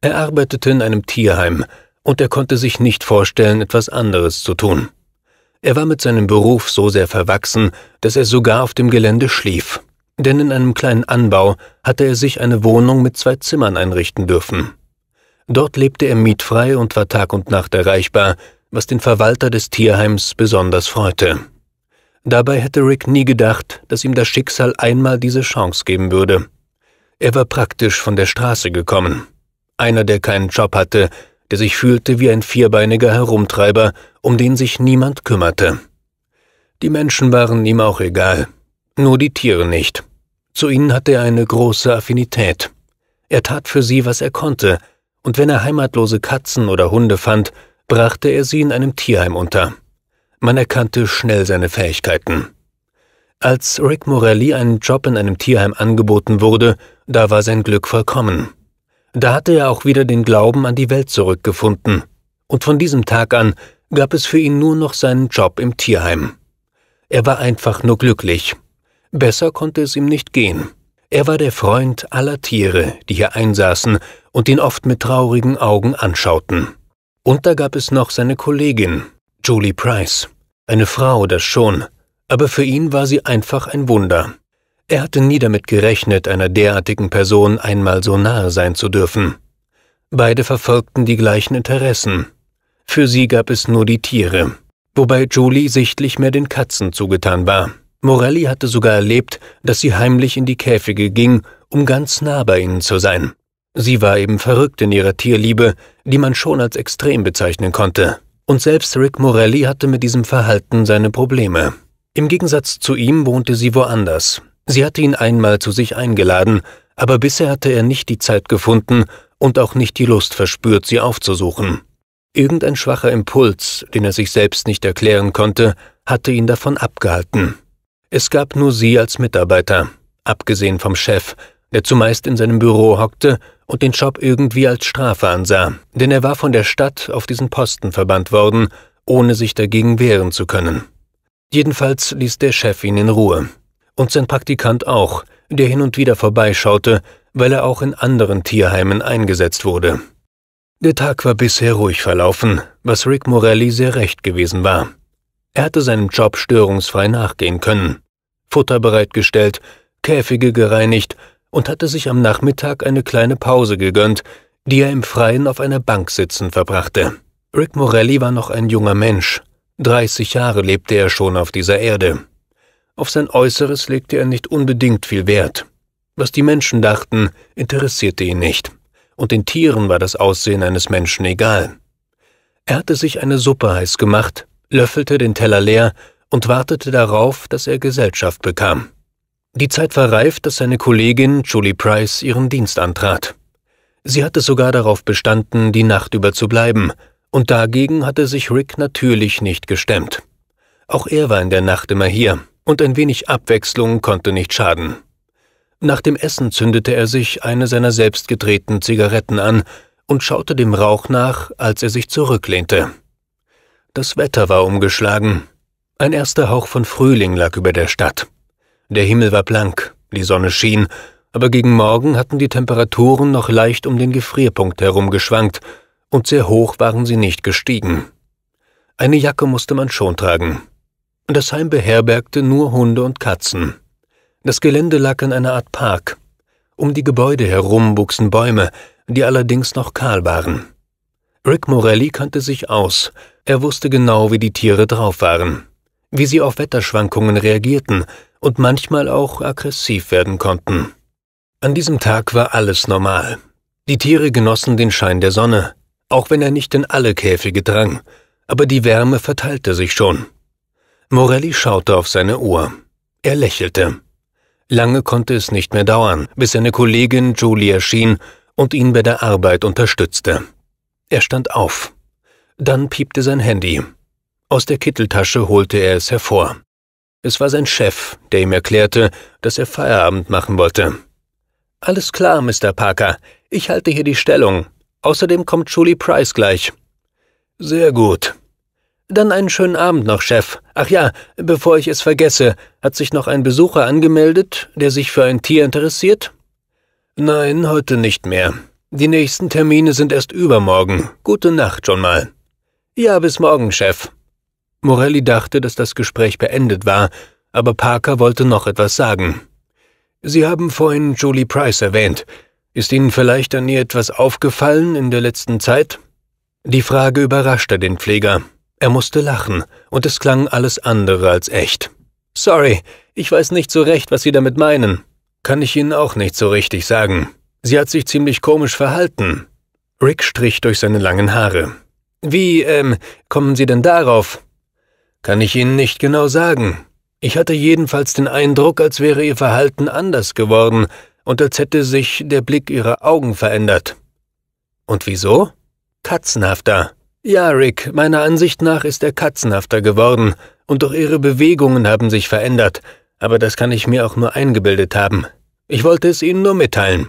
Er arbeitete in einem Tierheim und er konnte sich nicht vorstellen, etwas anderes zu tun. Er war mit seinem Beruf so sehr verwachsen, dass er sogar auf dem Gelände schlief, denn in einem kleinen Anbau hatte er sich eine Wohnung mit zwei Zimmern einrichten dürfen. Dort lebte er mietfrei und war Tag und Nacht erreichbar, was den Verwalter des Tierheims besonders freute. Dabei hätte Rick nie gedacht, dass ihm das Schicksal einmal diese Chance geben würde. Er war praktisch von der Straße gekommen. Einer, der keinen Job hatte, der sich fühlte wie ein vierbeiniger Herumtreiber, um den sich niemand kümmerte. Die Menschen waren ihm auch egal, nur die Tiere nicht. Zu ihnen hatte er eine große Affinität. Er tat für sie, was er konnte, und wenn er heimatlose Katzen oder Hunde fand, brachte er sie in einem Tierheim unter. Man erkannte schnell seine Fähigkeiten. Als Rick Morelli einen Job in einem Tierheim angeboten wurde, da war sein Glück vollkommen. Da hatte er auch wieder den Glauben an die Welt zurückgefunden. Und von diesem Tag an gab es für ihn nur noch seinen Job im Tierheim. Er war einfach nur glücklich. Besser konnte es ihm nicht gehen. Er war der Freund aller Tiere, die hier einsaßen und ihn oft mit traurigen Augen anschauten. Und da gab es noch seine Kollegin, Julie Price. Eine Frau, das schon, aber für ihn war sie einfach ein Wunder. Er hatte nie damit gerechnet, einer derartigen Person einmal so nahe sein zu dürfen. Beide verfolgten die gleichen Interessen. Für sie gab es nur die Tiere, wobei Julie sichtlich mehr den Katzen zugetan war. Morelli hatte sogar erlebt, dass sie heimlich in die Käfige ging, um ganz nah bei ihnen zu sein. Sie war eben verrückt in ihrer Tierliebe, die man schon als extrem bezeichnen konnte. Und selbst Rick Morelli hatte mit diesem Verhalten seine Probleme. Im Gegensatz zu ihm wohnte sie woanders. Sie hatte ihn einmal zu sich eingeladen, aber bisher hatte er nicht die Zeit gefunden und auch nicht die Lust verspürt, sie aufzusuchen. Irgendein schwacher Impuls, den er sich selbst nicht erklären konnte, hatte ihn davon abgehalten. Es gab nur sie als Mitarbeiter, abgesehen vom Chef, der zumeist in seinem Büro hockte und den Job irgendwie als Strafe ansah, denn er war von der Stadt auf diesen Posten verbannt worden, ohne sich dagegen wehren zu können. Jedenfalls ließ der Chef ihn in Ruhe. Und sein Praktikant auch, der hin und wieder vorbeischaute, weil er auch in anderen Tierheimen eingesetzt wurde. Der Tag war bisher ruhig verlaufen, was Rick Morelli sehr recht gewesen war. Er hatte seinem Job störungsfrei nachgehen können, Futter bereitgestellt, Käfige gereinigt und hatte sich am Nachmittag eine kleine Pause gegönnt, die er im Freien auf einer Bank sitzen verbrachte. Rick Morelli war noch ein junger Mensch. dreißig Jahre lebte er schon auf dieser Erde. Auf sein Äußeres legte er nicht unbedingt viel Wert. Was die Menschen dachten, interessierte ihn nicht. Und den Tieren war das Aussehen eines Menschen egal. Er hatte sich eine Suppe heiß gemacht, löffelte den Teller leer und wartete darauf, dass er Gesellschaft bekam. Die Zeit war reif, dass seine Kollegin Julie Price ihren Dienst antrat. Sie hatte sogar darauf bestanden, die Nacht über zu bleiben, und dagegen hatte sich Rick natürlich nicht gestemmt. Auch er war in der Nacht immer hier, und ein wenig Abwechslung konnte nicht schaden. Nach dem Essen zündete er sich eine seiner selbst gedrehten Zigaretten an und schaute dem Rauch nach, als er sich zurücklehnte. Das Wetter war umgeschlagen. Ein erster Hauch von Frühling lag über der Stadt. Der Himmel war blank, die Sonne schien, aber gegen Morgen hatten die Temperaturen noch leicht um den Gefrierpunkt herumgeschwankt und sehr hoch waren sie nicht gestiegen. Eine Jacke musste man schon tragen. Das Heim beherbergte nur Hunde und Katzen. Das Gelände lag in einer Art Park. Um die Gebäude herum wuchsen Bäume, die allerdings noch kahl waren. Rick Morelli kannte sich aus. Er wusste genau, wie die Tiere drauf waren, wie sie auf Wetterschwankungen reagierten und manchmal auch aggressiv werden konnten. An diesem Tag war alles normal. Die Tiere genossen den Schein der Sonne, auch wenn er nicht in alle Käfige drang, aber die Wärme verteilte sich schon. Morelli schaute auf seine Uhr. Er lächelte. Lange konnte es nicht mehr dauern, bis seine Kollegin Julie erschien und ihn bei der Arbeit unterstützte. Er stand auf. Dann piepte sein Handy. Aus der Kitteltasche holte er es hervor. Es war sein Chef, der ihm erklärte, dass er Feierabend machen wollte. »Alles klar, Mister Parker. Ich halte hier die Stellung. Außerdem kommt Julie Price gleich.« »Sehr gut.« »Dann einen schönen Abend noch, Chef. Ach ja, bevor ich es vergesse, hat sich noch ein Besucher angemeldet, der sich für ein Tier interessiert?« »Nein, heute nicht mehr. Die nächsten Termine sind erst übermorgen. Gute Nacht schon mal.« »Ja, bis morgen, Chef.« Morelli dachte, dass das Gespräch beendet war, aber Parker wollte noch etwas sagen. »Sie haben vorhin Julie Price erwähnt. Ist Ihnen vielleicht an ihr etwas aufgefallen in der letzten Zeit?« Die Frage überraschte den Pfleger. Er musste lachen, und es klang alles andere als echt. »Sorry, ich weiß nicht so recht, was Sie damit meinen. Kann ich Ihnen auch nicht so richtig sagen. Sie hat sich ziemlich komisch verhalten.« Rick strich durch seine langen Haare. »Wie, ähm, kommen Sie denn darauf?« »Kann ich Ihnen nicht genau sagen. Ich hatte jedenfalls den Eindruck, als wäre Ihr Verhalten anders geworden und als hätte sich der Blick Ihrer Augen verändert.« »Und wieso?« »Katzenhafter.« »Ja, Rick, meiner Ansicht nach ist er katzenhafter geworden, und auch Ihre Bewegungen haben sich verändert, aber das kann ich mir auch nur eingebildet haben. Ich wollte es Ihnen nur mitteilen.«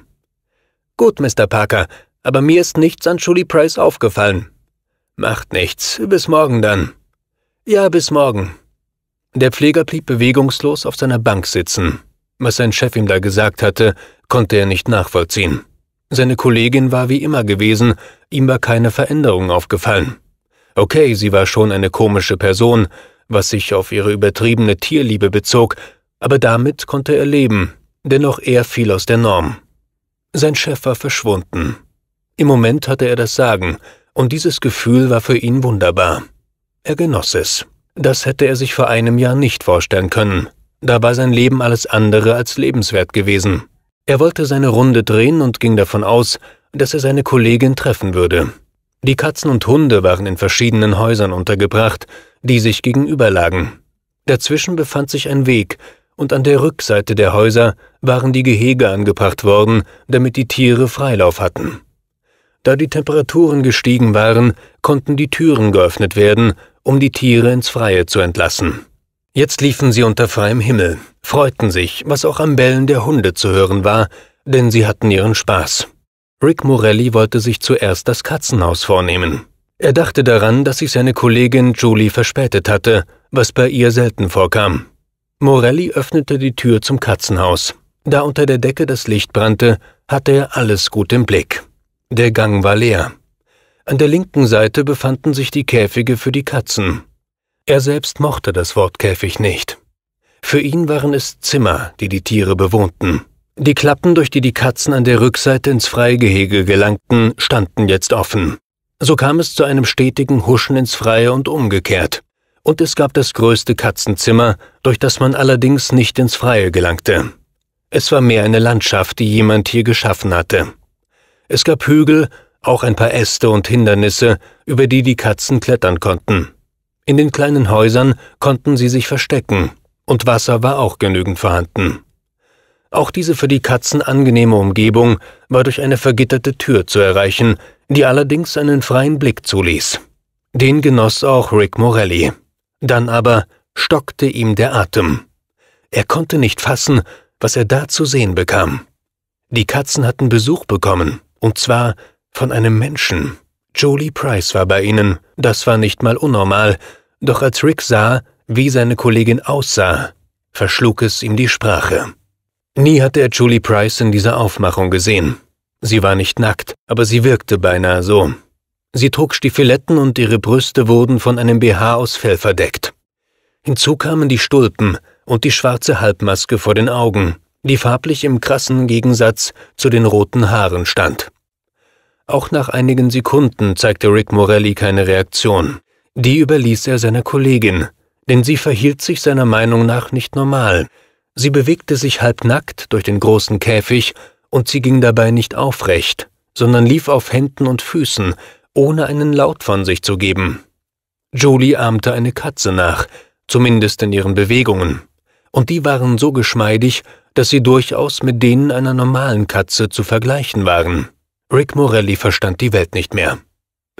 »Gut, Mister Parker, aber mir ist nichts an Julie Price aufgefallen.« »Macht nichts, bis morgen dann.« »Ja, bis morgen.« Der Pfleger blieb bewegungslos auf seiner Bank sitzen. Was sein Chef ihm da gesagt hatte, konnte er nicht nachvollziehen. Seine Kollegin war wie immer gewesen, ihm war keine Veränderung aufgefallen. Okay, sie war schon eine komische Person, was sich auf ihre übertriebene Tierliebe bezog, aber damit konnte er leben, denn auch er fiel aus der Norm. Sein Chef war verschwunden. Im Moment hatte er das Sagen, und dieses Gefühl war für ihn wunderbar. Er genoss es. Das hätte er sich vor einem Jahr nicht vorstellen können. Da war sein Leben alles andere als lebenswert gewesen. Er wollte seine Runde drehen und ging davon aus, dass er seine Kollegin treffen würde. Die Katzen und Hunde waren in verschiedenen Häusern untergebracht, die sich gegenüberlagen. Dazwischen befand sich ein Weg, und an der Rückseite der Häuser waren die Gehege angebracht worden, damit die Tiere Freilauf hatten. Da die Temperaturen gestiegen waren, konnten die Türen geöffnet werden, um die Tiere ins Freie zu entlassen. Jetzt liefen sie unter freiem Himmel, freuten sich, was auch am Bellen der Hunde zu hören war, denn sie hatten ihren Spaß. Rick Morelli wollte sich zuerst das Katzenhaus vornehmen. Er dachte daran, dass sich seine Kollegin Julie verspätet hatte, was bei ihr selten vorkam. Morelli öffnete die Tür zum Katzenhaus. Da unter der Decke das Licht brannte, hatte er alles gut im Blick. Der Gang war leer. An der linken Seite befanden sich die Käfige für die Katzen. Er selbst mochte das Wort Käfig nicht. Für ihn waren es Zimmer, die die Tiere bewohnten. Die Klappen, durch die die Katzen an der Rückseite ins Freigehege gelangten, standen jetzt offen. So kam es zu einem stetigen Huschen ins Freie und umgekehrt. Und es gab das größte Katzenzimmer, durch das man allerdings nicht ins Freie gelangte. Es war mehr eine Landschaft, die jemand hier geschaffen hatte. Es gab Hügel, auch ein paar Äste und Hindernisse, über die die Katzen klettern konnten. In den kleinen Häusern konnten sie sich verstecken, und Wasser war auch genügend vorhanden. Auch diese für die Katzen angenehme Umgebung war durch eine vergitterte Tür zu erreichen, die allerdings einen freien Blick zuließ. Den genoss auch Rick Morelli. Dann aber stockte ihm der Atem. Er konnte nicht fassen, was er da zu sehen bekam. Die Katzen hatten Besuch bekommen, und zwar von einem Menschen. Julie Price war bei ihnen, das war nicht mal unnormal, doch als Rick sah, wie seine Kollegin aussah, verschlug es ihm die Sprache. Nie hatte er Julie Price in dieser Aufmachung gesehen. Sie war nicht nackt, aber sie wirkte beinahe so. Sie trug Stiefeletten und ihre Brüste wurden von einem B H aus Fell verdeckt. Hinzu kamen die Stulpen und die schwarze Halbmaske vor den Augen, die farblich im krassen Gegensatz zu den roten Haaren stand. Auch nach einigen Sekunden zeigte Rick Morelli keine Reaktion. Die überließ er seiner Kollegin, denn sie verhielt sich seiner Meinung nach nicht normal. Sie bewegte sich halbnackt durch den großen Käfig und sie ging dabei nicht aufrecht, sondern lief auf Händen und Füßen, ohne einen Laut von sich zu geben. Julie ahmte eine Katze nach, zumindest in ihren Bewegungen, und die waren so geschmeidig, dass sie durchaus mit denen einer normalen Katze zu vergleichen waren. Rick Morelli verstand die Welt nicht mehr.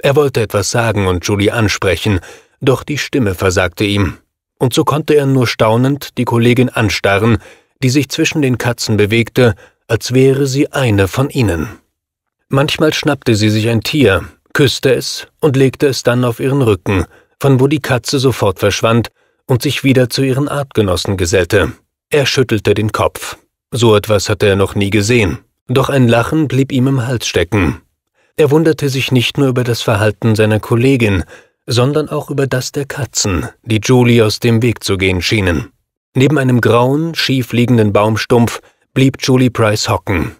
Er wollte etwas sagen und Julie ansprechen, doch die Stimme versagte ihm. Und so konnte er nur staunend die Kollegin anstarren, die sich zwischen den Katzen bewegte, als wäre sie eine von ihnen. Manchmal schnappte sie sich ein Tier, küsste es und legte es dann auf ihren Rücken, von wo die Katze sofort verschwand und sich wieder zu ihren Artgenossen gesellte. Er schüttelte den Kopf. So etwas hatte er noch nie gesehen. Doch ein Lachen blieb ihm im Hals stecken. Er wunderte sich nicht nur über das Verhalten seiner Kollegin, sondern auch über das der Katzen, die Julie aus dem Weg zu gehen schienen. Neben einem grauen, schief liegenden Baumstumpf blieb Julie Price hocken.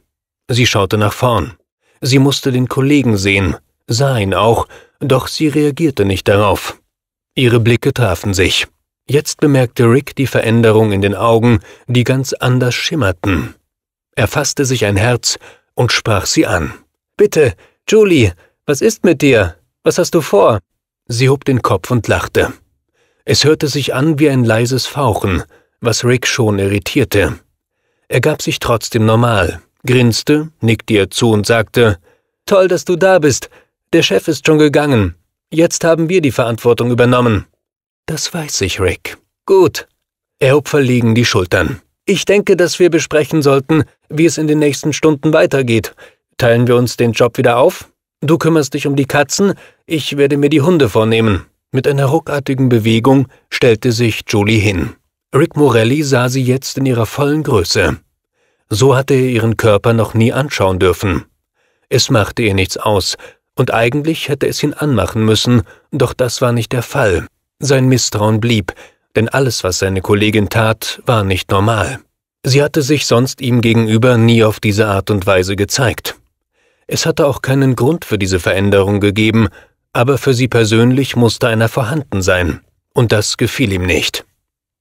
Sie schaute nach vorn. Sie musste den Kollegen sehen, sah ihn auch, doch sie reagierte nicht darauf. Ihre Blicke trafen sich. Jetzt bemerkte Rick die Veränderung in den Augen, die ganz anders schimmerten. Er fasste sich ein Herz und sprach sie an. »Bitte, Julie, was ist mit dir? Was hast du vor?« Sie hob den Kopf und lachte. Es hörte sich an wie ein leises Fauchen, was Rick schon irritierte. Er gab sich trotzdem normal, grinste, nickte ihr zu und sagte, »Toll, dass du da bist. Der Chef ist schon gegangen. Jetzt haben wir die Verantwortung übernommen.« »Das weiß ich, Rick.« »Gut.« Er hob verlegen die Schultern. »Ich denke, dass wir besprechen sollten, wie es in den nächsten Stunden weitergeht. Teilen wir uns den Job wieder auf? Du kümmerst dich um die Katzen, ich werde mir die Hunde vornehmen.« Mit einer ruckartigen Bewegung stellte sich Julie hin. Rick Morelli sah sie jetzt in ihrer vollen Größe. So hatte er ihren Körper noch nie anschauen dürfen. Es machte ihr nichts aus, und eigentlich hätte es ihn anmachen müssen, doch das war nicht der Fall. Sein Misstrauen blieb, denn alles, was seine Kollegin tat, war nicht normal. Sie hatte sich sonst ihm gegenüber nie auf diese Art und Weise gezeigt. Es hatte auch keinen Grund für diese Veränderung gegeben, aber für sie persönlich musste einer vorhanden sein, und das gefiel ihm nicht.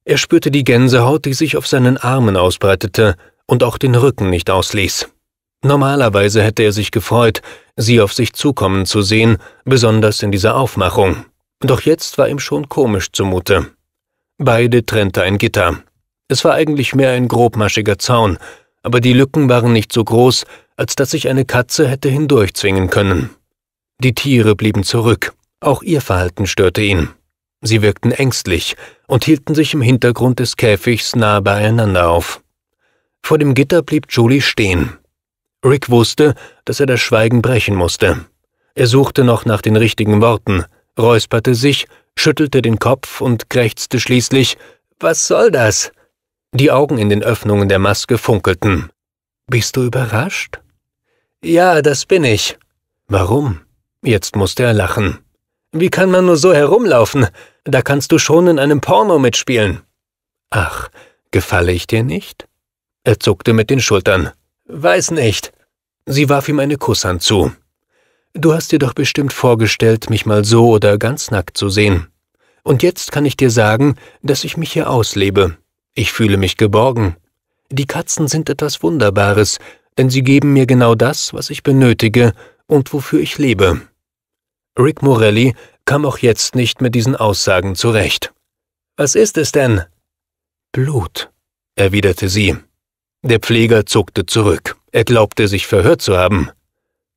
Er spürte die Gänsehaut, die sich auf seinen Armen ausbreitete und auch den Rücken nicht ausließ. Normalerweise hätte er sich gefreut, sie auf sich zukommen zu sehen, besonders in dieser Aufmachung. Doch jetzt war ihm schon komisch zumute. Beide trennte ein Gitter. Es war eigentlich mehr ein grobmaschiger Zaun, aber die Lücken waren nicht so groß, als dass sich eine Katze hätte hindurchzwingen können. Die Tiere blieben zurück, auch ihr Verhalten störte ihn. Sie wirkten ängstlich und hielten sich im Hintergrund des Käfigs nah beieinander auf. Vor dem Gitter blieb Julie stehen. Rick wusste, dass er das Schweigen brechen musste. Er suchte noch nach den richtigen Worten, räusperte sich, schüttelte den Kopf und krächzte schließlich, »Was soll das?« Die Augen in den Öffnungen der Maske funkelten. »Bist du überrascht?« »Ja, das bin ich.« »Warum?« Jetzt musste er lachen. »Wie kann man nur so herumlaufen? Da kannst du schon in einem Porno mitspielen.« »Ach, gefalle ich dir nicht?« Er zuckte mit den Schultern. »Weiß nicht.« Sie warf ihm eine Kusshand zu. »Du hast dir doch bestimmt vorgestellt, mich mal so oder ganz nackt zu sehen. Und jetzt kann ich dir sagen, dass ich mich hier auslebe. Ich fühle mich geborgen. Die Katzen sind etwas Wunderbares, denn sie geben mir genau das, was ich benötige und wofür ich lebe.« Rick Morelli kam auch jetzt nicht mit diesen Aussagen zurecht. »Was ist es denn?« »Blut«, erwiderte sie. Der Pfleger zuckte zurück. Er glaubte, sich verhört zu haben.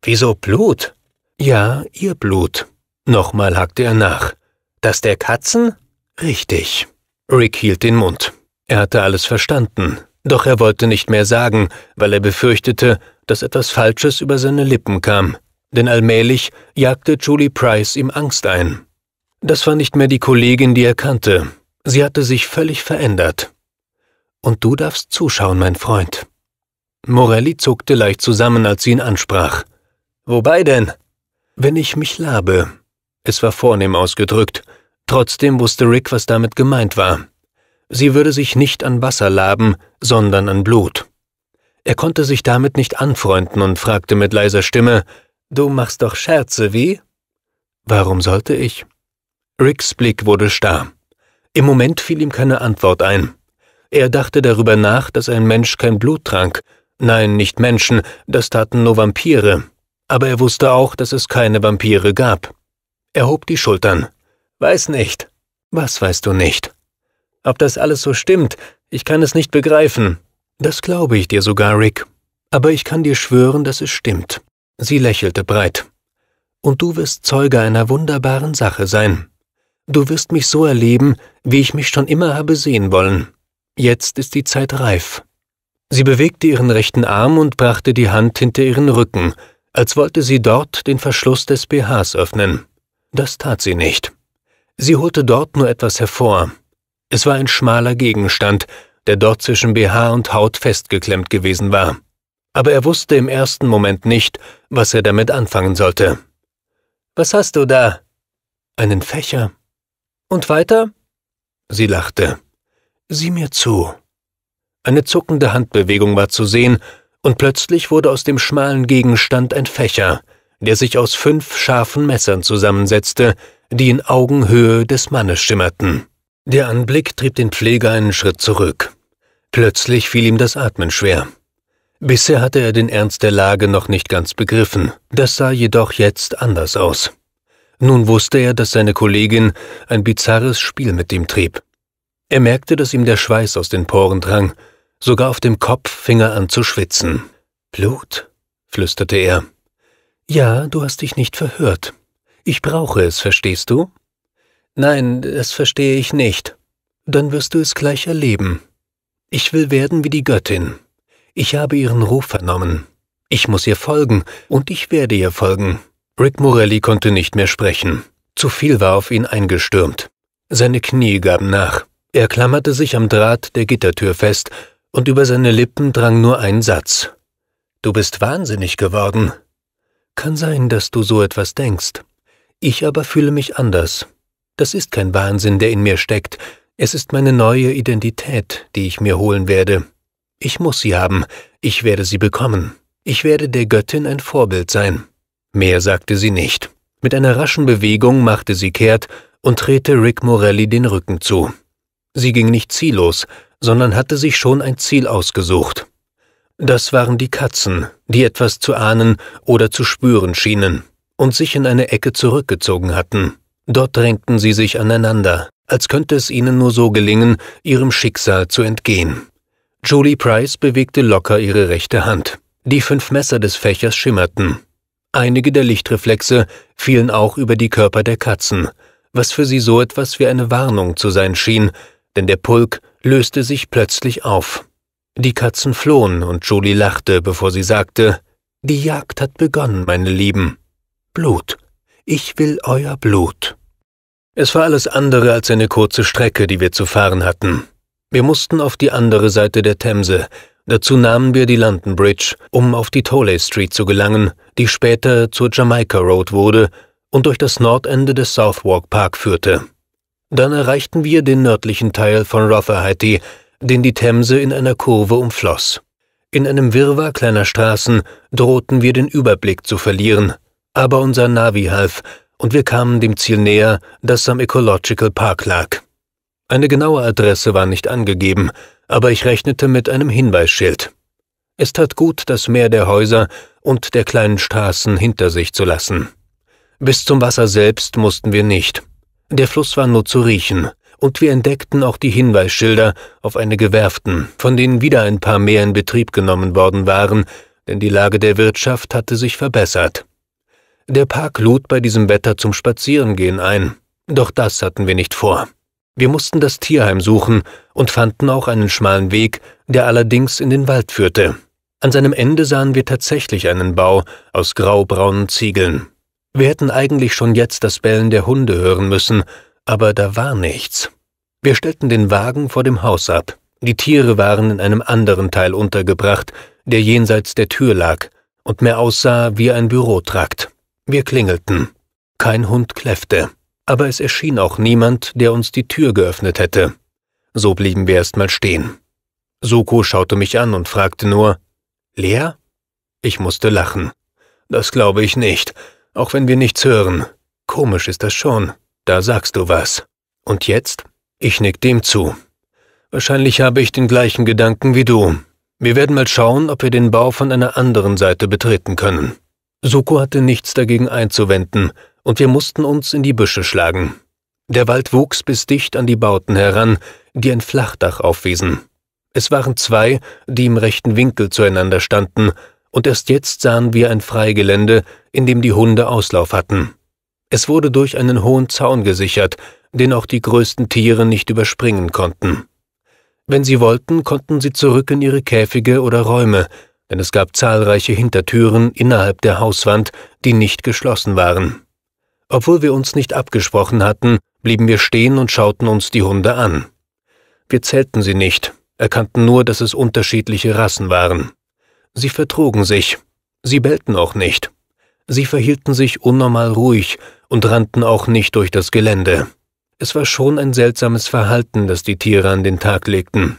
»Wieso Blut?« »Ja, ihr Blut.« Nochmal hakte er nach. »Das der Katzen?« »Richtig.« Rick hielt den Mund. Er hatte alles verstanden, doch er wollte nicht mehr sagen, weil er befürchtete, dass etwas Falsches über seine Lippen kam. denn allmählich jagte Julie Price ihm Angst ein. Das war nicht mehr die Kollegin, die er kannte. Sie hatte sich völlig verändert. Und du darfst zuschauen, mein Freund. Morelli zuckte leicht zusammen, als sie ihn ansprach. Wobei denn? Wenn ich mich labe. Es war vornehm ausgedrückt. Trotzdem wusste Rick, was damit gemeint war. Sie würde sich nicht an Wasser laben, sondern an Blut. Er konnte sich damit nicht anfreunden und fragte mit leiser Stimme, »Du machst doch Scherze, wie?« »Warum sollte ich?« Ricks Blick wurde starr. Im Moment fiel ihm keine Antwort ein. Er dachte darüber nach, dass ein Mensch kein Blut trank. Nein, nicht Menschen, das taten nur Vampire. Aber er wusste auch, dass es keine Vampire gab. Er hob die Schultern. »Weiß nicht.« »Was weißt du nicht?« »Ob das alles so stimmt, ich kann es nicht begreifen.« »Das glaube ich dir sogar, Rick. Aber ich kann dir schwören, dass es stimmt.« Sie lächelte breit. »Und du wirst Zeuge einer wunderbaren Sache sein. Du wirst mich so erleben, wie ich mich schon immer habe sehen wollen. Jetzt ist die Zeit reif.« Sie bewegte ihren rechten Arm und brachte die Hand hinter ihren Rücken, als wollte sie dort den Verschluss des B Hs öffnen. Das tat sie nicht. Sie holte dort nur etwas hervor. Es war ein schmaler Gegenstand, der dort zwischen B H und Haut festgeklemmt gewesen war. Aber er wusste im ersten Moment nicht, was er damit anfangen sollte. »Was hast du da?« »Einen Fächer.« »Und weiter?« Sie lachte. »Sieh mir zu.« Eine zuckende Handbewegung war zu sehen, und plötzlich wurde aus dem schmalen Gegenstand ein Fächer, der sich aus fünf scharfen Messern zusammensetzte, die in Augenhöhe des Mannes schimmerten. Der Anblick trieb den Pfleger einen Schritt zurück. Plötzlich fiel ihm das Atmen schwer. Bisher hatte er den Ernst der Lage noch nicht ganz begriffen. Das sah jedoch jetzt anders aus. Nun wusste er, dass seine Kollegin ein bizarres Spiel mit ihm trieb. Er merkte, dass ihm der Schweiß aus den Poren drang. Sogar auf dem Kopf fing er an zu schwitzen. »Blut?« flüsterte er. »Ja, du hast dich nicht verhört. Ich brauche es, verstehst du?« »Nein, das verstehe ich nicht.« »Dann wirst du es gleich erleben. Ich will werden wie die Göttin. Ich habe ihren Ruf vernommen. Ich muss ihr folgen, und ich werde ihr folgen.« Rick Morelli konnte nicht mehr sprechen. Zu viel war auf ihn eingestürmt. Seine Knie gaben nach. Er klammerte sich am Draht der Gittertür fest, und über seine Lippen drang nur ein Satz. »Du bist wahnsinnig geworden.« »Kann sein, dass du so etwas denkst. Ich aber fühle mich anders. Das ist kein Wahnsinn, der in mir steckt. Es ist meine neue Identität, die ich mir holen werde. Ich muss sie haben. Ich werde sie bekommen. Ich werde der Göttin ein Vorbild sein.« Mehr sagte sie nicht. Mit einer raschen Bewegung machte sie kehrt und drehte Rick Morelli den Rücken zu. Sie ging nicht ziellos, sondern hatte sich schon ein Ziel ausgesucht. Das waren die Katzen, die etwas zu ahnen oder zu spüren schienen und sich in eine Ecke zurückgezogen hatten. Dort drängten sie sich aneinander, als könnte es ihnen nur so gelingen, ihrem Schicksal zu entgehen. Julie Price bewegte locker ihre rechte Hand. Die fünf Messer des Fächers schimmerten. Einige der Lichtreflexe fielen auch über die Körper der Katzen, was für sie so etwas wie eine Warnung zu sein schien, denn der Pulk löste sich plötzlich auf. Die Katzen flohen und Julie lachte, bevor sie sagte, »Die Jagd hat begonnen, meine Lieben. Blut. Ich will euer Blut.« Es war alles andere als eine kurze Strecke, die wir zu fahren hatten. Wir mussten auf die andere Seite der Themse. Dazu nahmen wir die London Bridge, um auf die Tolley Street zu gelangen, die später zur Jamaica Road wurde und durch das Nordende des Southwark Park führte. Dann erreichten wir den nördlichen Teil von Rotherhithe, den die Themse in einer Kurve umfloss. In einem Wirrwarr kleiner Straßen drohten wir den Überblick zu verlieren, aber unser Navi half, und wir kamen dem Ziel näher, das am Ecological Park lag. Eine genaue Adresse war nicht angegeben, aber ich rechnete mit einem Hinweisschild. Es tat gut, das Meer der Häuser und der kleinen Straßen hinter sich zu lassen. Bis zum Wasser selbst mussten wir nicht. Der Fluss war nur zu riechen, und wir entdeckten auch die Hinweisschilder auf einige Werften, von denen wieder ein paar mehr in Betrieb genommen worden waren, denn die Lage der Wirtschaft hatte sich verbessert. Der Park lud bei diesem Wetter zum Spazierengehen ein, doch das hatten wir nicht vor. Wir mussten das Tierheim suchen und fanden auch einen schmalen Weg, der allerdings in den Wald führte. An seinem Ende sahen wir tatsächlich einen Bau aus graubraunen Ziegeln. Wir hätten eigentlich schon jetzt das Bellen der Hunde hören müssen, aber da war nichts. Wir stellten den Wagen vor dem Haus ab. Die Tiere waren in einem anderen Teil untergebracht, der jenseits der Tür lag und mehr aussah wie ein Bürotrakt. Wir klingelten. Kein Hund kläffte, aber es erschien auch niemand, der uns die Tür geöffnet hätte. So blieben wir erstmal stehen. Suko schaute mich an und fragte nur, »Lea?« Ich musste lachen. »Das glaube ich nicht, auch wenn wir nichts hören. Komisch ist das schon, da sagst du was. Und jetzt?« Ich nickte ihm zu. »Wahrscheinlich habe ich den gleichen Gedanken wie du. Wir werden mal schauen, ob wir den Bau von einer anderen Seite betreten können.« Suko hatte nichts dagegen einzuwenden, und wir mussten uns in die Büsche schlagen. Der Wald wuchs bis dicht an die Bauten heran, die ein Flachdach aufwiesen. Es waren zwei, die im rechten Winkel zueinander standen, und erst jetzt sahen wir ein Freigelände, in dem die Hunde Auslauf hatten. Es wurde durch einen hohen Zaun gesichert, den auch die größten Tiere nicht überspringen konnten. Wenn sie wollten, konnten sie zurück in ihre Käfige oder Räume, denn es gab zahlreiche Hintertüren innerhalb der Hauswand, die nicht geschlossen waren. Obwohl wir uns nicht abgesprochen hatten, blieben wir stehen und schauten uns die Hunde an. Wir zählten sie nicht, erkannten nur, dass es unterschiedliche Rassen waren. Sie vertrugen sich, sie bellten auch nicht. Sie verhielten sich unnormal ruhig und rannten auch nicht durch das Gelände. Es war schon ein seltsames Verhalten, das die Tiere an den Tag legten.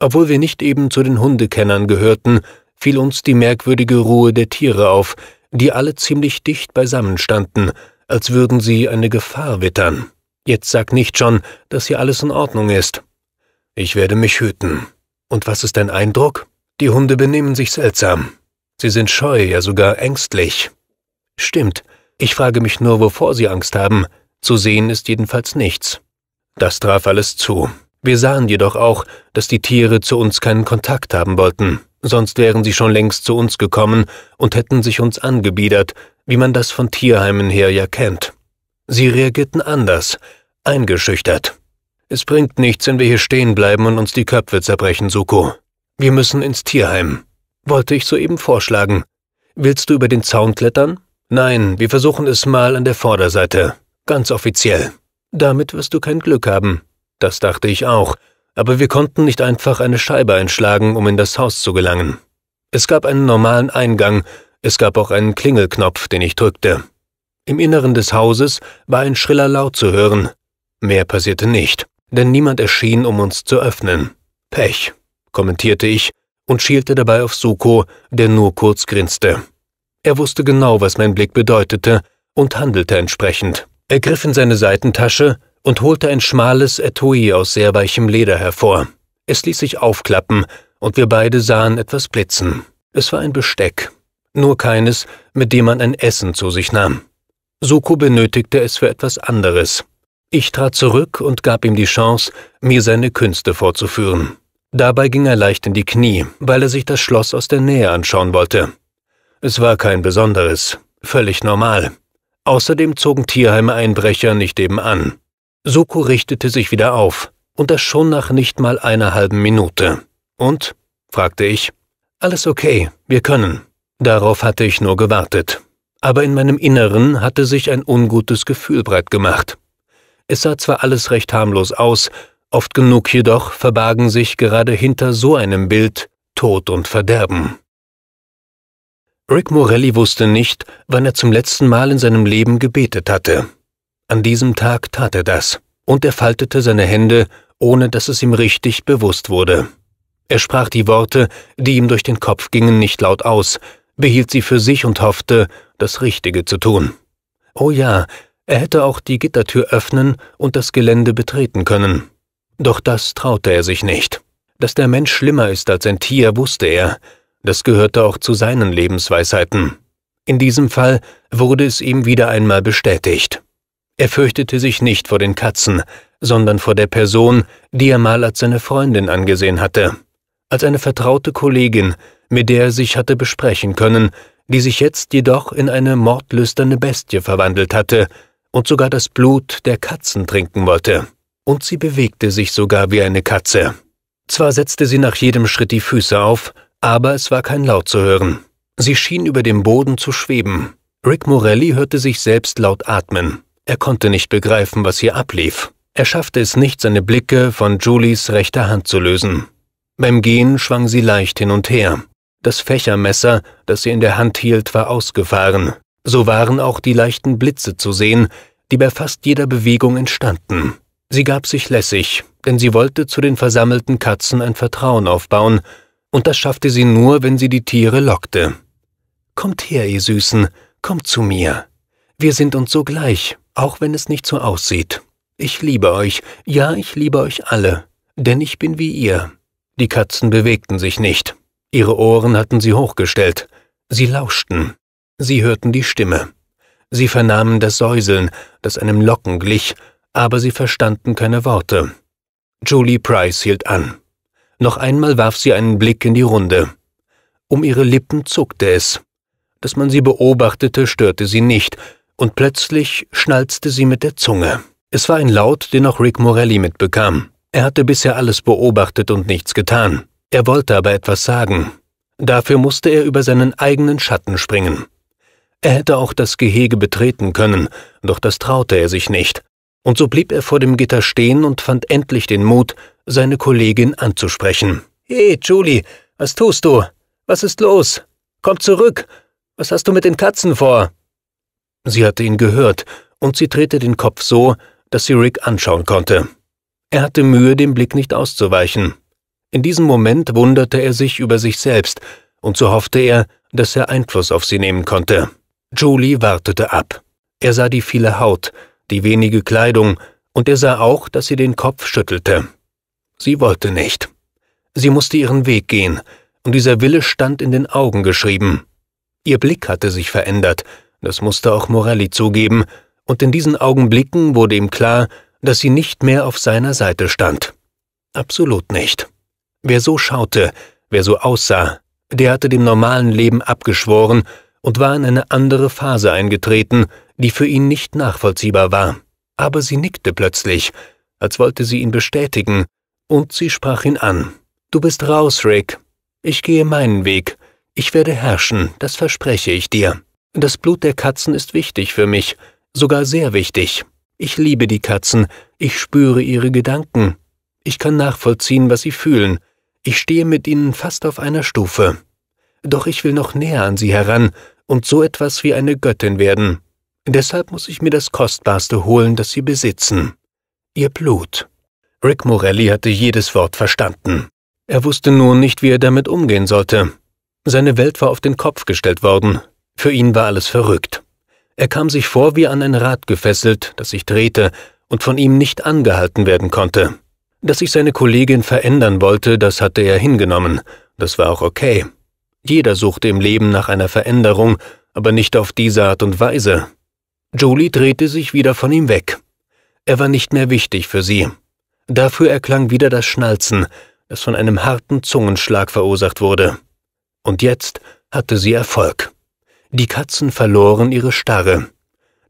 Obwohl wir nicht eben zu den Hundekennern gehörten, fiel uns die merkwürdige Ruhe der Tiere auf, die alle ziemlich dicht beisammen standen, als würden sie eine Gefahr wittern. Jetzt sag nicht schon, dass hier alles in Ordnung ist. Ich werde mich hüten. Und was ist dein Eindruck? Die Hunde benehmen sich seltsam. Sie sind scheu, ja sogar ängstlich. Stimmt, ich frage mich nur, wovor sie Angst haben. Zu sehen ist jedenfalls nichts. Das traf alles zu. Wir sahen jedoch auch, dass die Tiere zu uns keinen Kontakt haben wollten, sonst wären sie schon längst zu uns gekommen und hätten sich uns angebiedert, wie man das von Tierheimen her ja kennt. Sie reagierten anders, eingeschüchtert. Es bringt nichts, wenn wir hier stehen bleiben und uns die Köpfe zerbrechen, Suko. Wir müssen ins Tierheim. Wollte ich soeben vorschlagen. Willst du über den Zaun klettern? Nein, wir versuchen es mal an der Vorderseite. Ganz offiziell. Damit wirst du kein Glück haben. Das dachte ich auch, aber wir konnten nicht einfach eine Scheibe einschlagen, um in das Haus zu gelangen. Es gab einen normalen Eingang, es gab auch einen Klingelknopf, den ich drückte. Im Inneren des Hauses war ein schriller Laut zu hören. Mehr passierte nicht, denn niemand erschien, um uns zu öffnen. Pech, kommentierte ich und schielte dabei auf Suko, der nur kurz grinste. Er wusste genau, was mein Blick bedeutete und handelte entsprechend. Er griff in seine Seitentasche und holte ein schmales Etui aus sehr weichem Leder hervor. Es ließ sich aufklappen, und wir beide sahen etwas blitzen. Es war ein Besteck, nur keines, mit dem man ein Essen zu sich nahm. Suko benötigte es für etwas anderes. Ich trat zurück und gab ihm die Chance, mir seine Künste vorzuführen. Dabei ging er leicht in die Knie, weil er sich das Schloss aus der Nähe anschauen wollte. Es war kein besonderes, völlig normal. Außerdem zogen Tierheime Einbrecher nicht eben an. Suko richtete sich wieder auf, und das schon nach nicht mal einer halben Minute. »Und?« fragte ich. »Alles okay, wir können.« Darauf hatte ich nur gewartet. Aber in meinem Inneren hatte sich ein ungutes Gefühl breit gemacht. Es sah zwar alles recht harmlos aus, oft genug jedoch verbargen sich gerade hinter so einem Bild Tod und Verderben. Rick Morelli wusste nicht, wann er zum letzten Mal in seinem Leben gebetet hatte. An diesem Tag tat er das, und er faltete seine Hände, ohne dass es ihm richtig bewusst wurde. Er sprach die Worte, die ihm durch den Kopf gingen, nicht laut aus, behielt sie für sich und hoffte, das Richtige zu tun. Oh ja, er hätte auch die Gittertür öffnen und das Gelände betreten können. Doch das traute er sich nicht. Dass der Mensch schlimmer ist als ein Tier, wusste er. Das gehörte auch zu seinen Lebensweisheiten. In diesem Fall wurde es ihm wieder einmal bestätigt. Er fürchtete sich nicht vor den Katzen, sondern vor der Person, die er mal als seine Freundin angesehen hatte, als eine vertraute Kollegin, mit der er sich hatte besprechen können, die sich jetzt jedoch in eine mordlüsterne Bestie verwandelt hatte und sogar das Blut der Katzen trinken wollte. Und sie bewegte sich sogar wie eine Katze. Zwar setzte sie nach jedem Schritt die Füße auf, aber es war kein Laut zu hören. Sie schien über dem Boden zu schweben. Rick Morelli hörte sich selbst laut atmen. Er konnte nicht begreifen, was hier ablief. Er schaffte es nicht, seine Blicke von Julies rechter Hand zu lösen. Beim Gehen schwang sie leicht hin und her. Das Fächermesser, das sie in der Hand hielt, war ausgefahren. So waren auch die leichten Blitze zu sehen, die bei fast jeder Bewegung entstanden. Sie gab sich lässig, denn sie wollte zu den versammelten Katzen ein Vertrauen aufbauen, und das schaffte sie nur, wenn sie die Tiere lockte. »Kommt her, ihr Süßen, kommt zu mir. Wir sind uns so gleich, auch wenn es nicht so aussieht. Ich liebe euch, ja, ich liebe euch alle, denn ich bin wie ihr.« Die Katzen bewegten sich nicht. Ihre Ohren hatten sie hochgestellt. Sie lauschten. Sie hörten die Stimme. Sie vernahmen das Säuseln, das einem Locken glich, aber sie verstanden keine Worte. Julie Price hielt an. Noch einmal warf sie einen Blick in die Runde. Um ihre Lippen zuckte es. Dass man sie beobachtete, störte sie nicht, und plötzlich schnalzte sie mit der Zunge. Es war ein Laut, den auch Rick Morelli mitbekam. Er hatte bisher alles beobachtet und nichts getan. Er wollte aber etwas sagen. Dafür musste er über seinen eigenen Schatten springen. Er hätte auch das Gehege betreten können, doch das traute er sich nicht. Und so blieb er vor dem Gitter stehen und fand endlich den Mut, seine Kollegin anzusprechen. »Hey, Julie, was tust du? Was ist los? Komm zurück! Was hast du mit den Katzen vor?« Sie hatte ihn gehört, und sie drehte den Kopf so, dass sie Rick anschauen konnte. Er hatte Mühe, dem Blick nicht auszuweichen. In diesem Moment wunderte er sich über sich selbst, und so hoffte er, dass er Einfluss auf sie nehmen konnte. Julie wartete ab. Er sah die viele Haut, die wenige Kleidung, und er sah auch, dass sie den Kopf schüttelte. Sie wollte nicht. Sie musste ihren Weg gehen, und dieser Wille stand in den Augen geschrieben. Ihr Blick hatte sich verändert, das musste auch Morelli zugeben, und in diesen Augenblicken wurde ihm klar, dass sie nicht mehr auf seiner Seite stand. Absolut nicht. Wer so schaute, wer so aussah, der hatte dem normalen Leben abgeschworen und war in eine andere Phase eingetreten, die für ihn nicht nachvollziehbar war. Aber sie nickte plötzlich, als wollte sie ihn bestätigen, und sie sprach ihn an. »Du bist raus, Rick. Ich gehe meinen Weg. Ich werde herrschen, das verspreche ich dir. Das Blut der Katzen ist wichtig für mich, sogar sehr wichtig. Ich liebe die Katzen, ich spüre ihre Gedanken. Ich kann nachvollziehen, was sie fühlen. Ich stehe mit ihnen fast auf einer Stufe. Doch ich will noch näher an sie heran und so etwas wie eine Göttin werden. Deshalb muss ich mir das Kostbarste holen, das sie besitzen. Ihr Blut.« Rick Morelli hatte jedes Wort verstanden. Er wusste nur nicht, wie er damit umgehen sollte. Seine Welt war auf den Kopf gestellt worden. Für ihn war alles verrückt. Er kam sich vor wie an ein Rad gefesselt, das sich drehte und von ihm nicht angehalten werden konnte. Dass sich seine Kollegin verändern wollte, das hatte er hingenommen. Das war auch okay. Jeder suchte im Leben nach einer Veränderung, aber nicht auf diese Art und Weise. Julie drehte sich wieder von ihm weg. Er war nicht mehr wichtig für sie. Dafür erklang wieder das Schnalzen, das von einem harten Zungenschlag verursacht wurde. Und jetzt hatte sie Erfolg. Die Katzen verloren ihre Starre.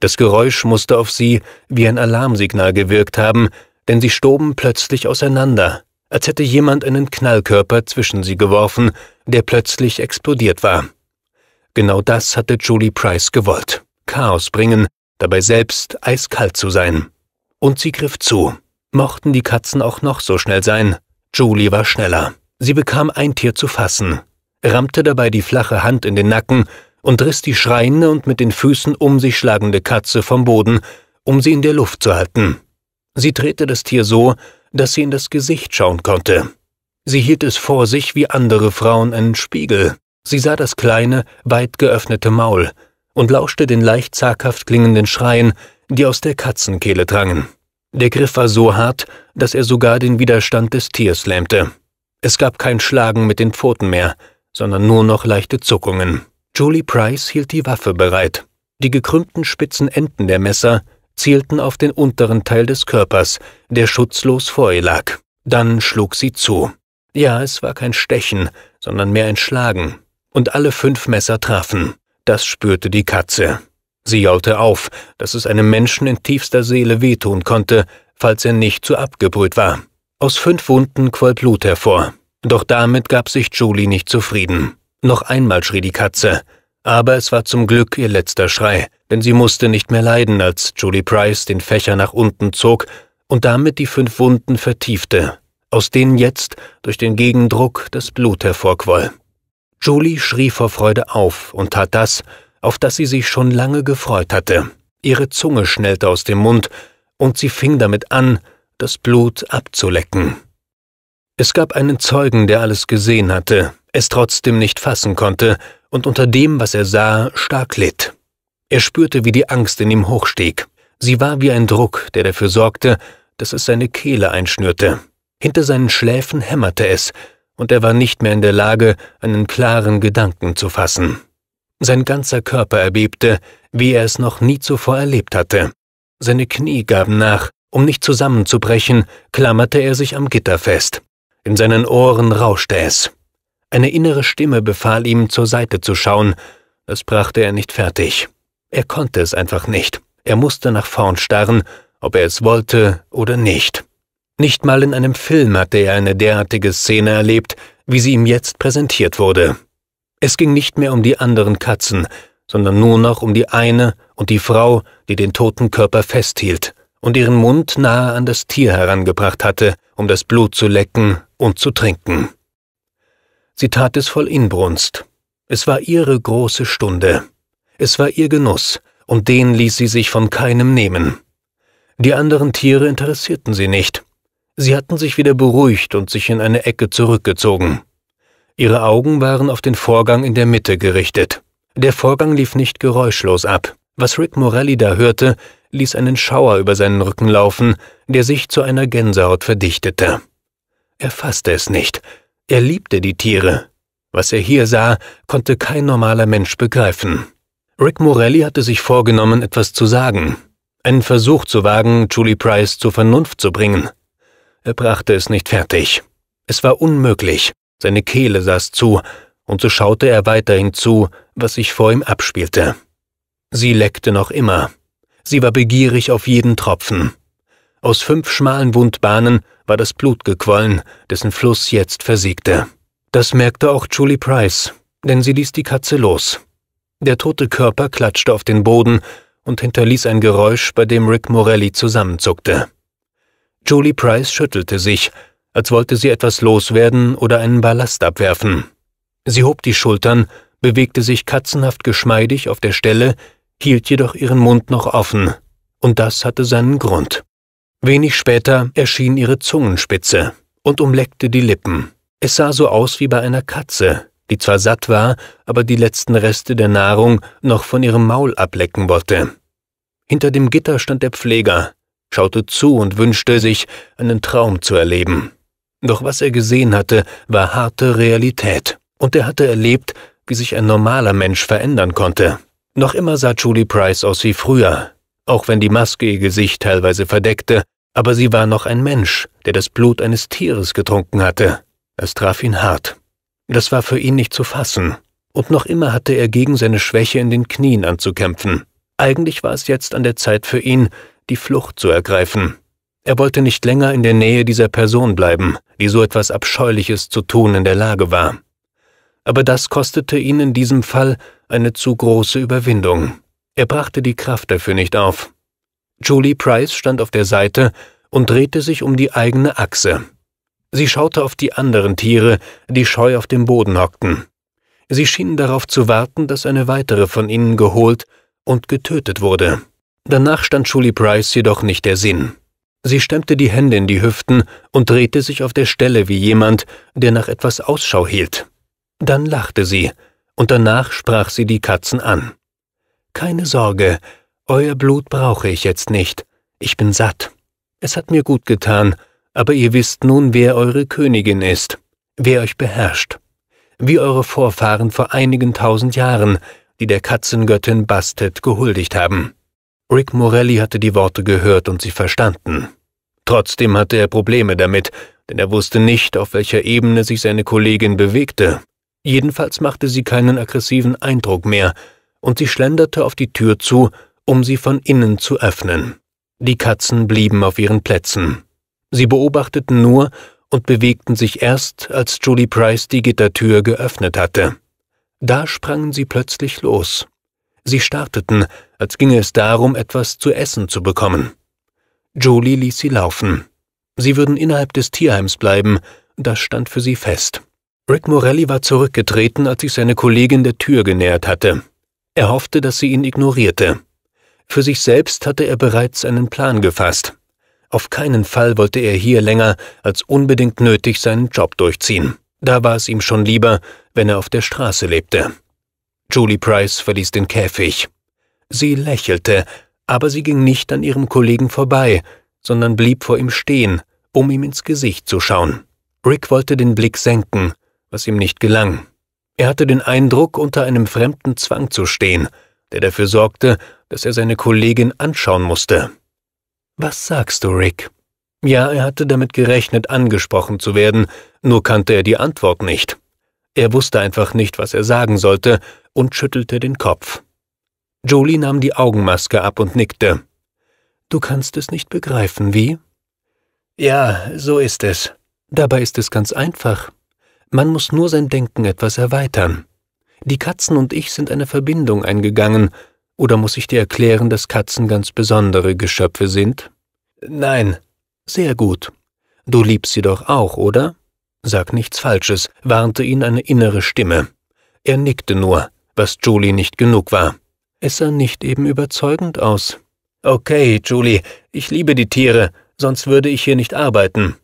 Das Geräusch musste auf sie wie ein Alarmsignal gewirkt haben, denn sie stoben plötzlich auseinander, als hätte jemand einen Knallkörper zwischen sie geworfen, der plötzlich explodiert war. Genau das hatte Julie Price gewollt. Chaos bringen, dabei selbst eiskalt zu sein. Und sie griff zu. Mochten die Katzen auch noch so schnell sein, Julie war schneller. Sie bekam ein Tier zu fassen, rammte dabei die flache Hand in den Nacken und riss die schreiende und mit den Füßen um sich schlagende Katze vom Boden, um sie in der Luft zu halten. Sie drehte das Tier so, dass sie in das Gesicht schauen konnte. Sie hielt es vor sich wie andere Frauen einen Spiegel. Sie sah das kleine, weit geöffnete Maul und lauschte den leicht zaghaft klingenden Schreien, die aus der Katzenkehle drangen. Der Griff war so hart, dass er sogar den Widerstand des Tiers lähmte. Es gab kein Schlagen mit den Pfoten mehr, sondern nur noch leichte Zuckungen. Julie Price hielt die Waffe bereit. Die gekrümmten spitzen Enden der Messer zielten auf den unteren Teil des Körpers, der schutzlos vor ihr lag. Dann schlug sie zu. Ja, es war kein Stechen, sondern mehr ein Schlagen. Und alle fünf Messer trafen. Das spürte die Katze. Sie jaulte auf, dass es einem Menschen in tiefster Seele wehtun konnte, falls er nicht zu abgebrüht war. Aus fünf Wunden quoll Blut hervor. Doch damit gab sich Julie nicht zufrieden. Noch einmal schrie die Katze, aber es war zum Glück ihr letzter Schrei, denn sie musste nicht mehr leiden, als Julie Price den Fächer nach unten zog und damit die fünf Wunden vertiefte, aus denen jetzt durch den Gegendruck das Blut hervorquoll. Julie schrie vor Freude auf und tat das, auf das sie sich schon lange gefreut hatte. Ihre Zunge schnellte aus dem Mund und sie fing damit an, das Blut abzulecken. Es gab einen Zeugen, der alles gesehen hatte, es trotzdem nicht fassen konnte und unter dem, was er sah, stark litt. Er spürte, wie die Angst in ihm hochstieg. Sie war wie ein Druck, der dafür sorgte, dass es seine Kehle einschnürte. Hinter seinen Schläfen hämmerte es, und er war nicht mehr in der Lage, einen klaren Gedanken zu fassen. Sein ganzer Körper erbebte, wie er es noch nie zuvor erlebt hatte. Seine Knie gaben nach, um nicht zusammenzubrechen, klammerte er sich am Gitter fest. In seinen Ohren rauschte es. Eine innere Stimme befahl ihm, zur Seite zu schauen. Das brachte er nicht fertig. Er konnte es einfach nicht. Er musste nach vorn starren, ob er es wollte oder nicht. Nicht mal in einem Film hatte er eine derartige Szene erlebt, wie sie ihm jetzt präsentiert wurde. Es ging nicht mehr um die anderen Katzen, sondern nur noch um die eine und die Frau, die den toten Körper festhielt und ihren Mund nahe an das Tier herangebracht hatte, um das Blut zu lecken und zu trinken. Sie tat es voll Inbrunst. Es war ihre große Stunde. Es war ihr Genuss, und den ließ sie sich von keinem nehmen. Die anderen Tiere interessierten sie nicht. Sie hatten sich wieder beruhigt und sich in eine Ecke zurückgezogen. Ihre Augen waren auf den Vorgang in der Mitte gerichtet. Der Vorgang lief nicht geräuschlos ab. Was Rick Morelli da hörte, ließ einen Schauer über seinen Rücken laufen, der sich zu einer Gänsehaut verdichtete. Er fasste es nicht. Er liebte die Tiere. Was er hier sah, konnte kein normaler Mensch begreifen. Rick Morelli hatte sich vorgenommen, etwas zu sagen. Einen Versuch zu wagen, Julie Price zur Vernunft zu bringen. Er brachte es nicht fertig. Es war unmöglich. Seine Kehle saß zu, und so schaute er weiterhin zu, was sich vor ihm abspielte. Sie leckte noch immer. Sie war begierig auf jeden Tropfen. Aus fünf schmalen Wundbahnen war das Blut gequollen, dessen Fluss jetzt versiegte. Das merkte auch Julie Price, denn sie ließ die Katze los. Der tote Körper klatschte auf den Boden und hinterließ ein Geräusch, bei dem Rick Morelli zusammenzuckte. Julie Price schüttelte sich, als wollte sie etwas loswerden oder einen Ballast abwerfen. Sie hob die Schultern, bewegte sich katzenhaft geschmeidig auf der Stelle, hielt jedoch ihren Mund noch offen, und das hatte seinen Grund. Wenig später erschien ihre Zungenspitze und umleckte die Lippen. Es sah so aus wie bei einer Katze, die zwar satt war, aber die letzten Reste der Nahrung noch von ihrem Maul ablecken wollte. Hinter dem Gitter stand der Pfleger, schaute zu und wünschte sich, einen Traum zu erleben. Doch was er gesehen hatte, war harte Realität, und er hatte erlebt, wie sich ein normaler Mensch verändern konnte. Noch immer sah Julie Price aus wie früher, auch wenn die Maske ihr Gesicht teilweise verdeckte, aber sie war noch ein Mensch, der das Blut eines Tieres getrunken hatte. Es traf ihn hart. Das war für ihn nicht zu fassen. Und noch immer hatte er gegen seine Schwäche in den Knien anzukämpfen. Eigentlich war es jetzt an der Zeit für ihn, die Flucht zu ergreifen. Er wollte nicht länger in der Nähe dieser Person bleiben, die so etwas Abscheuliches zu tun in der Lage war. Aber das kostete ihn in diesem Fall eine zu große Überwindung. Er brachte die Kraft dafür nicht auf. Julie Price stand auf der Seite und drehte sich um die eigene Achse. Sie schaute auf die anderen Tiere, die scheu auf dem Boden hockten. Sie schienen darauf zu warten, dass eine weitere von ihnen geholt und getötet wurde. Danach stand Julie Price jedoch nicht der Sinn. Sie stemmte die Hände in die Hüften und drehte sich auf der Stelle wie jemand, der nach etwas Ausschau hielt. Dann lachte sie, und danach sprach sie die Katzen an. »Keine Sorge, euer Blut brauche ich jetzt nicht. Ich bin satt. Es hat mir gut getan, aber ihr wisst nun, wer eure Königin ist, wer euch beherrscht. Wie eure Vorfahren vor einigen tausend Jahren, die der Katzengöttin Bastet gehuldigt haben.« Rick Morelli hatte die Worte gehört und sie verstanden. Trotzdem hatte er Probleme damit, denn er wusste nicht, auf welcher Ebene sich seine Kollegin bewegte. Jedenfalls machte sie keinen aggressiven Eindruck mehr, und sie schlenderte auf die Tür zu, um sie von innen zu öffnen. Die Katzen blieben auf ihren Plätzen. Sie beobachteten nur, und bewegten sich erst, als Julie Price die Gittertür geöffnet hatte. Da sprangen sie plötzlich los. Sie starteten, als ginge es darum, etwas zu essen zu bekommen. Julie ließ sie laufen. Sie würden innerhalb des Tierheims bleiben, das stand für sie fest. Rick Morelli war zurückgetreten, als sich seine Kollegin der Tür genähert hatte. Er hoffte, dass sie ihn ignorierte. Für sich selbst hatte er bereits einen Plan gefasst. Auf keinen Fall wollte er hier länger als unbedingt nötig seinen Job durchziehen. Da war es ihm schon lieber, wenn er auf der Straße lebte. Julie Price verließ den Käfig. Sie lächelte, aber sie ging nicht an ihrem Kollegen vorbei, sondern blieb vor ihm stehen, um ihm ins Gesicht zu schauen. Rick wollte den Blick senken, was ihm nicht gelang. Er hatte den Eindruck, unter einem fremden Zwang zu stehen, der dafür sorgte, dass er seine Kollegin anschauen musste. »Was sagst du, Rick?« Ja, er hatte damit gerechnet, angesprochen zu werden, nur kannte er die Antwort nicht. Er wusste einfach nicht, was er sagen sollte, und schüttelte den Kopf. Julie nahm die Augenmaske ab und nickte. »Du kannst es nicht begreifen, wie?« »Ja, so ist es. Dabei ist es ganz einfach. Man muss nur sein Denken etwas erweitern. Die Katzen und ich sind eine Verbindung eingegangen. Oder muss ich dir erklären, dass Katzen ganz besondere Geschöpfe sind?« »Nein.« »Sehr gut. Du liebst sie doch auch, oder?« »Sag nichts Falsches«, warnte ihn eine innere Stimme. Er nickte nur, was Julie nicht genug war. Es sah nicht eben überzeugend aus. »Okay, Julie, ich liebe die Tiere, sonst würde ich hier nicht arbeiten.«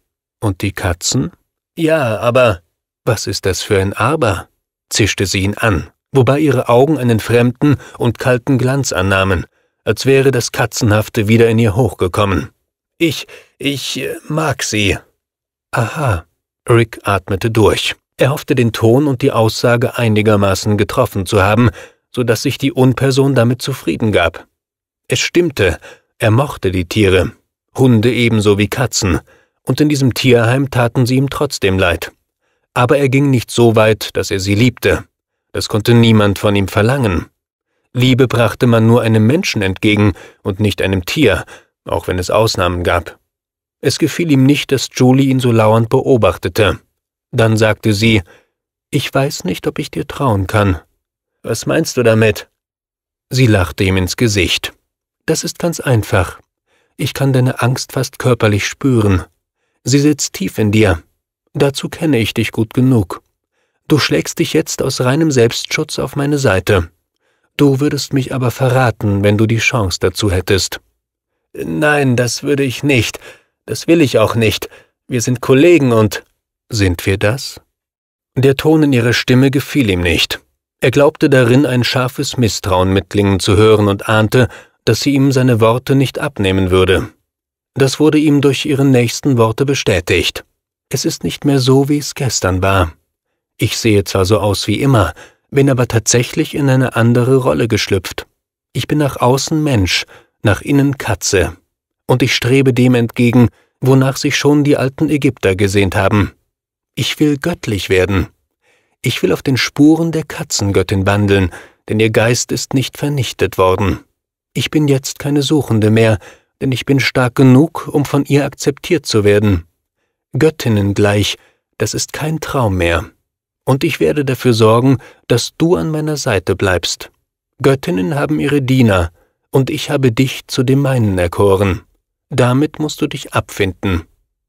»Und die Katzen?« »Ja, aber...« »Was ist das für ein Aber?« zischte sie ihn an, wobei ihre Augen einen fremden und kalten Glanz annahmen, als wäre das Katzenhafte wieder in ihr hochgekommen. »Ich, ich mag sie.« »Aha.« Rick atmete durch. Er hoffte, den Ton und die Aussage einigermaßen getroffen zu haben, sodass sich die Unperson damit zufrieden gab. Es stimmte, er mochte die Tiere, Hunde ebenso wie Katzen, und in diesem Tierheim taten sie ihm trotzdem leid. Aber er ging nicht so weit, dass er sie liebte. Das konnte niemand von ihm verlangen. Liebe brachte man nur einem Menschen entgegen und nicht einem Tier, auch wenn es Ausnahmen gab. Es gefiel ihm nicht, dass Julie ihn so lauernd beobachtete. Dann sagte sie, »Ich weiß nicht, ob ich dir trauen kann.« »Was meinst du damit?« Sie lachte ihm ins Gesicht. »Das ist ganz einfach. Ich kann deine Angst fast körperlich spüren. Sie sitzt tief in dir. Dazu kenne ich dich gut genug. Du schlägst dich jetzt aus reinem Selbstschutz auf meine Seite. Du würdest mich aber verraten, wenn du die Chance dazu hättest.« »Nein, das würde ich nicht. Das will ich auch nicht. Wir sind Kollegen und...« »Sind wir das?« Der Ton in ihrer Stimme gefiel ihm nicht. Er glaubte darin, ein scharfes Misstrauen mitklingen zu hören und ahnte, dass sie ihm seine Worte nicht abnehmen würde. Das wurde ihm durch ihre nächsten Worte bestätigt. »Es ist nicht mehr so, wie es gestern war. Ich sehe zwar so aus wie immer, bin aber tatsächlich in eine andere Rolle geschlüpft. Ich bin nach außen Mensch, nach innen Katze. Und ich strebe dem entgegen, wonach sich schon die alten Ägypter gesehnt haben. Ich will göttlich werden. Ich will auf den Spuren der Katzengöttin wandeln, denn ihr Geist ist nicht vernichtet worden. Ich bin jetzt keine Suchende mehr, denn ich bin stark genug, um von ihr akzeptiert zu werden. Göttinnen gleich, das ist kein Traum mehr. Und ich werde dafür sorgen, dass du an meiner Seite bleibst. Göttinnen haben ihre Diener, und ich habe dich zu dem meinen erkoren. Damit musst du dich abfinden.«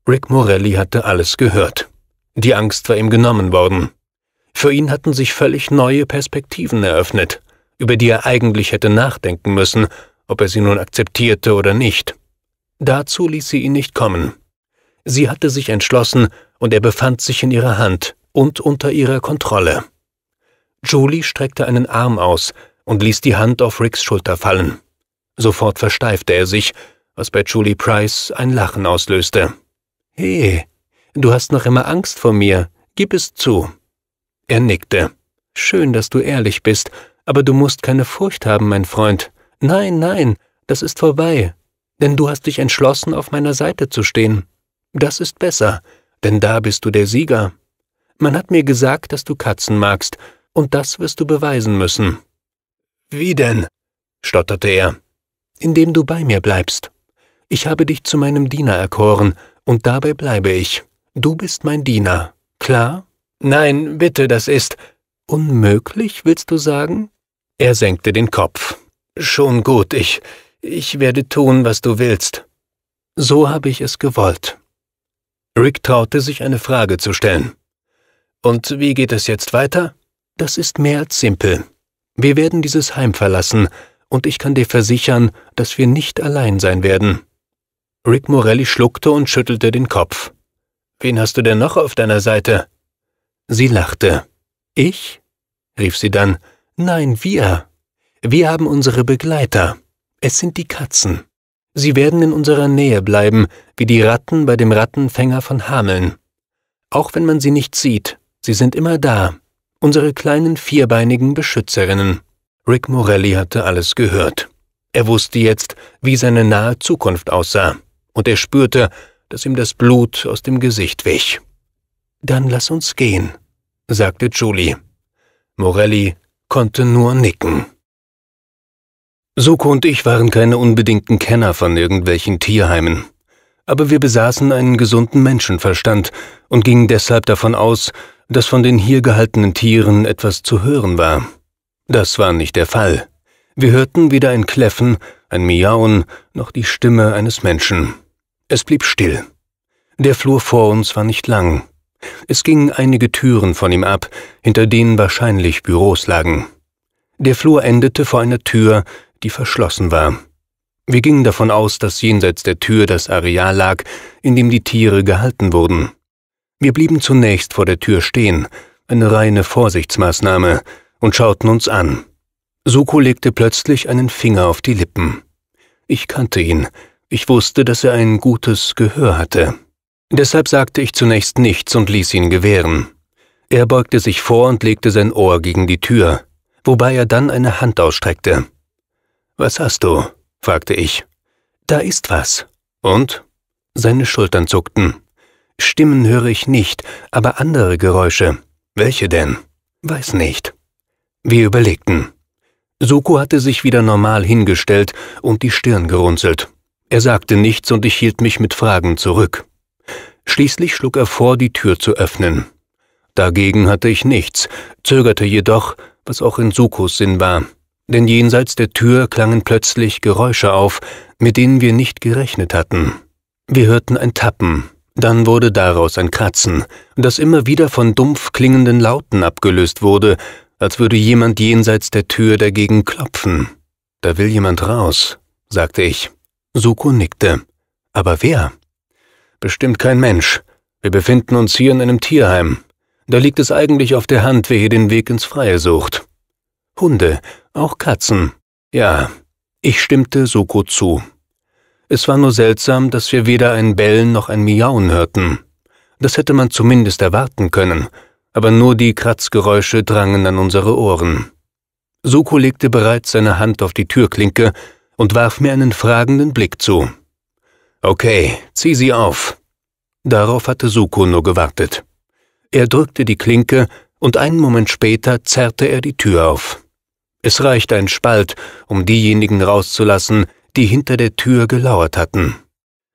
Rick Morelli hatte alles gehört. Die Angst war ihm genommen worden. Für ihn hatten sich völlig neue Perspektiven eröffnet, über die er eigentlich hätte nachdenken müssen, ob er sie nun akzeptierte oder nicht. Dazu ließ sie ihn nicht kommen. Sie hatte sich entschlossen, und er befand sich in ihrer Hand und unter ihrer Kontrolle. Julie streckte einen Arm aus und ließ die Hand auf Ricks Schulter fallen. Sofort versteifte er sich, was bei Julie Price ein Lachen auslöste. »Hey, du hast noch immer Angst vor mir, gib es zu.« Er nickte. »Schön, dass du ehrlich bist, aber du musst keine Furcht haben, mein Freund. Nein, nein, das ist vorbei, denn du hast dich entschlossen, auf meiner Seite zu stehen. Das ist besser, denn da bist du der Sieger. Man hat mir gesagt, dass du Katzen magst, und das wirst du beweisen müssen.« »Wie denn?« stotterte er. »Indem du bei mir bleibst. Ich habe dich zu meinem Diener erkoren, und dabei bleibe ich. Du bist mein Diener. Klar? Nein, bitte, das ist... Unmöglich, willst du sagen? Er senkte den Kopf. Schon gut, ich... Ich werde tun, was du willst. So habe ich es gewollt. Rick traute sich, eine Frage zu stellen. Und wie geht es jetzt weiter? Das ist mehr als simpel. Wir werden dieses Heim verlassen, und ich kann dir versichern, dass wir nicht allein sein werden. Rick Morelli schluckte und schüttelte den Kopf. Wen hast du denn noch auf deiner Seite? Sie lachte. Ich? Rief sie dann. Nein, wir. Wir haben unsere Begleiter. Es sind die Katzen. Sie werden in unserer Nähe bleiben, wie die Ratten bei dem Rattenfänger von Hameln. Auch wenn man sie nicht sieht, sie sind immer da. Unsere kleinen vierbeinigen Beschützerinnen. Rick Morelli hatte alles gehört. Er wusste jetzt, wie seine nahe Zukunft aussah. Und er spürte, dass ihm das Blut aus dem Gesicht wich. »Dann lass uns gehen«, sagte Julie. Morelli konnte nur nicken. Suko und ich waren keine unbedingten Kenner von irgendwelchen Tierheimen. Aber wir besaßen einen gesunden Menschenverstand und gingen deshalb davon aus, dass von den hier gehaltenen Tieren etwas zu hören war. Das war nicht der Fall. Wir hörten weder ein Kläffen, ein Miauen, noch die Stimme eines Menschen. Es blieb still. Der Flur vor uns war nicht lang. Es gingen einige Türen von ihm ab, hinter denen wahrscheinlich Büros lagen. Der Flur endete vor einer Tür, die verschlossen war. Wir gingen davon aus, dass jenseits der Tür das Areal lag, in dem die Tiere gehalten wurden. Wir blieben zunächst vor der Tür stehen, eine reine Vorsichtsmaßnahme, und schauten uns an. Suko legte plötzlich einen Finger auf die Lippen. Ich kannte ihn. Ich wusste, dass er ein gutes Gehör hatte. Deshalb sagte ich zunächst nichts und ließ ihn gewähren. Er beugte sich vor und legte sein Ohr gegen die Tür, wobei er dann eine Hand ausstreckte. »Was hast du?« fragte ich. »Da ist was.« »Und?« Seine Schultern zuckten. »Stimmen höre ich nicht, aber andere Geräusche.« »Welche denn?« »Weiß nicht.« Wir überlegten. Suko hatte sich wieder normal hingestellt und die Stirn gerunzelt. Er sagte nichts und ich hielt mich mit Fragen zurück. Schließlich schlug er vor, die Tür zu öffnen. Dagegen hatte ich nichts, zögerte jedoch, was auch in Sukos Sinn war. Denn jenseits der Tür klangen plötzlich Geräusche auf, mit denen wir nicht gerechnet hatten. Wir hörten ein Tappen, dann wurde daraus ein Kratzen, das immer wieder von dumpf klingenden Lauten abgelöst wurde, als würde jemand jenseits der Tür dagegen klopfen. »Da will jemand raus«, sagte ich. Suko nickte. »Aber wer?« »Bestimmt kein Mensch. Wir befinden uns hier in einem Tierheim. Da liegt es eigentlich auf der Hand, wer hier den Weg ins Freie sucht.« »Hunde, auch Katzen.« »Ja.« Ich stimmte Suko zu. Es war nur seltsam, dass wir weder ein Bellen noch ein Miauen hörten. Das hätte man zumindest erwarten können, aber nur die Kratzgeräusche drangen an unsere Ohren. Suko legte bereits seine Hand auf die Türklinke und warf mir einen fragenden Blick zu. »Okay, zieh sie auf.« Darauf hatte Suko nur gewartet. Er drückte die Klinke und einen Moment später zerrte er die Tür auf. Es reichte ein Spalt, um diejenigen rauszulassen, die hinter der Tür gelauert hatten.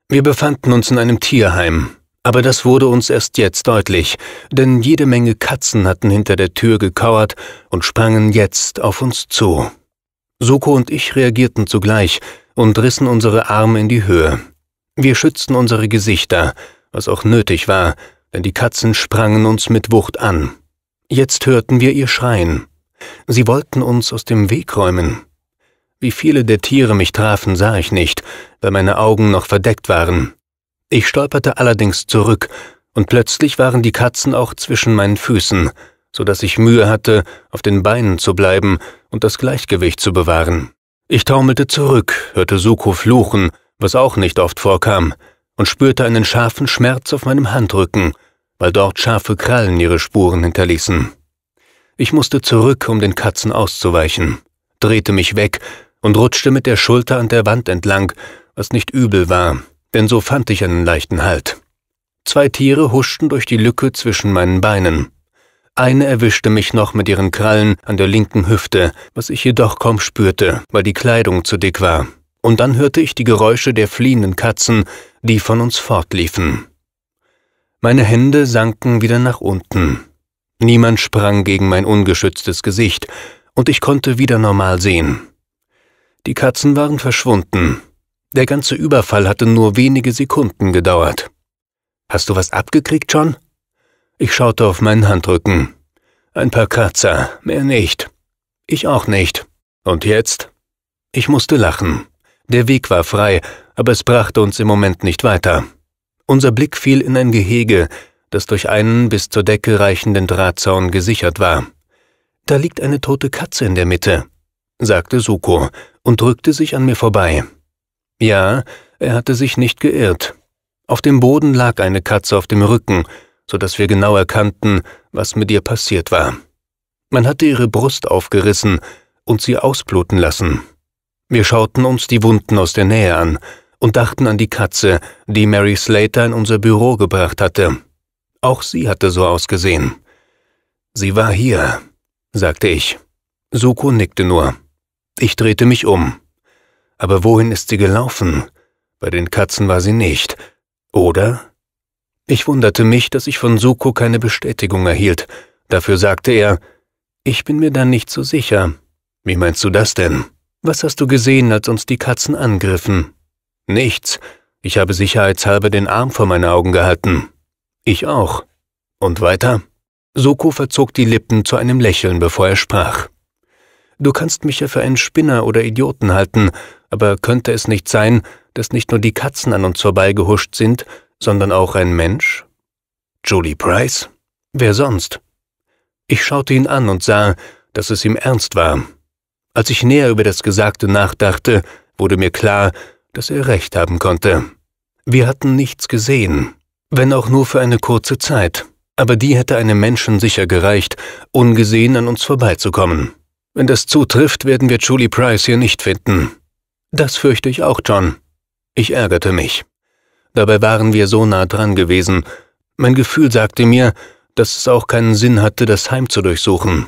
Wir befanden uns in einem Tierheim. Aber das wurde uns erst jetzt deutlich, denn jede Menge Katzen hatten hinter der Tür gekauert und sprangen jetzt auf uns zu. Suko und ich reagierten zugleich und rissen unsere Arme in die Höhe. Wir schützten unsere Gesichter, was auch nötig war, denn die Katzen sprangen uns mit Wucht an. Jetzt hörten wir ihr Schreien. Sie wollten uns aus dem Weg räumen. Wie viele der Tiere mich trafen, sah ich nicht, weil meine Augen noch verdeckt waren. Ich stolperte allerdings zurück, und plötzlich waren die Katzen auch zwischen meinen Füßen, so dass ich Mühe hatte, auf den Beinen zu bleiben und das Gleichgewicht zu bewahren. Ich taumelte zurück, hörte Suko fluchen, was auch nicht oft vorkam, und spürte einen scharfen Schmerz auf meinem Handrücken, weil dort scharfe Krallen ihre Spuren hinterließen. Ich musste zurück, um den Katzen auszuweichen, drehte mich weg und rutschte mit der Schulter an der Wand entlang, was nicht übel war, denn so fand ich einen leichten Halt. Zwei Tiere huschten durch die Lücke zwischen meinen Beinen. Eine erwischte mich noch mit ihren Krallen an der linken Hüfte, was ich jedoch kaum spürte, weil die Kleidung zu dick war. Und dann hörte ich die Geräusche der fliehenden Katzen, die von uns fortliefen. Meine Hände sanken wieder nach unten. Niemand sprang gegen mein ungeschütztes Gesicht, und ich konnte wieder normal sehen. Die Katzen waren verschwunden. Der ganze Überfall hatte nur wenige Sekunden gedauert. »Hast du was abgekriegt, John?« Ich schaute auf meinen Handrücken. Ein paar Kratzer, mehr nicht. Ich auch nicht. Und jetzt? Ich musste lachen. Der Weg war frei, aber es brachte uns im Moment nicht weiter. Unser Blick fiel in ein Gehege, das durch einen bis zur Decke reichenden Drahtzaun gesichert war. »Da liegt eine tote Katze in der Mitte«, sagte Suko und drückte sich an mir vorbei. Ja, er hatte sich nicht geirrt. Auf dem Boden lag eine Katze auf dem Rücken, sodass wir genau erkannten, was mit ihr passiert war. Man hatte ihre Brust aufgerissen und sie ausbluten lassen. Wir schauten uns die Wunden aus der Nähe an und dachten an die Katze, die Mary Slater in unser Büro gebracht hatte. Auch sie hatte so ausgesehen. »Sie war hier«, sagte ich. Suko nickte nur. Ich drehte mich um. Aber wohin ist sie gelaufen? Bei den Katzen war sie nicht, oder? Ich wunderte mich, dass ich von Suko keine Bestätigung erhielt. Dafür sagte er, »Ich bin mir da nicht so sicher.« »Wie meinst du das denn? Was hast du gesehen, als uns die Katzen angriffen?« »Nichts. Ich habe sicherheitshalber den Arm vor meine Augen gehalten.« »Ich auch. Und weiter?« Suko verzog die Lippen zu einem Lächeln, bevor er sprach. »Du kannst mich ja für einen Spinner oder Idioten halten, aber könnte es nicht sein, dass nicht nur die Katzen an uns vorbeigehuscht sind, sondern auch ein Mensch? Julie Price? Wer sonst?« Ich schaute ihn an und sah, dass es ihm ernst war. Als ich näher über das Gesagte nachdachte, wurde mir klar, dass er recht haben konnte. Wir hatten nichts gesehen, wenn auch nur für eine kurze Zeit, aber die hätte einem Menschen sicher gereicht, ungesehen an uns vorbeizukommen. Wenn das zutrifft, werden wir Julie Price hier nicht finden. Das fürchte ich auch, John. Ich ärgerte mich. Dabei waren wir so nah dran gewesen. Mein Gefühl sagte mir, dass es auch keinen Sinn hatte, das Heim zu durchsuchen.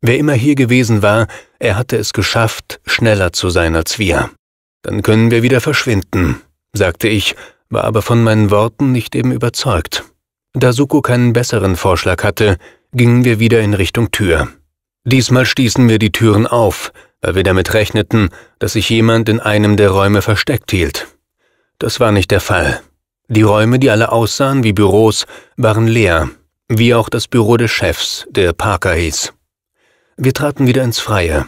Wer immer hier gewesen war, er hatte es geschafft, schneller zu sein als wir. »Dann können wir wieder verschwinden«, sagte ich, war aber von meinen Worten nicht eben überzeugt. Da Suko keinen besseren Vorschlag hatte, gingen wir wieder in Richtung Tür. Diesmal stießen wir die Türen auf, weil wir damit rechneten, dass sich jemand in einem der Räume versteckt hielt. Das war nicht der Fall. Die Räume, die alle aussahen wie Büros, waren leer, wie auch das Büro des Chefs, der Parker hieß. Wir traten wieder ins Freie.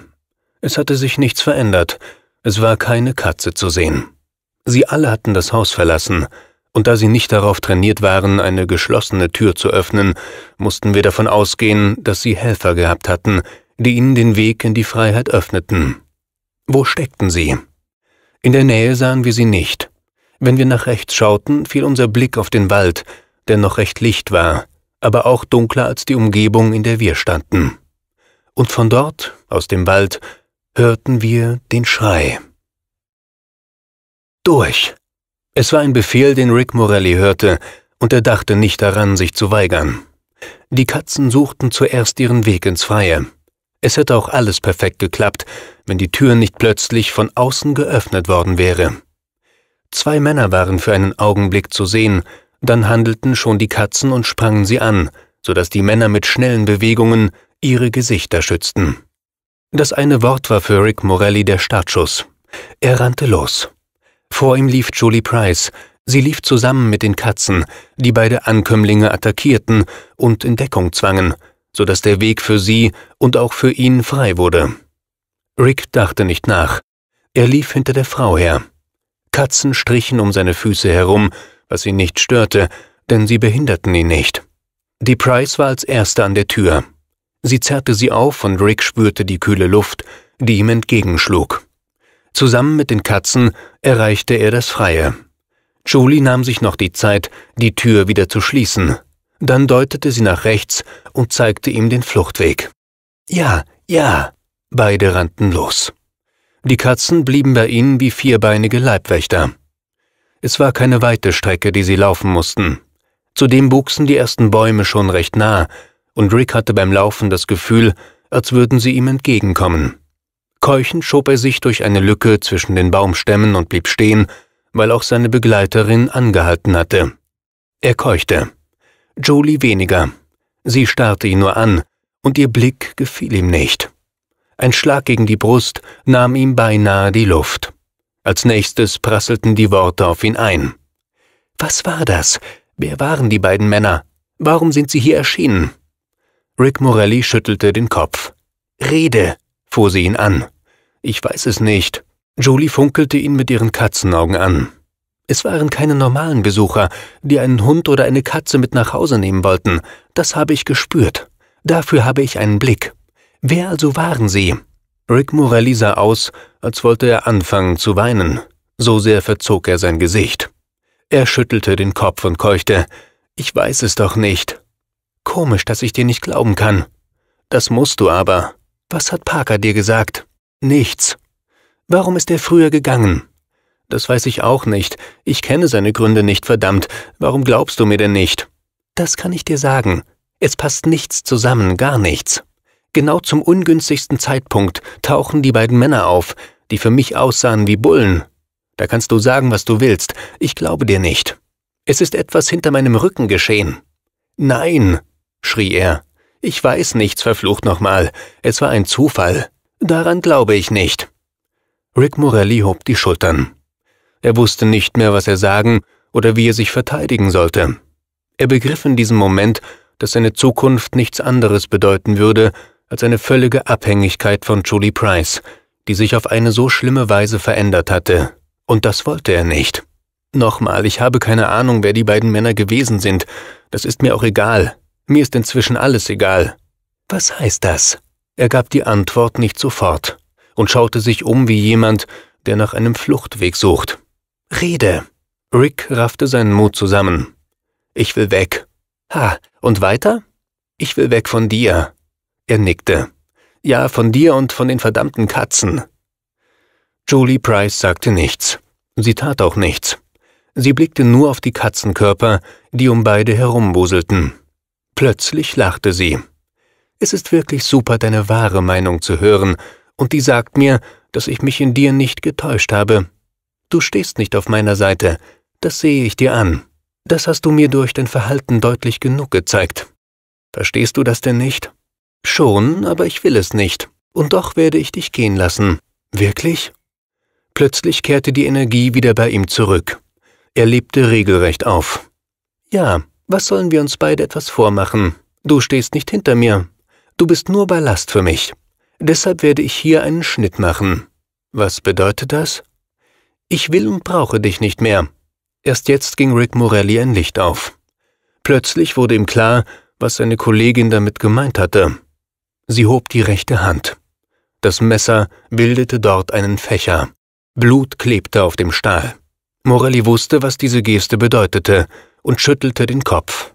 Es hatte sich nichts verändert, es war keine Katze zu sehen. Sie alle hatten das Haus verlassen, und da sie nicht darauf trainiert waren, eine geschlossene Tür zu öffnen, mussten wir davon ausgehen, dass sie Helfer gehabt hatten, die ihnen den Weg in die Freiheit öffneten. Wo steckten sie? In der Nähe sahen wir sie nicht. Wenn wir nach rechts schauten, fiel unser Blick auf den Wald, der noch recht licht war, aber auch dunkler als die Umgebung, in der wir standen. Und von dort, aus dem Wald, hörten wir den Schrei. Durch! Es war ein Befehl, den Rick Morelli hörte, und er dachte nicht daran, sich zu weigern. Die Katzen suchten zuerst ihren Weg ins Freie. Es hätte auch alles perfekt geklappt, wenn die Tür nicht plötzlich von außen geöffnet worden wäre. Zwei Männer waren für einen Augenblick zu sehen, dann handelten schon die Katzen und sprangen sie an, sodass die Männer mit schnellen Bewegungen ihre Gesichter schützten. Das eine Wort war für Rick Morelli der Startschuss. Er rannte los. Vor ihm lief Julie Price. Sie lief zusammen mit den Katzen, die beide Ankömmlinge attackierten und in Deckung zwangen, sodass der Weg für sie und auch für ihn frei wurde. Rick dachte nicht nach. Er lief hinter der Frau her. Katzen strichen um seine Füße herum, was ihn nicht störte, denn sie behinderten ihn nicht. Die Price war als Erste an der Tür. Sie zerrte sie auf und Rick spürte die kühle Luft, die ihm entgegenschlug. Zusammen mit den Katzen erreichte er das Freie. Julie nahm sich noch die Zeit, die Tür wieder zu schließen. Dann deutete sie nach rechts und zeigte ihm den Fluchtweg. »Ja, ja«, beide rannten los. Die Katzen blieben bei ihnen wie vierbeinige Leibwächter. Es war keine weite Strecke, die sie laufen mussten. Zudem wuchsen die ersten Bäume schon recht nah, und Rick hatte beim Laufen das Gefühl, als würden sie ihm entgegenkommen. Keuchend schob er sich durch eine Lücke zwischen den Baumstämmen und blieb stehen, weil auch seine Begleiterin angehalten hatte. Er keuchte. Julie weniger. Sie starrte ihn nur an, und ihr Blick gefiel ihm nicht. Ein Schlag gegen die Brust nahm ihm beinahe die Luft. Als nächstes prasselten die Worte auf ihn ein. Was war das? Wer waren die beiden Männer? Warum sind sie hier erschienen? Rick Morelli schüttelte den Kopf. Rede, fuhr sie ihn an. Ich weiß es nicht. Julie funkelte ihn mit ihren Katzenaugen an. Es waren keine normalen Besucher, die einen Hund oder eine Katze mit nach Hause nehmen wollten. Das habe ich gespürt. Dafür habe ich einen Blick. Wer also waren sie? Rick Morelli sah aus, als wollte er anfangen zu weinen. So sehr verzog er sein Gesicht. Er schüttelte den Kopf und keuchte. Ich weiß es doch nicht. Komisch, dass ich dir nicht glauben kann. Das musst du aber. Was hat Parker dir gesagt? Nichts. Warum ist er früher gegangen? Das weiß ich auch nicht. Ich kenne seine Gründe nicht, verdammt. Warum glaubst du mir denn nicht? Das kann ich dir sagen. Es passt nichts zusammen, gar nichts. Genau zum ungünstigsten Zeitpunkt tauchen die beiden Männer auf, die für mich aussahen wie Bullen. Da kannst du sagen, was du willst. Ich glaube dir nicht. Es ist etwas hinter meinem Rücken geschehen. Nein, schrie er. Ich weiß nichts, verflucht nochmal. Es war ein Zufall. Daran glaube ich nicht. Rick Morelli hob die Schultern. Er wusste nicht mehr, was er sagen oder wie er sich verteidigen sollte. Er begriff in diesem Moment, dass seine Zukunft nichts anderes bedeuten würde als eine völlige Abhängigkeit von Julie Price, die sich auf eine so schlimme Weise verändert hatte. Und das wollte er nicht. Nochmal, ich habe keine Ahnung, wer die beiden Männer gewesen sind. Das ist mir auch egal. Mir ist inzwischen alles egal. Was heißt das? Er gab die Antwort nicht sofort und schaute sich um wie jemand, der nach einem Fluchtweg sucht. Rede. Rick raffte seinen Mut zusammen. Ich will weg. Ha, und weiter? Ich will weg von dir. Er nickte. Ja, von dir und von den verdammten Katzen. Julie Price sagte nichts. Sie tat auch nichts. Sie blickte nur auf die Katzenkörper, die um beide herumwuselten. Plötzlich lachte sie. Es ist wirklich super, deine wahre Meinung zu hören, und die sagt mir, dass ich mich in dir nicht getäuscht habe. Du stehst nicht auf meiner Seite, das sehe ich dir an. Das hast du mir durch dein Verhalten deutlich genug gezeigt. Verstehst du das denn nicht? Schon, aber ich will es nicht. Und doch werde ich dich gehen lassen. Wirklich? Plötzlich kehrte die Energie wieder bei ihm zurück. Er lebte regelrecht auf. Ja, was sollen wir uns beide etwas vormachen? Du stehst nicht hinter mir. Du bist nur Ballast für mich. Deshalb werde ich hier einen Schnitt machen. Was bedeutet das? Ich will und brauche dich nicht mehr. Erst jetzt ging Rick Morelli ein Licht auf. Plötzlich wurde ihm klar, was seine Kollegin damit gemeint hatte. Sie hob die rechte Hand. Das Messer bildete dort einen Fächer. Blut klebte auf dem Stahl. Morelli wusste, was diese Geste bedeutete, und schüttelte den Kopf.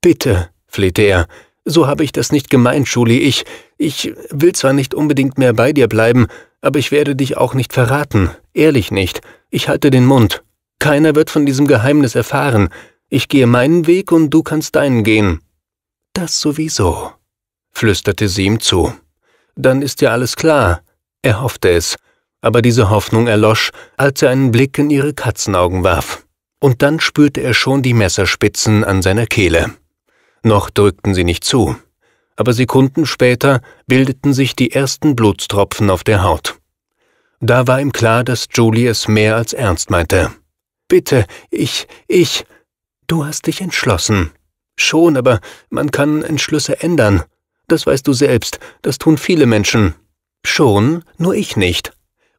»Bitte«, flehte er, »so habe ich das nicht gemeint, Julie. Ich, ich will zwar nicht unbedingt mehr bei dir bleiben, aber ich werde dich auch nicht verraten. Ehrlich nicht. Ich halte den Mund. Keiner wird von diesem Geheimnis erfahren. Ich gehe meinen Weg und du kannst deinen gehen.« »Das sowieso«, flüsterte sie ihm zu. »Dann ist ja alles klar.« Er hoffte es, aber diese Hoffnung erlosch, als er einen Blick in ihre Katzenaugen warf. Und dann spürte er schon die Messerspitzen an seiner Kehle. Noch drückten sie nicht zu, aber Sekunden später bildeten sich die ersten Blutstropfen auf der Haut. Da war ihm klar, dass Julie es mehr als ernst meinte. »Bitte, ich, ich, du hast dich entschlossen.« »Schon, aber man kann Entschlüsse ändern. Das weißt du selbst, das tun viele Menschen.« »Schon, nur ich nicht.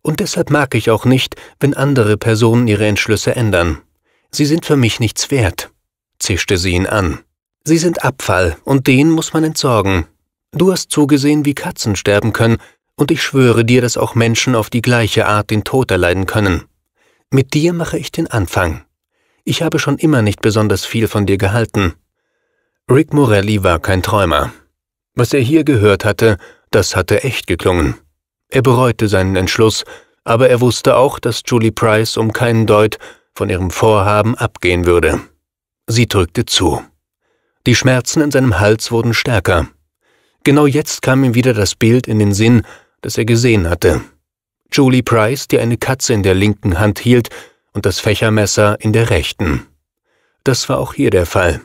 Und deshalb mag ich auch nicht, wenn andere Personen ihre Entschlüsse ändern. Sie sind für mich nichts wert«, zischte sie ihn an. »Sie sind Abfall, und den muss man entsorgen. Du hast zugesehen, wie Katzen sterben können, und ich schwöre dir, dass auch Menschen auf die gleiche Art den Tod erleiden können. Mit dir mache ich den Anfang. Ich habe schon immer nicht besonders viel von dir gehalten.« Rick Morelli war kein Träumer. Was er hier gehört hatte, das hatte echt geklungen. Er bereute seinen Entschluss, aber er wusste auch, dass Julie Price um keinen Deut von ihrem Vorhaben abgehen würde. Sie drückte zu. Die Schmerzen in seinem Hals wurden stärker. Genau jetzt kam ihm wieder das Bild in den Sinn, das er gesehen hatte. Julie Price, die eine Katze in der linken Hand hielt und das Fächermesser in der rechten. Das war auch hier der Fall.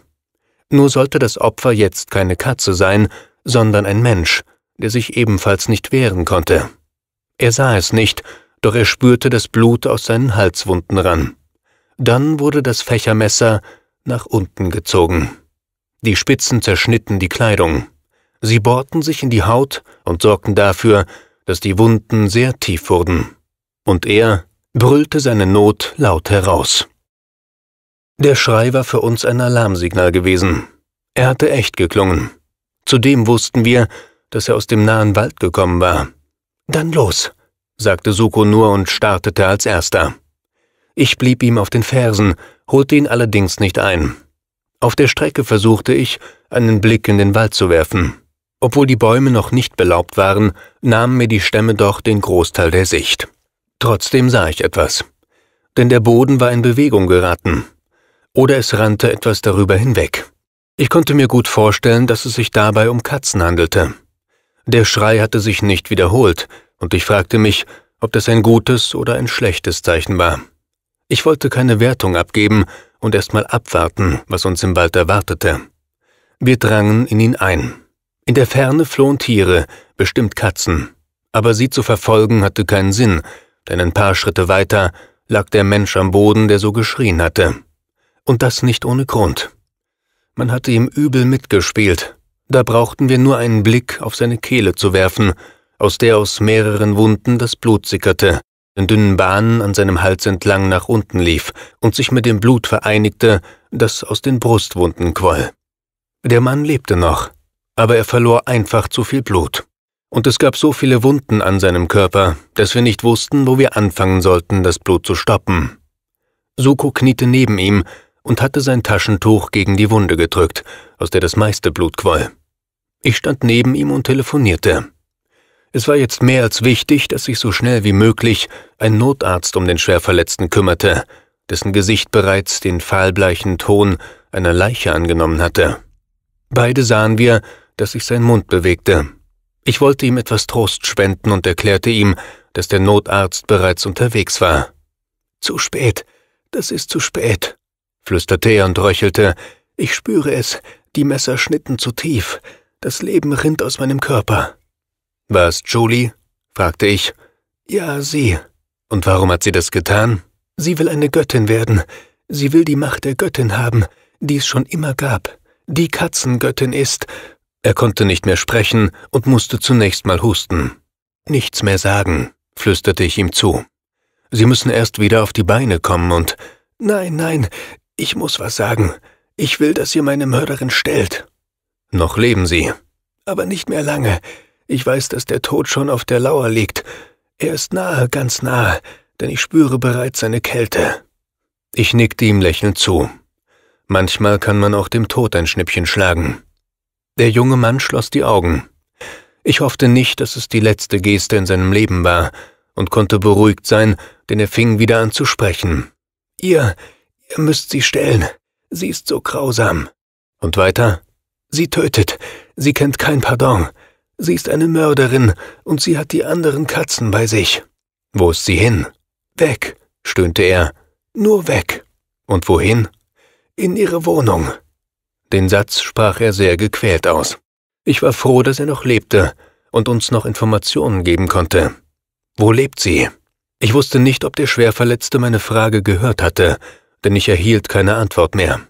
Nur sollte das Opfer jetzt keine Katze sein, sondern ein Mensch, der sich ebenfalls nicht wehren konnte. Er sah es nicht, doch er spürte das Blut aus seinen Halswunden ran. Dann wurde das Fächermesser nach unten gezogen. Die Spitzen zerschnitten die Kleidung. Sie bohrten sich in die Haut und sorgten dafür, dass die Wunden sehr tief wurden. Und er brüllte seine Not laut heraus. Der Schrei war für uns ein Alarmsignal gewesen. Er hatte echt geklungen. Zudem wussten wir, dass er aus dem nahen Wald gekommen war. »Dann los«, sagte Suko nur und startete als Erster. Ich blieb ihm auf den Fersen, holte ihn allerdings nicht ein. Auf der Strecke versuchte ich, einen Blick in den Wald zu werfen. Obwohl die Bäume noch nicht belaubt waren, nahmen mir die Stämme doch den Großteil der Sicht. Trotzdem sah ich etwas. Denn der Boden war in Bewegung geraten. Oder es rannte etwas darüber hinweg. Ich konnte mir gut vorstellen, dass es sich dabei um Katzen handelte. Der Schrei hatte sich nicht wiederholt, und ich fragte mich, ob das ein gutes oder ein schlechtes Zeichen war. Ich wollte keine Wertung abgeben und erstmal abwarten, was uns im Wald erwartete. Wir drangen in ihn ein. In der Ferne flohen Tiere, bestimmt Katzen. Aber sie zu verfolgen hatte keinen Sinn, denn ein paar Schritte weiter lag der Mensch am Boden, der so geschrien hatte. Und das nicht ohne Grund. Man hatte ihm übel mitgespielt. Da brauchten wir nur einen Blick auf seine Kehle zu werfen, aus der aus mehreren Wunden das Blut sickerte, in dünnen Bahnen an seinem Hals entlang nach unten lief und sich mit dem Blut vereinigte, das aus den Brustwunden quoll. Der Mann lebte noch, aber er verlor einfach zu viel Blut. Und es gab so viele Wunden an seinem Körper, dass wir nicht wussten, wo wir anfangen sollten, das Blut zu stoppen. Suko kniete neben ihm und hatte sein Taschentuch gegen die Wunde gedrückt, aus der das meiste Blut quoll. Ich stand neben ihm und telefonierte. Es war jetzt mehr als wichtig, dass sich so schnell wie möglich ein Notarzt um den Schwerverletzten kümmerte, dessen Gesicht bereits den fahlbleichen Ton einer Leiche angenommen hatte. Beide sahen wir, dass sich sein Mund bewegte. Ich wollte ihm etwas Trost spenden und erklärte ihm, dass der Notarzt bereits unterwegs war. »Zu spät, das ist zu spät«, flüsterte er und röchelte. »Ich spüre es, die Messer schnitten zu tief, das Leben rinnt aus meinem Körper.« »Was, Julie?« fragte ich. »Ja, sie. Und warum hat sie das getan?« »Sie will eine Göttin werden. Sie will die Macht der Göttin haben, die es schon immer gab. Die Katzengöttin ist...« Er konnte nicht mehr sprechen und musste zunächst mal husten. »Nichts mehr sagen«, flüsterte ich ihm zu. »Sie müssen erst wieder auf die Beine kommen und...« »Nein, nein, ich muss was sagen. Ich will, dass ihr meine Mörderin stellt.« »Noch leben sie.« »Aber nicht mehr lange. Ich weiß, dass der Tod schon auf der Lauer liegt. Er ist nahe, ganz nahe, denn ich spüre bereits seine Kälte.« Ich nickte ihm lächelnd zu. Manchmal kann man auch dem Tod ein Schnippchen schlagen. Der junge Mann schloss die Augen. Ich hoffte nicht, dass es die letzte Geste in seinem Leben war und konnte beruhigt sein, denn er fing wieder an zu sprechen. »Ihr, ihr müsst sie stellen. Sie ist so grausam.« Und weiter? »Sie tötet. Sie kennt kein Pardon. Sie ist eine Mörderin und sie hat die anderen Katzen bei sich.« »Wo ist sie hin?« »Weg«, stöhnte er. »Nur weg.« »Und wohin?« »In ihre Wohnung.« Den Satz sprach er sehr gequält aus. Ich war froh, dass er noch lebte und uns noch Informationen geben konnte. »Wo lebt sie?« Ich wusste nicht, ob der Schwerverletzte meine Frage gehört hatte, denn ich erhielt keine Antwort mehr.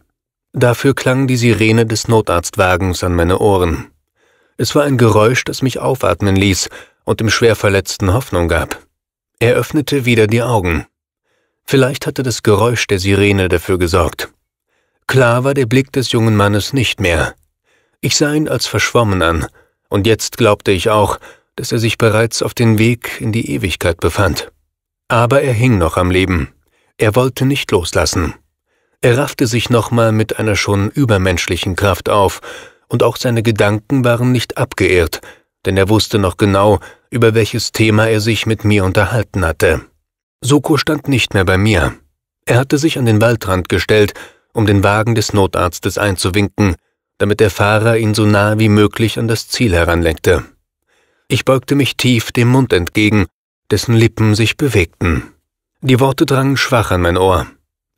Dafür klang die Sirene des Notarztwagens an meine Ohren. Es war ein Geräusch, das mich aufatmen ließ und dem Schwerverletzten Hoffnung gab. Er öffnete wieder die Augen. Vielleicht hatte das Geräusch der Sirene dafür gesorgt. Klar war der Blick des jungen Mannes nicht mehr. Ich sah ihn als verschwommen an, und jetzt glaubte ich auch, dass er sich bereits auf den Weg in die Ewigkeit befand. Aber er hing noch am Leben. Er wollte nicht loslassen. Er raffte sich nochmal mit einer schon übermenschlichen Kraft auf, und auch seine Gedanken waren nicht abgeirrt, denn er wusste noch genau, über welches Thema er sich mit mir unterhalten hatte. Suko stand nicht mehr bei mir. Er hatte sich an den Waldrand gestellt, um den Wagen des Notarztes einzuwinken, damit der Fahrer ihn so nah wie möglich an das Ziel heranlenkte. Ich beugte mich tief dem Mund entgegen, dessen Lippen sich bewegten. Die Worte drangen schwach an mein Ohr.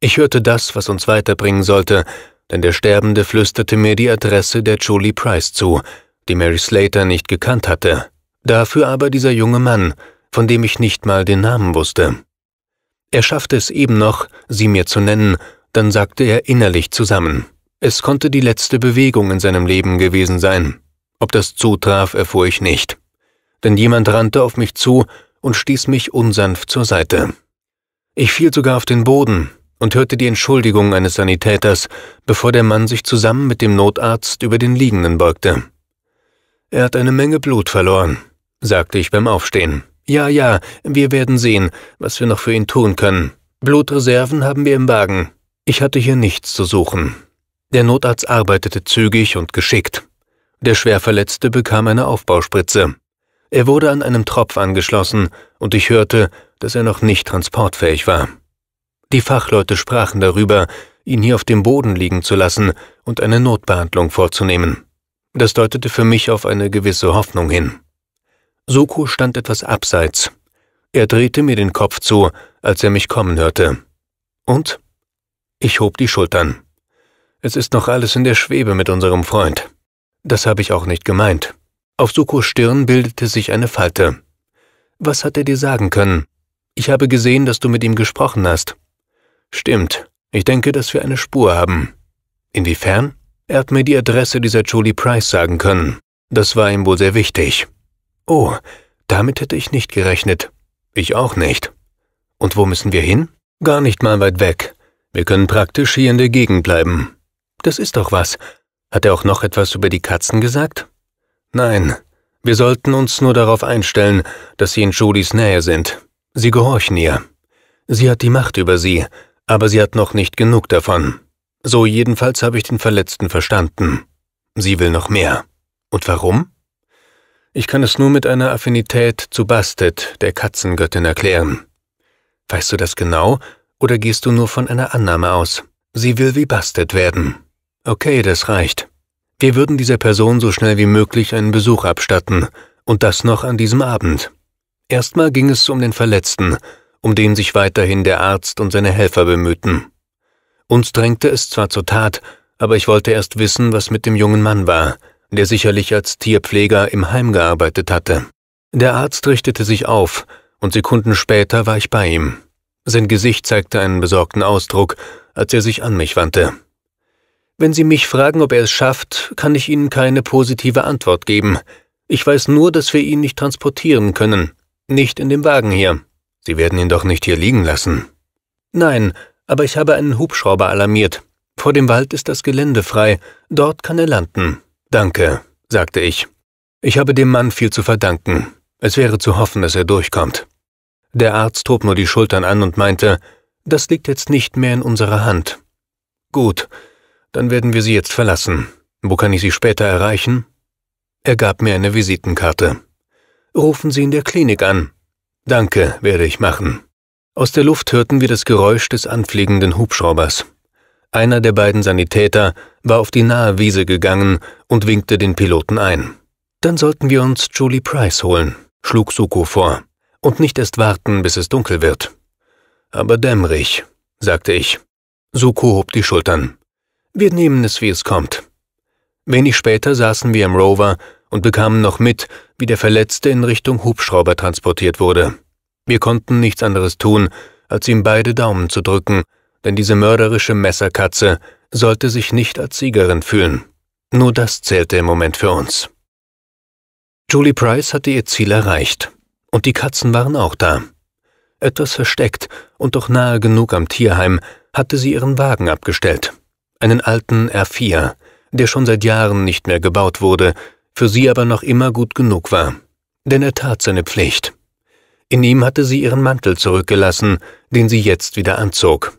Ich hörte das, was uns weiterbringen sollte, denn der Sterbende flüsterte mir die Adresse der Julie Price zu, die Mary Slater nicht gekannt hatte, dafür aber dieser junge Mann, von dem ich nicht mal den Namen wusste. Er schaffte es eben noch, sie mir zu nennen, dann sackte er innerlich zusammen. Es konnte die letzte Bewegung in seinem Leben gewesen sein. Ob das zutraf, erfuhr ich nicht, denn jemand rannte auf mich zu und stieß mich unsanft zur Seite. Ich fiel sogar auf den Boden und hörte die Entschuldigung eines Sanitäters, bevor der Mann sich zusammen mit dem Notarzt über den Liegenden beugte. »Er hat eine Menge Blut verloren«, sagte ich beim Aufstehen. »Ja, ja, wir werden sehen, was wir noch für ihn tun können. Blutreserven haben wir im Wagen. Ich hatte hier nichts zu suchen.« Der Notarzt arbeitete zügig und geschickt. Der Schwerverletzte bekam eine Aufbauspritze. Er wurde an einem Tropf angeschlossen und ich hörte, dass er noch nicht transportfähig war. Die Fachleute sprachen darüber, ihn hier auf dem Boden liegen zu lassen und eine Notbehandlung vorzunehmen. Das deutete für mich auf eine gewisse Hoffnung hin. Suko stand etwas abseits. Er drehte mir den Kopf zu, als er mich kommen hörte. Und? Ich hob die Schultern. Es ist noch alles in der Schwebe mit unserem Freund. Das habe ich auch nicht gemeint. Auf Sukos Stirn bildete sich eine Falte. Was hat er dir sagen können? Ich habe gesehen, dass du mit ihm gesprochen hast. Stimmt. Ich denke, dass wir eine Spur haben. Inwiefern? Er hat mir die Adresse dieser Julie Price sagen können. Das war ihm wohl sehr wichtig. Oh, damit hätte ich nicht gerechnet. Ich auch nicht. Und wo müssen wir hin? Gar nicht mal weit weg. Wir können praktisch hier in der Gegend bleiben. Das ist doch was. Hat er auch noch etwas über die Katzen gesagt? Nein, wir sollten uns nur darauf einstellen, dass sie in Julies Nähe sind. Sie gehorchen ihr. Sie hat die Macht über sie, aber sie hat noch nicht genug davon. So jedenfalls habe ich den Verletzten verstanden. Sie will noch mehr. Und warum? Ich kann es nur mit einer Affinität zu Bastet, der Katzengöttin, erklären. Weißt du das genau, oder gehst du nur von einer Annahme aus? Sie will wie Bastet werden. Okay, das reicht. Wir würden dieser Person so schnell wie möglich einen Besuch abstatten, und das noch an diesem Abend. Erstmal ging es um den Verletzten, um den sich weiterhin der Arzt und seine Helfer bemühten. Uns drängte es zwar zur Tat, aber ich wollte erst wissen, was mit dem jungen Mann war, der sicherlich als Tierpfleger im Heim gearbeitet hatte. Der Arzt richtete sich auf, und Sekunden später war ich bei ihm. Sein Gesicht zeigte einen besorgten Ausdruck, als er sich an mich wandte. »Wenn Sie mich fragen, ob er es schafft, kann ich Ihnen keine positive Antwort geben. Ich weiß nur, dass wir ihn nicht transportieren können. Nicht in dem Wagen hier. Sie werden ihn doch nicht hier liegen lassen.« »Nein, aber ich habe einen Hubschrauber alarmiert. Vor dem Wald ist das Gelände frei. Dort kann er landen.« »Danke«, sagte ich. »Ich habe dem Mann viel zu verdanken. Es wäre zu hoffen, dass er durchkommt.« Der Arzt hob nur die Schultern an und meinte, »Das liegt jetzt nicht mehr in unserer Hand.« »Gut, dann werden wir Sie jetzt verlassen. Wo kann ich Sie später erreichen?« Er gab mir eine Visitenkarte. »Rufen Sie in der Klinik an.« »Danke, werde ich machen.« Aus der Luft hörten wir das Geräusch des anfliegenden Hubschraubers. Einer der beiden Sanitäter war auf die nahe Wiese gegangen und winkte den Piloten ein. »Dann sollten wir uns Julie Price holen«, schlug Suko vor, »und nicht erst warten, bis es dunkel wird.« »Aber dämmerig«, sagte ich. Suko hob die Schultern. »Wir nehmen es, wie es kommt.« Wenig später saßen wir im Rover und bekamen noch mit, wie der Verletzte in Richtung Hubschrauber transportiert wurde. Wir konnten nichts anderes tun, als ihm beide Daumen zu drücken, denn diese mörderische Messerkatze sollte sich nicht als Siegerin fühlen. Nur das zählte im Moment für uns. Julie Price hatte ihr Ziel erreicht. Und die Katzen waren auch da. Etwas versteckt und doch nahe genug am Tierheim hatte sie ihren Wagen abgestellt. Einen alten R vier, der schon seit Jahren nicht mehr gebaut wurde, für sie aber noch immer gut genug war. Denn er tat seine Pflicht. In ihm hatte sie ihren Mantel zurückgelassen, den sie jetzt wieder anzog.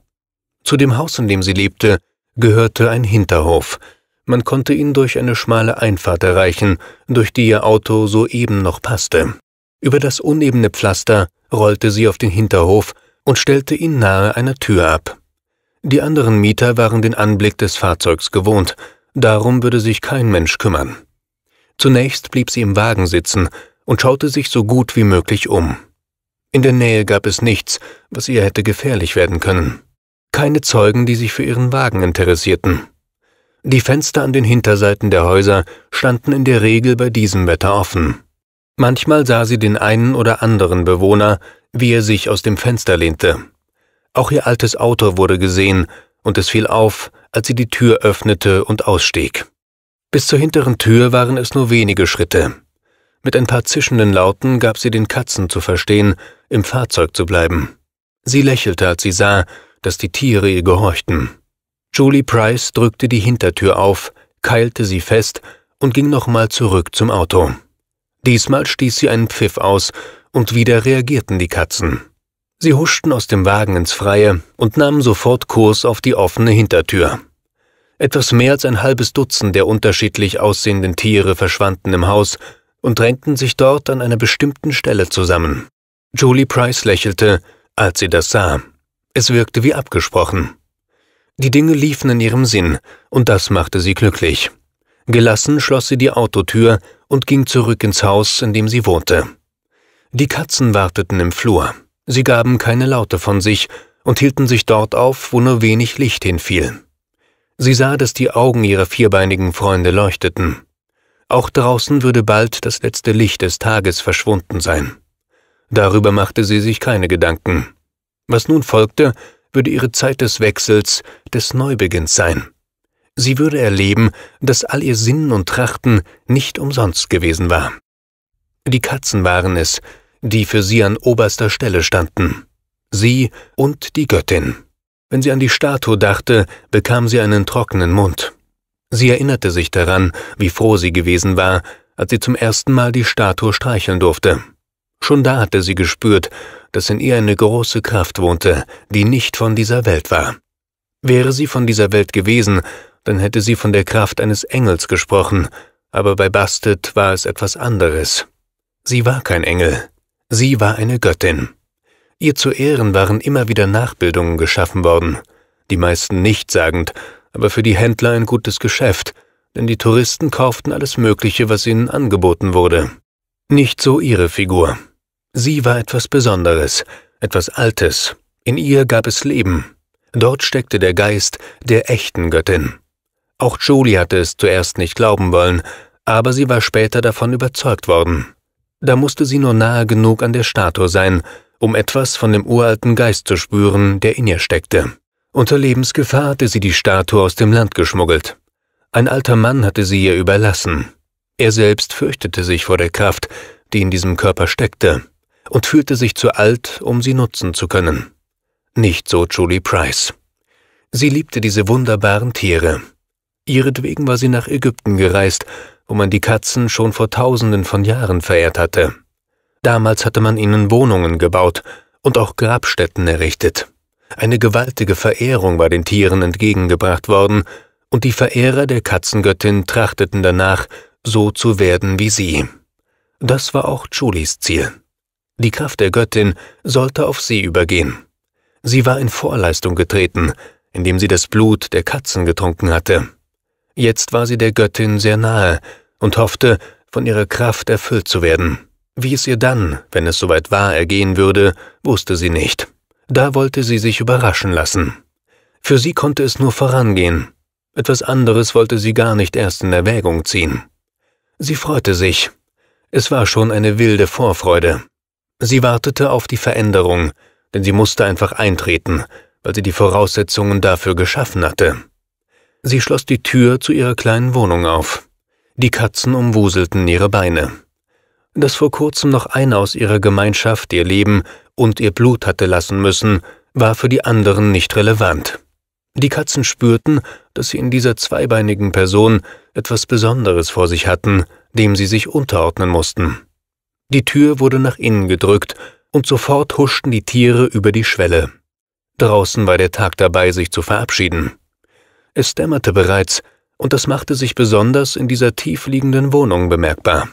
Zu dem Haus, in dem sie lebte, gehörte ein Hinterhof. Man konnte ihn durch eine schmale Einfahrt erreichen, durch die ihr Auto soeben noch passte. Über das unebene Pflaster rollte sie auf den Hinterhof und stellte ihn nahe einer Tür ab. Die anderen Mieter waren den Anblick des Fahrzeugs gewohnt, darum würde sich kein Mensch kümmern. Zunächst blieb sie im Wagen sitzen und schaute sich so gut wie möglich um. In der Nähe gab es nichts, was ihr hätte gefährlich werden können. Keine Zeugen, die sich für ihren Wagen interessierten. Die Fenster an den Hinterseiten der Häuser standen in der Regel bei diesem Wetter offen. Manchmal sah sie den einen oder anderen Bewohner, wie er sich aus dem Fenster lehnte. Auch ihr altes Auto wurde gesehen, und es fiel auf, als sie die Tür öffnete und ausstieg. Bis zur hinteren Tür waren es nur wenige Schritte. Mit ein paar zischenden Lauten gab sie den Katzen zu verstehen, im Fahrzeug zu bleiben. Sie lächelte, als sie sah, dass die Tiere ihr gehorchten. Julie Price drückte die Hintertür auf, keilte sie fest und ging nochmal zurück zum Auto. Diesmal stieß sie einen Pfiff aus und wieder reagierten die Katzen. Sie huschten aus dem Wagen ins Freie und nahmen sofort Kurs auf die offene Hintertür. Etwas mehr als ein halbes Dutzend der unterschiedlich aussehenden Tiere verschwanden im Haus und drängten sich dort an einer bestimmten Stelle zusammen. Julie Price lächelte, als sie das sah. Es wirkte wie abgesprochen. Die Dinge liefen in ihrem Sinn, und das machte sie glücklich. Gelassen schloss sie die Autotür und ging zurück ins Haus, in dem sie wohnte. Die Katzen warteten im Flur. Sie gaben keine Laute von sich und hielten sich dort auf, wo nur wenig Licht hinfiel. Sie sah, dass die Augen ihrer vierbeinigen Freunde leuchteten. Auch draußen würde bald das letzte Licht des Tages verschwunden sein. Darüber machte sie sich keine Gedanken. Was nun folgte, würde ihre Zeit des Wechsels, des Neubeginns sein. Sie würde erleben, dass all ihr Sinnen und Trachten nicht umsonst gewesen war. Die Katzen waren es, die für sie an oberster Stelle standen. Sie und die Göttin. Wenn sie an die Statue dachte, bekam sie einen trockenen Mund. Sie erinnerte sich daran, wie froh sie gewesen war, als sie zum ersten Mal die Statue streicheln durfte. Schon da hatte sie gespürt, dass in ihr eine große Kraft wohnte, die nicht von dieser Welt war. Wäre sie von dieser Welt gewesen, dann hätte sie von der Kraft eines Engels gesprochen, aber bei Bastet war es etwas anderes. Sie war kein Engel, sie war eine Göttin. Ihr zu Ehren waren immer wieder Nachbildungen geschaffen worden, die meisten nichtssagend, aber für die Händler ein gutes Geschäft, denn die Touristen kauften alles Mögliche, was ihnen angeboten wurde. Nicht so ihre Figur. Sie war etwas Besonderes, etwas Altes. In ihr gab es Leben. Dort steckte der Geist der echten Göttin. Auch Julie hatte es zuerst nicht glauben wollen, aber sie war später davon überzeugt worden. Da musste sie nur nahe genug an der Statue sein, um etwas von dem uralten Geist zu spüren, der in ihr steckte. Unter Lebensgefahr hatte sie die Statue aus dem Land geschmuggelt. Ein alter Mann hatte sie ihr überlassen. Er selbst fürchtete sich vor der Kraft, die in diesem Körper steckte, und fühlte sich zu alt, um sie nutzen zu können. Nicht so Julie Price. Sie liebte diese wunderbaren Tiere. Ihretwegen war sie nach Ägypten gereist, wo man die Katzen schon vor Tausenden von Jahren verehrt hatte. Damals hatte man ihnen Wohnungen gebaut und auch Grabstätten errichtet. Eine gewaltige Verehrung war den Tieren entgegengebracht worden, und die Verehrer der Katzengöttin trachteten danach, so zu werden wie sie. Das war auch Julies Ziel. Die Kraft der Göttin sollte auf sie übergehen. Sie war in Vorleistung getreten, indem sie das Blut der Katzen getrunken hatte. Jetzt war sie der Göttin sehr nahe und hoffte, von ihrer Kraft erfüllt zu werden. Wie es ihr dann, wenn es soweit war, ergehen würde, wusste sie nicht. Da wollte sie sich überraschen lassen. Für sie konnte es nur vorangehen. Etwas anderes wollte sie gar nicht erst in Erwägung ziehen. Sie freute sich. Es war schon eine wilde Vorfreude. Sie wartete auf die Veränderung, denn sie musste einfach eintreten, weil sie die Voraussetzungen dafür geschaffen hatte. Sie schloss die Tür zu ihrer kleinen Wohnung auf. Die Katzen umwuselten ihre Beine. Dass vor kurzem noch einer aus ihrer Gemeinschaft ihr Leben und ihr Blut hatte lassen müssen, war für die anderen nicht relevant. Die Katzen spürten, dass sie in dieser zweibeinigen Person etwas Besonderes vor sich hatten, dem sie sich unterordnen mussten. Die Tür wurde nach innen gedrückt und sofort huschten die Tiere über die Schwelle. Draußen war der Tag dabei, sich zu verabschieden. Es dämmerte bereits, und das machte sich besonders in dieser tiefliegenden Wohnung bemerkbar.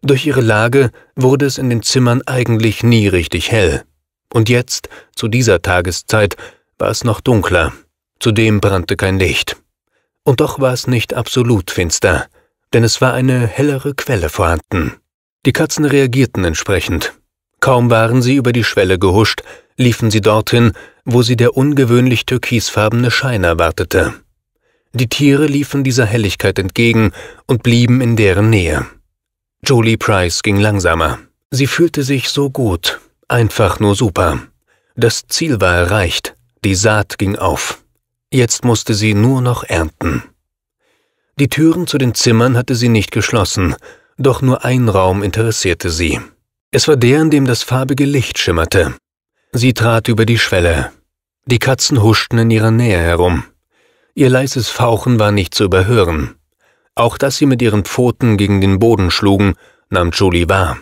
Durch ihre Lage wurde es in den Zimmern eigentlich nie richtig hell. Und jetzt, zu dieser Tageszeit, war es noch dunkler. Zudem brannte kein Licht. Und doch war es nicht absolut finster, denn es war eine hellere Quelle vorhanden. Die Katzen reagierten entsprechend. Kaum waren sie über die Schwelle gehuscht, liefen sie dorthin, wo sie der ungewöhnlich türkisfarbene Schein erwartete. Die Tiere liefen dieser Helligkeit entgegen und blieben in deren Nähe. Julie Price ging langsamer. Sie fühlte sich so gut, einfach nur super. Das Ziel war erreicht, die Saat ging auf. Jetzt musste sie nur noch ernten. Die Türen zu den Zimmern hatte sie nicht geschlossen, doch nur ein Raum interessierte sie. Es war der, in dem das farbige Licht schimmerte. Sie trat über die Schwelle. Die Katzen huschten in ihrer Nähe herum. Ihr leises Fauchen war nicht zu überhören. Auch dass sie mit ihren Pfoten gegen den Boden schlugen, nahm Julie wahr.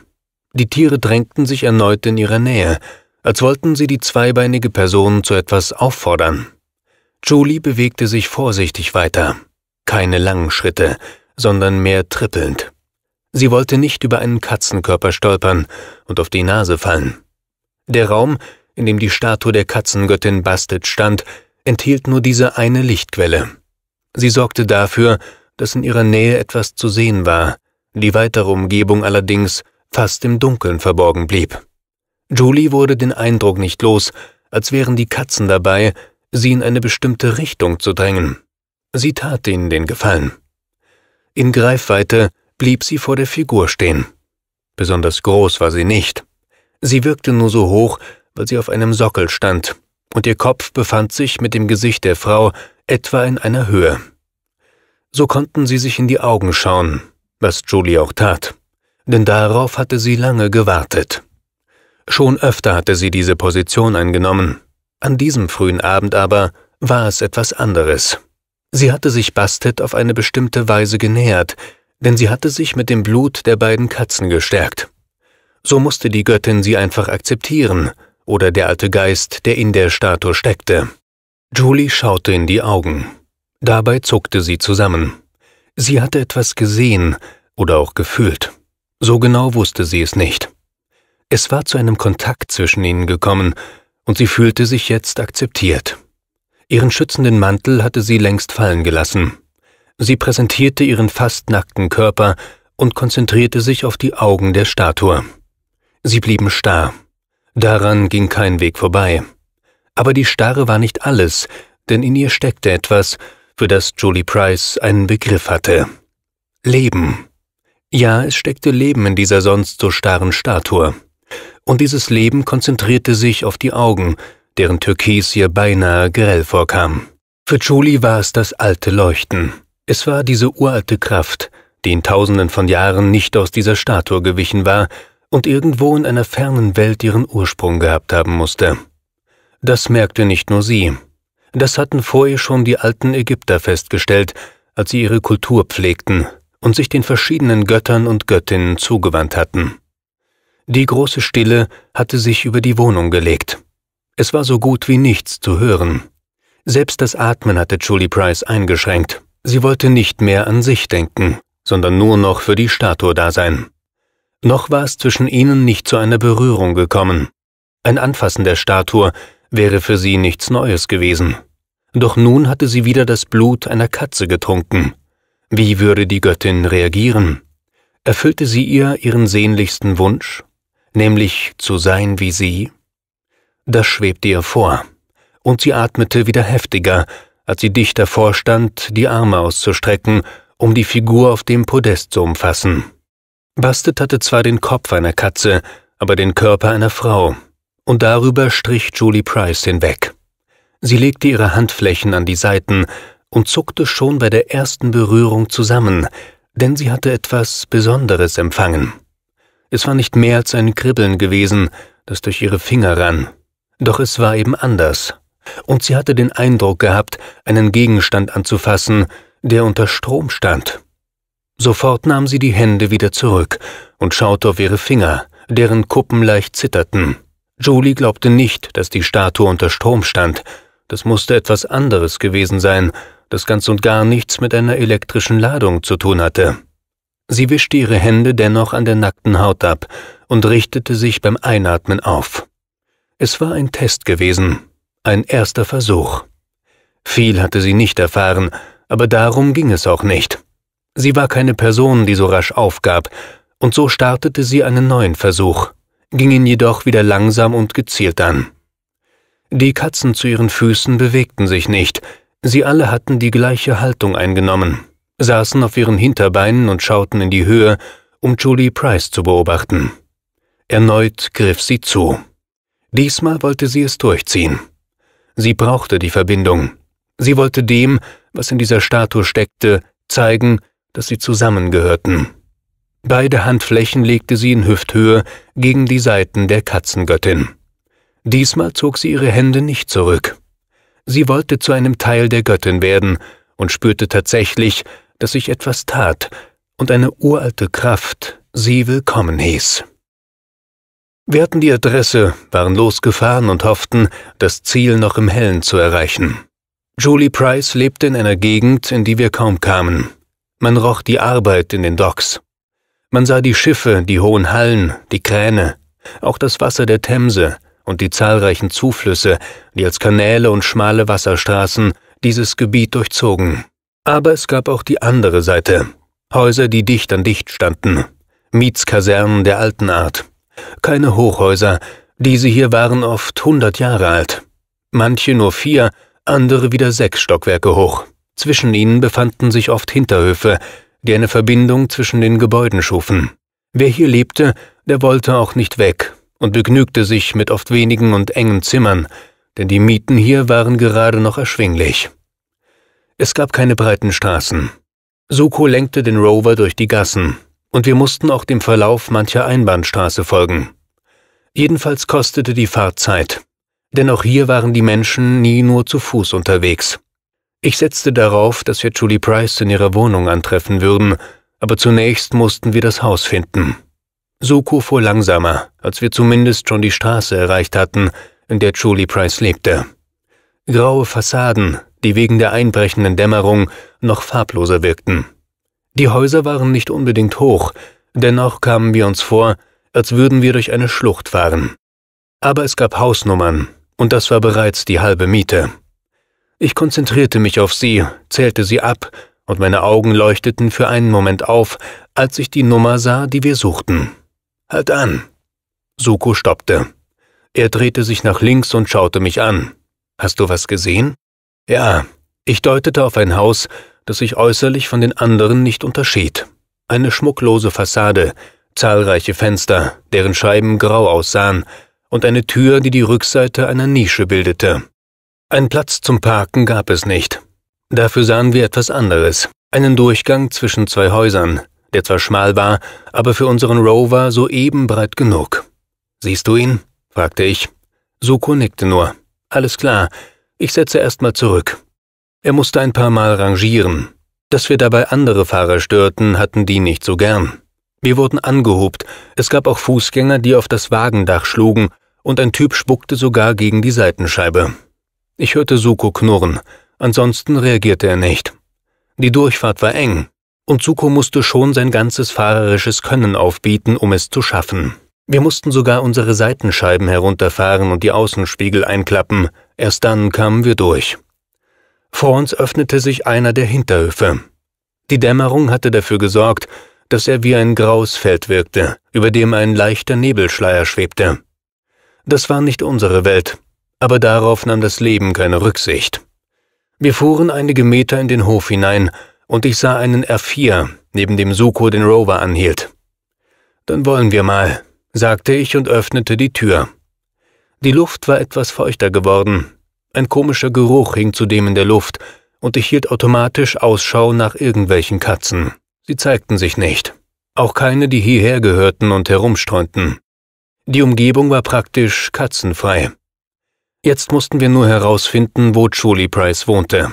Die Tiere drängten sich erneut in ihrer Nähe, als wollten sie die zweibeinige Person zu etwas auffordern. Julie bewegte sich vorsichtig weiter. Keine langen Schritte, sondern mehr trippelnd. Sie wollte nicht über einen Katzenkörper stolpern und auf die Nase fallen. Der Raum, in dem die Statue der Katzengöttin Bastet stand, enthielt nur diese eine Lichtquelle. Sie sorgte dafür, dass in ihrer Nähe etwas zu sehen war, die weitere Umgebung allerdings fast im Dunkeln verborgen blieb. Julie wurde den Eindruck nicht los, als wären die Katzen dabei, sie in eine bestimmte Richtung zu drängen. Sie tat ihnen den Gefallen. In Greifweite blieb sie vor der Figur stehen. Besonders groß war sie nicht. Sie wirkte nur so hoch, weil sie auf einem Sockel stand, und ihr Kopf befand sich mit dem Gesicht der Frau etwa in einer Höhe. So konnten sie sich in die Augen schauen, was Julie auch tat, denn darauf hatte sie lange gewartet. Schon öfter hatte sie diese Position eingenommen. An diesem frühen Abend aber war es etwas anderes. Sie hatte sich Bastet auf eine bestimmte Weise genähert, denn sie hatte sich mit dem Blut der beiden Katzen gestärkt. So musste die Göttin sie einfach akzeptieren, oder der alte Geist, der in der Statue steckte. Julie schaute in die Augen. Dabei zuckte sie zusammen. Sie hatte etwas gesehen oder auch gefühlt. So genau wusste sie es nicht. Es war zu einem Kontakt zwischen ihnen gekommen, und sie fühlte sich jetzt akzeptiert. Ihren schützenden Mantel hatte sie längst fallen gelassen. Sie präsentierte ihren fast nackten Körper und konzentrierte sich auf die Augen der Statue. Sie blieben starr. Daran ging kein Weg vorbei. Aber die Starre war nicht alles, denn in ihr steckte etwas, für das Julie Price einen Begriff hatte. Leben. Ja, es steckte Leben in dieser sonst so starren Statue. Und dieses Leben konzentrierte sich auf die Augen, deren Türkis ihr beinahe grell vorkam. Für Julie war es das alte Leuchten. Es war diese uralte Kraft, die in tausenden von Jahren nicht aus dieser Statue gewichen war, und irgendwo in einer fernen Welt ihren Ursprung gehabt haben musste. Das merkte nicht nur sie. Das hatten vor ihr schon die alten Ägypter festgestellt, als sie ihre Kultur pflegten und sich den verschiedenen Göttern und Göttinnen zugewandt hatten. Die große Stille hatte sich über die Wohnung gelegt. Es war so gut wie nichts zu hören. Selbst das Atmen hatte Julie Price eingeschränkt. Sie wollte nicht mehr an sich denken, sondern nur noch für die Statue da sein. Noch war es zwischen ihnen nicht zu einer Berührung gekommen. Ein Anfassen der Statue wäre für sie nichts Neues gewesen. Doch nun hatte sie wieder das Blut einer Katze getrunken. Wie würde die Göttin reagieren? Erfüllte sie ihr ihren sehnlichsten Wunsch, nämlich zu sein wie sie? Das schwebte ihr vor, und sie atmete wieder heftiger, als sie dicht davor stand, die Arme auszustrecken, um die Figur auf dem Podest zu umfassen. Bastet hatte zwar den Kopf einer Katze, aber den Körper einer Frau, und darüber strich Julie Price hinweg. Sie legte ihre Handflächen an die Seiten und zuckte schon bei der ersten Berührung zusammen, denn sie hatte etwas Besonderes empfangen. Es war nicht mehr als ein Kribbeln gewesen, das durch ihre Finger rann, doch es war eben anders, und sie hatte den Eindruck gehabt, einen Gegenstand anzufassen, der unter Strom stand. Sofort nahm sie die Hände wieder zurück und schaute auf ihre Finger, deren Kuppen leicht zitterten. Julie glaubte nicht, dass die Statue unter Strom stand. Das musste etwas anderes gewesen sein, das ganz und gar nichts mit einer elektrischen Ladung zu tun hatte. Sie wischte ihre Hände dennoch an der nackten Haut ab und richtete sich beim Einatmen auf. Es war ein Test gewesen, ein erster Versuch. Viel hatte sie nicht erfahren, aber darum ging es auch nicht. Sie war keine Person, die so rasch aufgab, und so startete sie einen neuen Versuch, ging ihn jedoch wieder langsam und gezielt an. Die Katzen zu ihren Füßen bewegten sich nicht, Sie alle hatten die gleiche Haltung eingenommen, saßen auf ihren Hinterbeinen und schauten in die Höhe, um Julie Price zu beobachten. Erneut griff sie zu. Diesmal wollte sie es durchziehen. Sie brauchte die Verbindung. Sie wollte dem, was in dieser Statue steckte, zeigen, dass sie zusammengehörten. Beide Handflächen legte sie in Hüfthöhe gegen die Seiten der Katzengöttin. Diesmal zog sie ihre Hände nicht zurück. Sie wollte zu einem Teil der Göttin werden und spürte tatsächlich, dass sich etwas tat und eine uralte Kraft sie willkommen hieß. Wir hatten die Adresse, waren losgefahren und hofften, das Ziel noch im Hellen zu erreichen. Julie Price lebte in einer Gegend, in die wir kaum kamen. Man roch die Arbeit in den Docks. Man sah die Schiffe, die hohen Hallen, die Kräne, auch das Wasser der Themse und die zahlreichen Zuflüsse, die als Kanäle und schmale Wasserstraßen dieses Gebiet durchzogen. Aber es gab auch die andere Seite. Häuser, die dicht an dicht standen. Mietskasernen der alten Art. Keine Hochhäuser, diese hier waren oft hundert Jahre alt. Manche nur vier, andere wieder sechs Stockwerke hoch. Zwischen ihnen befanden sich oft Hinterhöfe, die eine Verbindung zwischen den Gebäuden schufen. Wer hier lebte, der wollte auch nicht weg und begnügte sich mit oft wenigen und engen Zimmern, denn die Mieten hier waren gerade noch erschwinglich. Es gab keine breiten Straßen. Suko lenkte den Rover durch die Gassen, und wir mussten auch dem Verlauf mancher Einbahnstraße folgen. Jedenfalls kostete die Fahrt Zeit, denn auch hier waren die Menschen nie nur zu Fuß unterwegs. Ich setzte darauf, dass wir Julie Price in ihrer Wohnung antreffen würden, aber zunächst mussten wir das Haus finden. Suko fuhr langsamer, als wir zumindest schon die Straße erreicht hatten, in der Julie Price lebte. Graue Fassaden, die wegen der einbrechenden Dämmerung noch farbloser wirkten. Die Häuser waren nicht unbedingt hoch, dennoch kamen wir uns vor, als würden wir durch eine Schlucht fahren. Aber es gab Hausnummern, und das war bereits die halbe Miete. Ich konzentrierte mich auf sie, zählte sie ab, und meine Augen leuchteten für einen Moment auf, als ich die Nummer sah, die wir suchten. »Halt an!« Suko stoppte. Er drehte sich nach links und schaute mich an. »Hast du was gesehen?« »Ja.« Ich deutete auf ein Haus, das sich äußerlich von den anderen nicht unterschied. Eine schmucklose Fassade, zahlreiche Fenster, deren Scheiben grau aussahen, und eine Tür, die die Rückseite einer Nische bildete. Ein Platz zum Parken gab es nicht. Dafür sahen wir etwas anderes, einen Durchgang zwischen zwei Häusern, der zwar schmal war, aber für unseren Rover soeben breit genug. »Siehst du ihn?« fragte ich. Suko nickte nur. »Alles klar, ich setze erstmal zurück.« Er musste ein paar Mal rangieren. Dass wir dabei andere Fahrer störten, hatten die nicht so gern. Wir wurden angehobt, es gab auch Fußgänger, die auf das Wagendach schlugen, und ein Typ spuckte sogar gegen die Seitenscheibe. Ich hörte Suko knurren, ansonsten reagierte er nicht. Die Durchfahrt war eng, und Suko musste schon sein ganzes fahrerisches Können aufbieten, um es zu schaffen. Wir mussten sogar unsere Seitenscheiben herunterfahren und die Außenspiegel einklappen, erst dann kamen wir durch. Vor uns öffnete sich einer der Hinterhöfe. Die Dämmerung hatte dafür gesorgt, dass er wie ein graues Feld wirkte, über dem ein leichter Nebelschleier schwebte. Das war nicht unsere Welt, aber darauf nahm das Leben keine Rücksicht. Wir fuhren einige Meter in den Hof hinein und ich sah einen R vier, neben dem Suko den Rover anhielt. »Dann wollen wir mal«, sagte ich und öffnete die Tür. Die Luft war etwas feuchter geworden. Ein komischer Geruch hing zudem in der Luft, und ich hielt automatisch Ausschau nach irgendwelchen Katzen. Sie zeigten sich nicht. Auch keine, die hierher gehörten und herumstreunten. Die Umgebung war praktisch katzenfrei. Jetzt mussten wir nur herausfinden, wo Julie Price wohnte.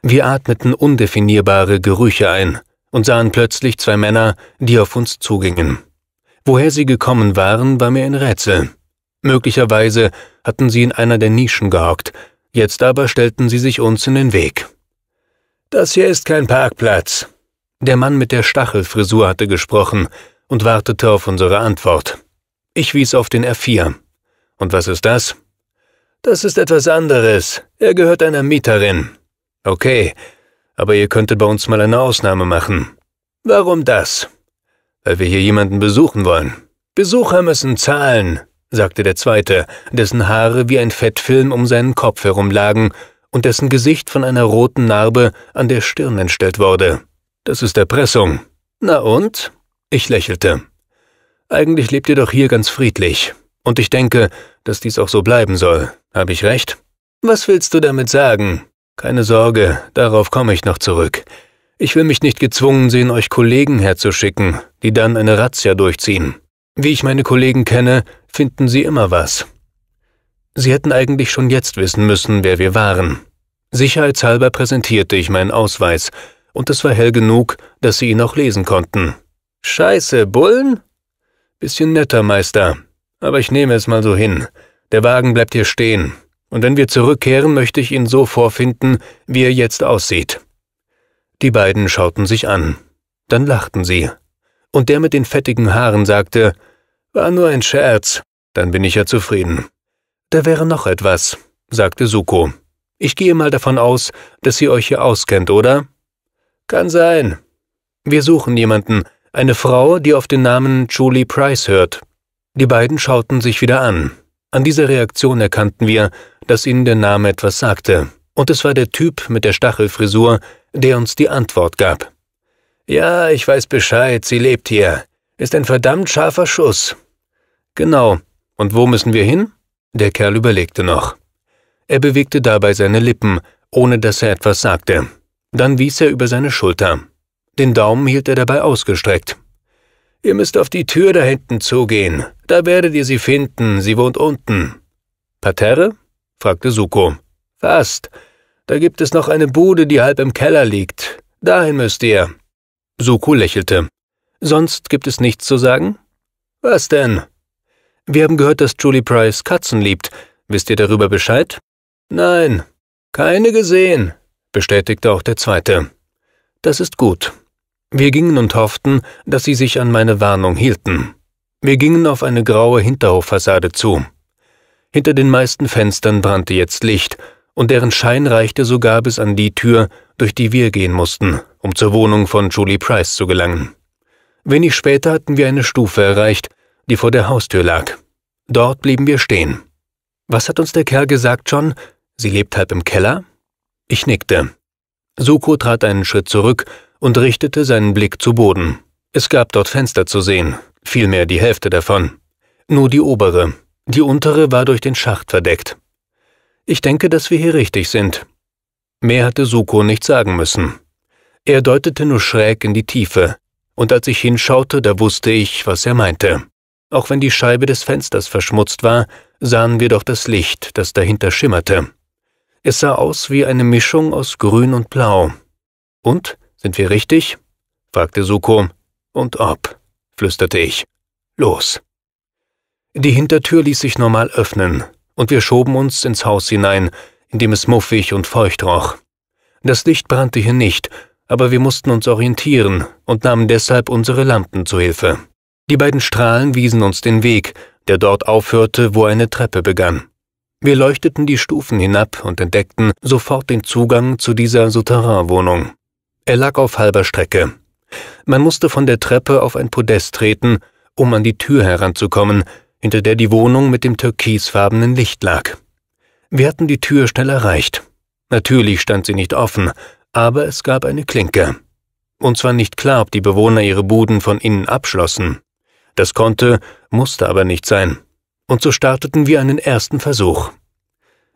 Wir atmeten undefinierbare Gerüche ein und sahen plötzlich zwei Männer, die auf uns zugingen. Woher sie gekommen waren, war mir ein Rätsel. Möglicherweise hatten sie in einer der Nischen gehockt, jetzt aber stellten sie sich uns in den Weg. »Das hier ist kein Parkplatz.« Der Mann mit der Stachelfrisur hatte gesprochen und wartete auf unsere Antwort. Ich wies auf den R vier. »Und was ist das?« »Das ist etwas anderes. Er gehört einer Mieterin.« »Okay, aber ihr könntet bei uns mal eine Ausnahme machen.« »Warum das?« »Weil wir hier jemanden besuchen wollen.« »Besucher müssen zahlen«, sagte der Zweite, dessen Haare wie ein Fettfilm um seinen Kopf herumlagen und dessen Gesicht von einer roten Narbe an der Stirn entstellt wurde. Das ist Erpressung. Na und? Ich lächelte. Eigentlich lebt ihr doch hier ganz friedlich. Und ich denke, dass dies auch so bleiben soll. Habe ich recht? Was willst du damit sagen? Keine Sorge, darauf komme ich noch zurück. Ich will mich nicht gezwungen sehen, euch Kollegen herzuschicken, die dann eine Razzia durchziehen. Wie ich meine Kollegen kenne, finden sie immer was. Sie hätten eigentlich schon jetzt wissen müssen, wer wir waren. Sicherheitshalber präsentierte ich meinen Ausweis, und es war hell genug, dass sie ihn auch lesen konnten. Scheiße, Bullen? Bisschen netter, Meister. Aber ich nehme es mal so hin. Der Wagen bleibt hier stehen. Und wenn wir zurückkehren, möchte ich ihn so vorfinden, wie er jetzt aussieht. Die beiden schauten sich an. Dann lachten sie. Und der mit den fettigen Haaren sagte, war nur ein Scherz, dann bin ich ja zufrieden. Da wäre noch etwas, sagte Suko. Ich gehe mal davon aus, dass ihr euch hier auskennt, oder? Kann sein. Wir suchen jemanden, eine Frau, die auf den Namen Julie Price hört. Die beiden schauten sich wieder an. An dieser Reaktion erkannten wir, dass ihnen der Name etwas sagte. Und es war der Typ mit der Stachelfrisur, der uns die Antwort gab. »Ja, ich weiß Bescheid, sie lebt hier. Ist ein verdammt scharfer Schuss.« »Genau. Und wo müssen wir hin?« Der Kerl überlegte noch. Er bewegte dabei seine Lippen, ohne dass er etwas sagte. Dann wies er über seine Schulter. Den Daumen hielt er dabei ausgestreckt. »Ihr müsst auf die Tür da hinten zugehen. Da werdet ihr sie finden, sie wohnt unten.« »Parterre?« fragte Suko. »Fast. Da gibt es noch eine Bude, die halb im Keller liegt. Dahin müsst ihr.« Suko lächelte. »Sonst gibt es nichts zu sagen?« »Was denn?« »Wir haben gehört, dass Julie Price Katzen liebt. Wisst ihr darüber Bescheid?« »Nein, keine gesehen«, bestätigte auch der Zweite. »Das ist gut.« Wir gingen und hofften, dass sie sich an meine Warnung hielten. Wir gingen auf eine graue Hinterhoffassade zu. Hinter den meisten Fenstern brannte jetzt Licht, und deren Schein reichte sogar bis an die Tür, durch die wir gehen mussten, um zur Wohnung von Julie Price zu gelangen. Wenig später hatten wir eine Stufe erreicht, die vor der Haustür lag. Dort blieben wir stehen. »Was hat uns der Kerl gesagt, John? Sie lebt halb im Keller?« Ich nickte. Suko trat einen Schritt zurück und richtete seinen Blick zu Boden. Es gab dort Fenster zu sehen, vielmehr die Hälfte davon. Nur die obere. Die untere war durch den Schacht verdeckt. Ich denke, dass wir hier richtig sind. Mehr hatte Suko nicht sagen müssen. Er deutete nur schräg in die Tiefe, und als ich hinschaute, da wusste ich, was er meinte. Auch wenn die Scheibe des Fensters verschmutzt war, sahen wir doch das Licht, das dahinter schimmerte. Es sah aus wie eine Mischung aus Grün und Blau. Und? »Sind wir richtig?« fragte Suko. »Und ob?« flüsterte ich. »Los!« Die Hintertür ließ sich normal öffnen, und wir schoben uns ins Haus hinein, in dem es muffig und feucht roch. Das Licht brannte hier nicht, aber wir mussten uns orientieren und nahmen deshalb unsere Lampen zu Hilfe. Die beiden Strahlen wiesen uns den Weg, der dort aufhörte, wo eine Treppe begann. Wir leuchteten die Stufen hinab und entdeckten sofort den Zugang zu dieser Souterrainwohnung. Er lag auf halber Strecke. Man musste von der Treppe auf ein Podest treten, um an die Tür heranzukommen, hinter der die Wohnung mit dem türkisfarbenen Licht lag. Wir hatten die Tür schnell erreicht. Natürlich stand sie nicht offen, aber es gab eine Klinke. Uns war nicht klar, ob die Bewohner ihre Buden von innen abschlossen. Das konnte, musste aber nicht sein. Und so starteten wir einen ersten Versuch.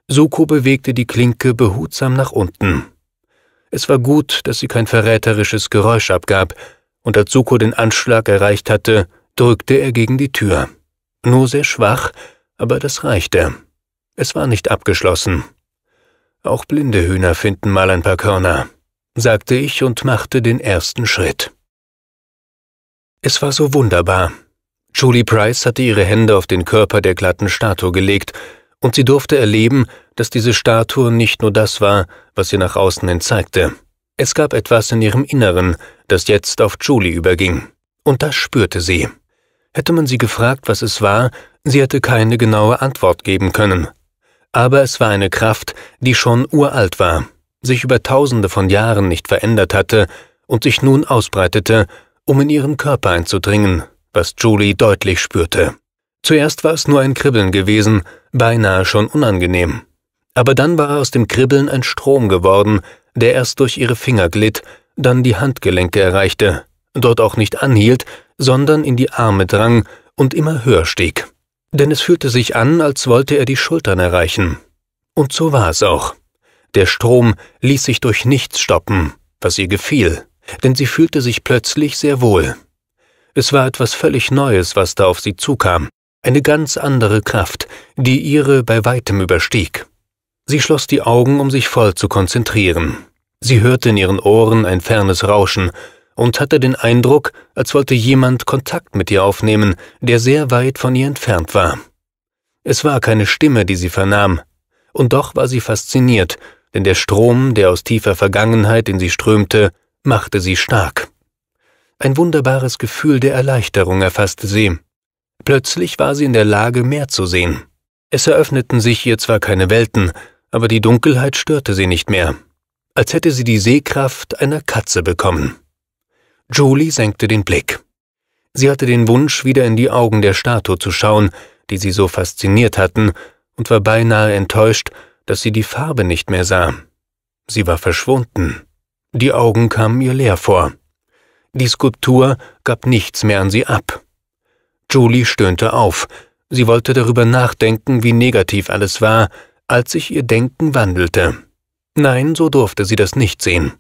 Suko bewegte die Klinke behutsam nach unten. Es war gut, dass sie kein verräterisches Geräusch abgab, und als Suko den Anschlag erreicht hatte, drückte er gegen die Tür. Nur sehr schwach, aber das reichte. Es war nicht abgeschlossen. »Auch blinde Hühner finden mal ein paar Körner«, sagte ich und machte den ersten Schritt. Es war so wunderbar. Julie Price hatte ihre Hände auf den Körper der glatten Statue gelegt, und sie durfte erleben, dass diese Statue nicht nur das war, was sie nach außen hin zeigte. Es gab etwas in ihrem Inneren, das jetzt auf Julie überging. Und das spürte sie. Hätte man sie gefragt, was es war, sie hätte keine genaue Antwort geben können. Aber es war eine Kraft, die schon uralt war, sich über tausende von Jahren nicht verändert hatte und sich nun ausbreitete, um in ihren Körper einzudringen, was Julie deutlich spürte. Zuerst war es nur ein Kribbeln gewesen, beinahe schon unangenehm. aber dann war aus dem Kribbeln ein Strom geworden, der erst durch ihre Finger glitt, dann die Handgelenke erreichte, dort auch nicht anhielt, sondern in die Arme drang und immer höher stieg. Denn es fühlte sich an, als wollte er die Schultern erreichen. Und so war es auch. Der Strom ließ sich durch nichts stoppen, was ihr gefiel, denn sie fühlte sich plötzlich sehr wohl. Es war etwas völlig Neues, was da auf sie zukam, eine ganz andere Kraft, die ihre bei weitem überstieg. Sie schloss die Augen, um sich voll zu konzentrieren. Sie hörte in ihren Ohren ein fernes Rauschen und hatte den Eindruck, als wollte jemand Kontakt mit ihr aufnehmen, der sehr weit von ihr entfernt war. Es war keine Stimme, die sie vernahm, und doch war sie fasziniert, denn der Strom, der aus tiefer Vergangenheit in sie strömte, machte sie stark. Ein wunderbares Gefühl der Erleichterung erfasste sie. Plötzlich war sie in der Lage, mehr zu sehen. Es eröffneten sich ihr zwar keine Welten, aber die Dunkelheit störte sie nicht mehr, als hätte sie die Sehkraft einer Katze bekommen. Julie senkte den Blick. Sie hatte den Wunsch, wieder in die Augen der Statue zu schauen, die sie so fasziniert hatten, und war beinahe enttäuscht, dass sie die Farbe nicht mehr sah. Sie war verschwunden. Die Augen kamen ihr leer vor. Die Skulptur gab nichts mehr an sie ab. Julie stöhnte auf. Sie wollte darüber nachdenken, wie negativ alles war, als sich ihr Denken wandelte. Nein, so durfte sie das nicht sehen.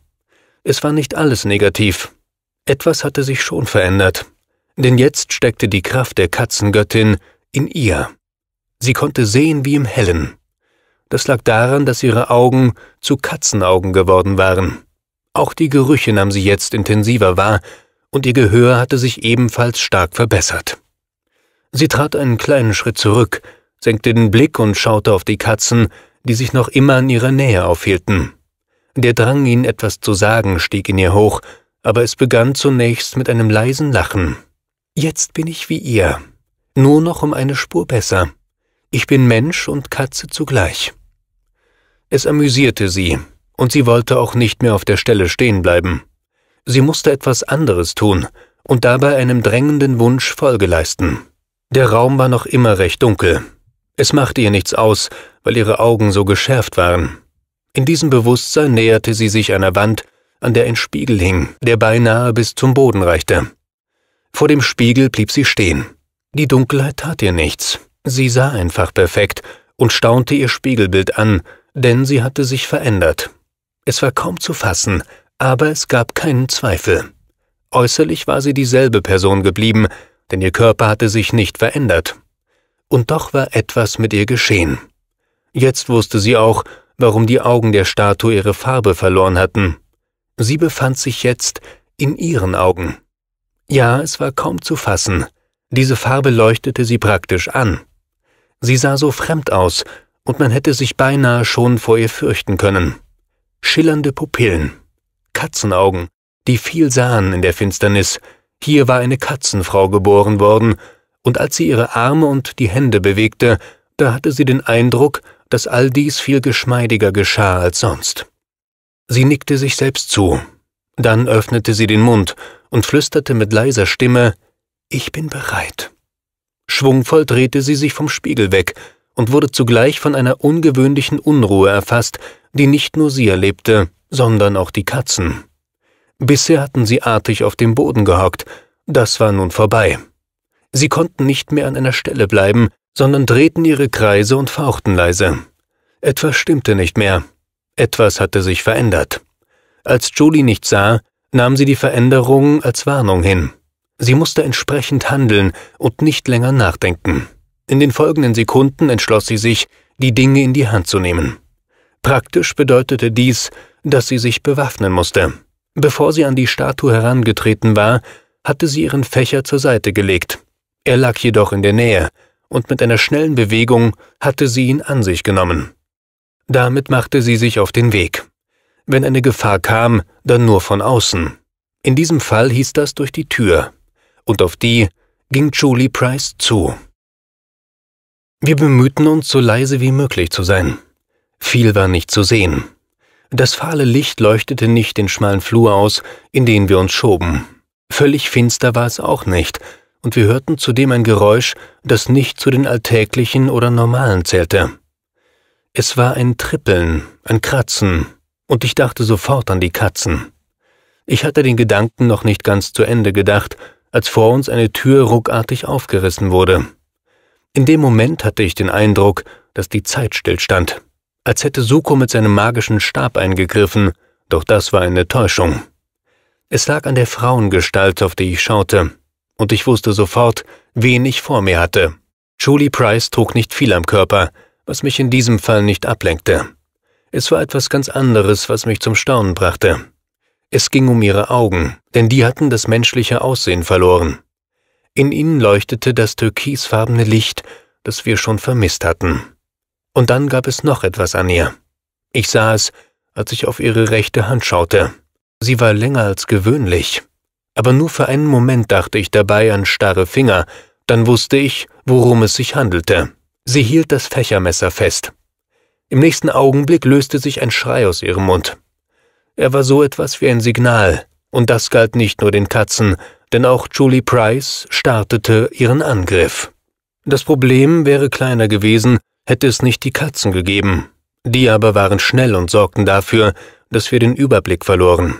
Es war nicht alles negativ. Etwas hatte sich schon verändert, denn jetzt steckte die Kraft der Katzengöttin in ihr. Sie konnte sehen wie im Hellen. Das lag daran, dass ihre Augen zu Katzenaugen geworden waren. Auch die Gerüche nahm sie jetzt intensiver wahr und ihr Gehör hatte sich ebenfalls stark verbessert. Sie trat einen kleinen Schritt zurück, senkte den Blick und schaute auf die Katzen, die sich noch immer in ihrer Nähe aufhielten. Der Drang, ihnen etwas zu sagen, stieg in ihr hoch, aber es begann zunächst mit einem leisen Lachen. »Jetzt bin ich wie ihr, nur noch um eine Spur besser. Ich bin Mensch und Katze zugleich.« Es amüsierte sie, und sie wollte auch nicht mehr auf der Stelle stehen bleiben. Sie musste etwas anderes tun und dabei einem drängenden Wunsch Folge leisten. Der Raum war noch immer recht dunkel. Es machte ihr nichts aus, weil ihre Augen so geschärft waren. In diesem Bewusstsein näherte sie sich einer Wand, an der ein Spiegel hing, der beinahe bis zum Boden reichte. Vor dem Spiegel blieb sie stehen. Die Dunkelheit tat ihr nichts. Sie sah einfach perfekt und staunte ihr Spiegelbild an, denn sie hatte sich verändert. Es war kaum zu fassen, aber es gab keinen Zweifel. Äußerlich war sie dieselbe Person geblieben, denn ihr Körper hatte sich nicht verändert. Und doch war etwas mit ihr geschehen. Jetzt wusste sie auch, warum die Augen der Statue ihre Farbe verloren hatten. Sie befand sich jetzt in ihren Augen. Ja, es war kaum zu fassen. Diese Farbe leuchtete sie praktisch an. Sie sah so fremd aus, und man hätte sich beinahe schon vor ihr fürchten können. Schillernde Pupillen, Katzenaugen, die viel sahen in der Finsternis. Hier war eine Katzenfrau geboren worden, und als sie ihre Arme und die Hände bewegte, da hatte sie den Eindruck, dass all dies viel geschmeidiger geschah als sonst. Sie nickte sich selbst zu. Dann öffnete sie den Mund und flüsterte mit leiser Stimme, »Ich bin bereit.« Schwungvoll drehte sie sich vom Spiegel weg und wurde zugleich von einer ungewöhnlichen Unruhe erfasst, die nicht nur sie erlebte, sondern auch die Katzen. Bisher hatten sie artig auf dem Boden gehockt, das war nun vorbei. Sie konnten nicht mehr an einer Stelle bleiben, sondern drehten ihre Kreise und fauchten leise. Etwas stimmte nicht mehr. Etwas hatte sich verändert. Als Julie nichts sah, nahm sie die Veränderung als Warnung hin. Sie musste entsprechend handeln und nicht länger nachdenken. In den folgenden Sekunden entschloss sie sich, die Dinge in die Hand zu nehmen. Praktisch bedeutete dies, dass sie sich bewaffnen musste. Bevor sie an die Statue herangetreten war, hatte sie ihren Fächer zur Seite gelegt. Er lag jedoch in der Nähe, und mit einer schnellen Bewegung hatte sie ihn an sich genommen. Damit machte sie sich auf den Weg. Wenn eine Gefahr kam, dann nur von außen. In diesem Fall hieß das durch die Tür. Und auf die ging Julie Price zu. Wir bemühten uns, so leise wie möglich zu sein. Viel war nicht zu sehen. Das fahle Licht leuchtete nicht den schmalen Flur aus, in den wir uns schoben. Völlig finster war es auch nicht, und wir hörten zudem ein Geräusch, das nicht zu den alltäglichen oder normalen zählte. Es war ein Trippeln, ein Kratzen, und ich dachte sofort an die Katzen. Ich hatte den Gedanken noch nicht ganz zu Ende gedacht, als vor uns eine Tür ruckartig aufgerissen wurde. In dem Moment hatte ich den Eindruck, dass die Zeit stillstand, als hätte Suko mit seinem magischen Stab eingegriffen, doch das war eine Täuschung. Es lag an der Frauengestalt, auf die ich schaute, und ich wusste sofort, wen ich vor mir hatte. Julie Price trug nicht viel am Körper, was mich in diesem Fall nicht ablenkte. Es war etwas ganz anderes, was mich zum Staunen brachte. Es ging um ihre Augen, denn die hatten das menschliche Aussehen verloren. In ihnen leuchtete das türkisfarbene Licht, das wir schon vermisst hatten. Und dann gab es noch etwas an ihr. Ich sah es, als ich auf ihre rechte Hand schaute. Sie war länger als gewöhnlich. Aber nur für einen Moment dachte ich dabei an starre Finger, dann wusste ich, worum es sich handelte. Sie hielt das Fächermesser fest. Im nächsten Augenblick löste sich ein Schrei aus ihrem Mund. Er war so etwas wie ein Signal, und das galt nicht nur den Katzen, denn auch Julie Price startete ihren Angriff. Das Problem wäre kleiner gewesen, hätte es nicht die Katzen gegeben. Die aber waren schnell und sorgten dafür, dass wir den Überblick verloren.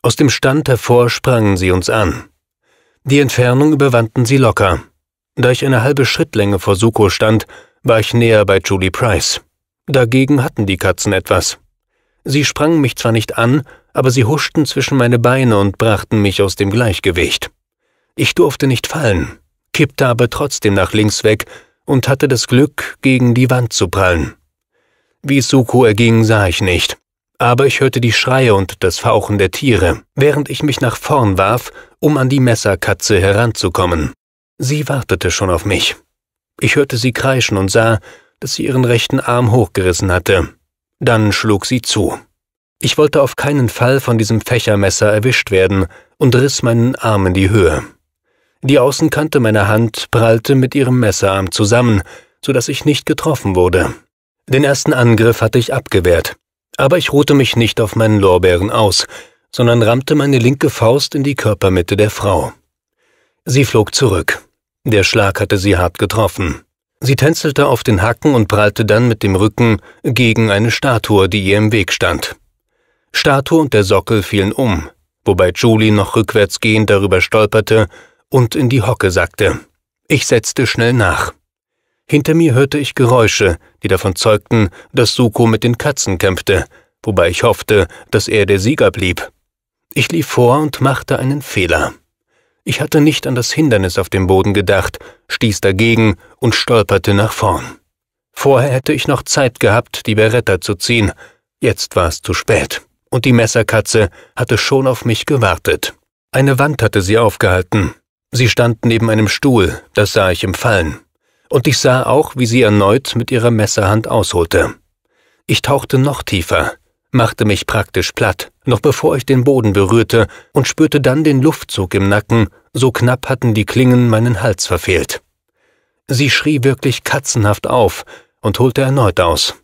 Aus dem Stand hervor sprangen sie uns an. Die Entfernung überwanden sie locker. Da ich eine halbe Schrittlänge vor Suko stand, war ich näher bei Julie Price. Dagegen hatten die Katzen etwas. Sie sprangen mich zwar nicht an, aber sie huschten zwischen meine Beine und brachten mich aus dem Gleichgewicht. Ich durfte nicht fallen, kippte aber trotzdem nach links weg und hatte das Glück, gegen die Wand zu prallen. Wie es Suko erging, sah ich nicht, aber ich hörte die Schreie und das Fauchen der Tiere, während ich mich nach vorn warf, um an die Messerkatze heranzukommen. Sie wartete schon auf mich. Ich hörte sie kreischen und sah, dass sie ihren rechten Arm hochgerissen hatte. Dann schlug sie zu. Ich wollte auf keinen Fall von diesem Fächermesser erwischt werden und riss meinen Arm in die Höhe. Die Außenkante meiner Hand prallte mit ihrem Messerarm zusammen, sodass ich nicht getroffen wurde. Den ersten Angriff hatte ich abgewehrt, aber ich ruhte mich nicht auf meinen Lorbeeren aus, sondern rammte meine linke Faust in die Körpermitte der Frau. Sie flog zurück. Der Schlag hatte sie hart getroffen. Sie tänzelte auf den Hacken und prallte dann mit dem Rücken gegen eine Statue, die ihr im Weg stand. Statue und der Sockel fielen um, wobei Julie noch rückwärtsgehend darüber stolperte und in die Hocke sackte. Ich setzte schnell nach. Hinter mir hörte ich Geräusche, die davon zeugten, dass Suko mit den Katzen kämpfte, wobei ich hoffte, dass er der Sieger blieb. Ich lief vor und machte einen Fehler. Ich hatte nicht an das Hindernis auf dem Boden gedacht, stieß dagegen und stolperte nach vorn. Vorher hätte ich noch Zeit gehabt, die Beretta zu ziehen. Jetzt war es zu spät, und die Messerkatze hatte schon auf mich gewartet. Eine Wand hatte sie aufgehalten. Sie stand neben einem Stuhl, das sah ich im Fallen. Und ich sah auch, wie sie erneut mit ihrer Messerhand ausholte. Ich tauchte noch tiefer, machte mich praktisch platt, noch bevor ich den Boden berührte, und spürte dann den Luftzug im Nacken, so knapp hatten die Klingen meinen Hals verfehlt. Sie schrie wirklich katzenhaft auf und holte erneut aus.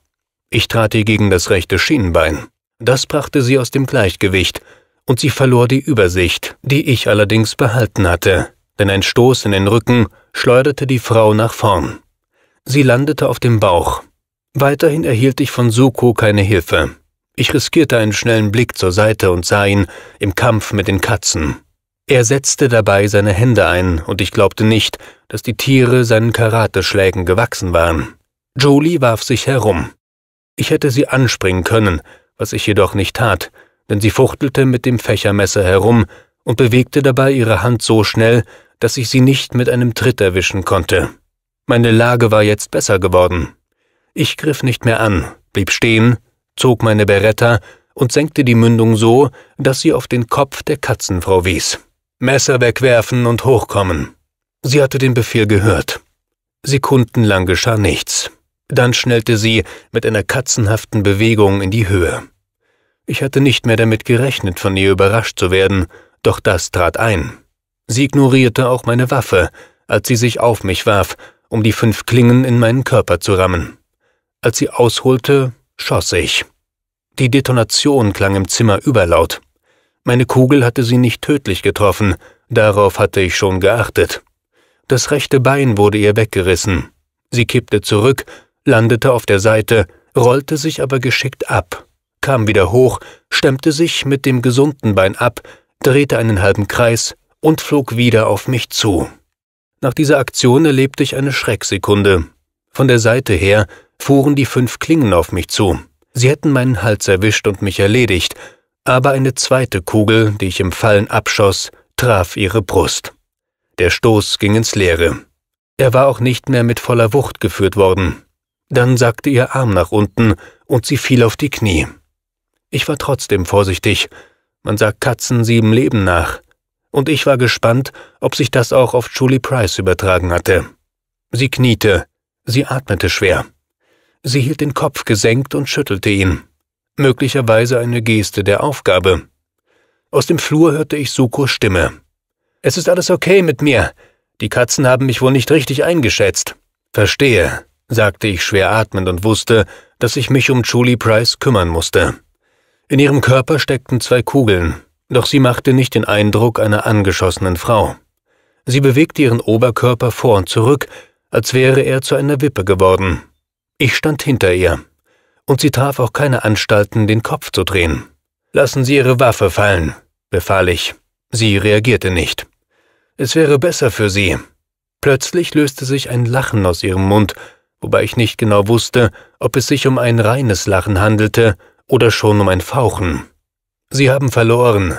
Ich trat ihr gegen das rechte Schienenbein. Das brachte sie aus dem Gleichgewicht, und sie verlor die Übersicht, die ich allerdings behalten hatte, denn ein Stoß in den Rücken schleuderte die Frau nach vorn. Sie landete auf dem Bauch. Weiterhin erhielt ich von Suko keine Hilfe. Ich riskierte einen schnellen Blick zur Seite und sah ihn im Kampf mit den Katzen. Er setzte dabei seine Hände ein, und ich glaubte nicht, dass die Tiere seinen Karateschlägen gewachsen waren. Julie warf sich herum. Ich hätte sie anspringen können, was ich jedoch nicht tat, denn sie fuchtelte mit dem Fächermesser herum und bewegte dabei ihre Hand so schnell, dass ich sie nicht mit einem Tritt erwischen konnte. Meine Lage war jetzt besser geworden. Ich griff nicht mehr an, blieb stehen, zog meine Beretta und senkte die Mündung so, dass sie auf den Kopf der Katzenfrau wies. Messer wegwerfen und hochkommen. Sie hatte den Befehl gehört. Sekundenlang geschah nichts. Dann schnellte sie mit einer katzenhaften Bewegung in die Höhe. Ich hatte nicht mehr damit gerechnet, von ihr überrascht zu werden, doch das trat ein. Sie ignorierte auch meine Waffe, als sie sich auf mich warf, um die fünf Klingen in meinen Körper zu rammen. Als sie ausholte, schoss ich. Die Detonation klang im Zimmer überlaut. Meine Kugel hatte sie nicht tödlich getroffen, darauf hatte ich schon geachtet. Das rechte Bein wurde ihr weggerissen. Sie kippte zurück, landete auf der Seite, rollte sich aber geschickt ab, kam wieder hoch, stemmte sich mit dem gesunden Bein ab, drehte einen halben Kreis und flog wieder auf mich zu. Nach dieser Aktion erlebte ich eine Schrecksekunde. Von der Seite her fuhren die fünf Klingen auf mich zu. Sie hätten meinen Hals erwischt und mich erledigt, aber eine zweite Kugel, die ich im Fallen abschoss, traf ihre Brust. Der Stoß ging ins Leere. Er war auch nicht mehr mit voller Wucht geführt worden. Dann sackte ihr Arm nach unten und sie fiel auf die Knie. Ich war trotzdem vorsichtig. Man sagt Katzen sieben Leben nach. Und ich war gespannt, ob sich das auch auf Julie Price übertragen hatte. Sie kniete, sie atmete schwer. Sie hielt den Kopf gesenkt und schüttelte ihn. Möglicherweise eine Geste der Aufgabe. Aus dem Flur hörte ich Sukos Stimme. »Es ist alles okay mit mir. Die Katzen haben mich wohl nicht richtig eingeschätzt.« »Verstehe«, sagte ich schwer atmend und wusste, dass ich mich um Julie Price kümmern musste. In ihrem Körper steckten zwei Kugeln, doch sie machte nicht den Eindruck einer angeschossenen Frau. Sie bewegte ihren Oberkörper vor und zurück, als wäre er zu einer Wippe geworden. Ich stand hinter ihr, und sie traf auch keine Anstalten, den Kopf zu drehen. »Lassen Sie Ihre Waffe fallen«, befahl ich. Sie reagierte nicht. »Es wäre besser für Sie.« Plötzlich löste sich ein Lachen aus ihrem Mund, wobei ich nicht genau wusste, ob es sich um ein reines Lachen handelte oder schon um ein Fauchen. »Sie haben verloren.«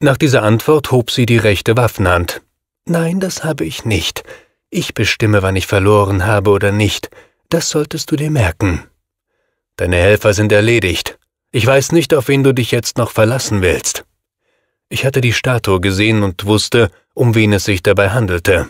Nach dieser Antwort hob sie die rechte Waffenhand. »Nein, das habe ich nicht. Ich bestimme, wann ich verloren habe oder nicht. Das solltest du dir merken. Deine Helfer sind erledigt. Ich weiß nicht, auf wen du dich jetzt noch verlassen willst.« Ich hatte die Statue gesehen und wusste, um wen es sich dabei handelte.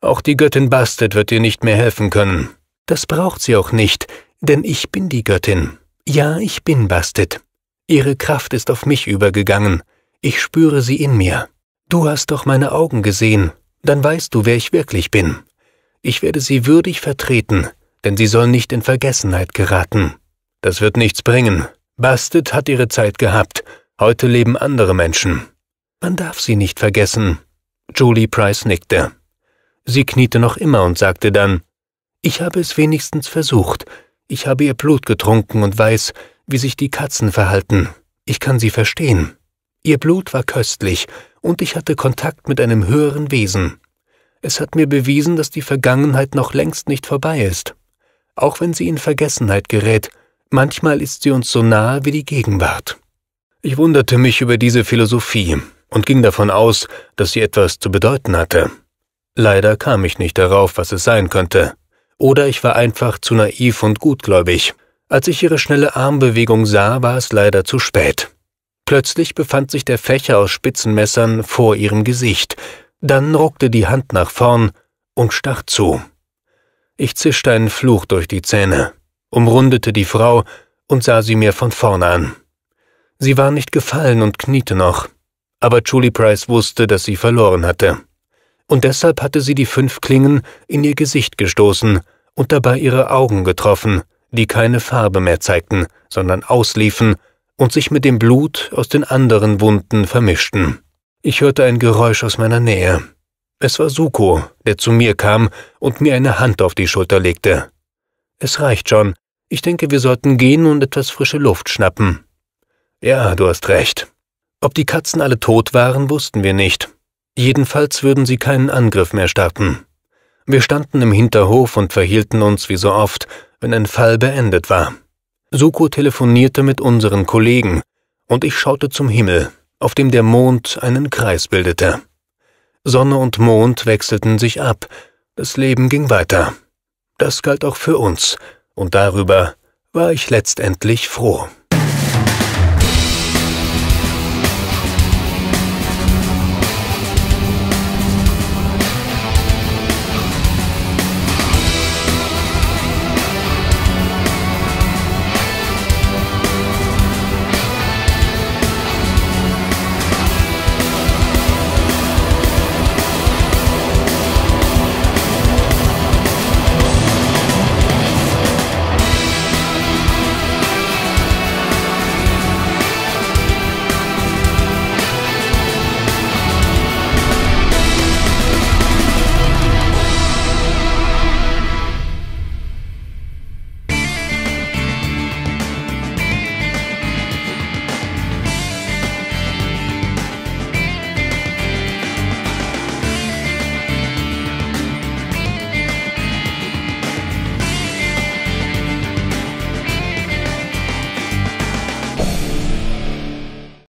»Auch die Göttin Bastet wird dir nicht mehr helfen können.« »Das braucht sie auch nicht, denn ich bin die Göttin. Ja, ich bin Bastet. Ihre Kraft ist auf mich übergegangen. Ich spüre sie in mir. Du hast doch meine Augen gesehen. Dann weißt du, wer ich wirklich bin. Ich werde sie würdig vertreten, denn sie soll nicht in Vergessenheit geraten.« »Das wird nichts bringen. Bastet hat ihre Zeit gehabt. Heute leben andere Menschen. Man darf sie nicht vergessen.« Julie Price nickte. Sie kniete noch immer und sagte dann, »Ich habe es wenigstens versucht. Ich habe ihr Blut getrunken und weiß, wie sich die Katzen verhalten. Ich kann sie verstehen. Ihr Blut war köstlich und ich hatte Kontakt mit einem höheren Wesen. Es hat mir bewiesen, dass die Vergangenheit noch längst nicht vorbei ist. Auch wenn sie in Vergessenheit gerät, manchmal ist sie uns so nahe wie die Gegenwart.« Ich wunderte mich über diese Philosophie und ging davon aus, dass sie etwas zu bedeuten hatte. Leider kam ich nicht darauf, was es sein könnte. Oder ich war einfach zu naiv und gutgläubig. Als ich ihre schnelle Armbewegung sah, war es leider zu spät. Plötzlich befand sich der Fächer aus Spitzenmessern vor ihrem Gesicht. Dann ruckte die Hand nach vorn und stach zu. Ich zischte einen Fluch durch die Zähne, umrundete die Frau und sah sie mir von vorne an. Sie war nicht gefallen und kniete noch, aber Julie Price wusste, dass sie verloren hatte. Und deshalb hatte sie die fünf Klingen in ihr Gesicht gestoßen und dabei ihre Augen getroffen, die keine Farbe mehr zeigten, sondern ausliefen und sich mit dem Blut aus den anderen Wunden vermischten. Ich hörte ein Geräusch aus meiner Nähe. Es war Suko, der zu mir kam und mir eine Hand auf die Schulter legte. »Es reicht schon. Ich denke, wir sollten gehen und etwas frische Luft schnappen.« »Ja, du hast recht.« Ob die Katzen alle tot waren, wussten wir nicht. Jedenfalls würden sie keinen Angriff mehr starten. Wir standen im Hinterhof und verhielten uns wie so oft, wenn ein Fall beendet war. Suko telefonierte mit unseren Kollegen und ich schaute zum Himmel, auf dem der Mond einen Kreis bildete. Sonne und Mond wechselten sich ab, das Leben ging weiter. Das galt auch für uns und darüber war ich letztendlich froh.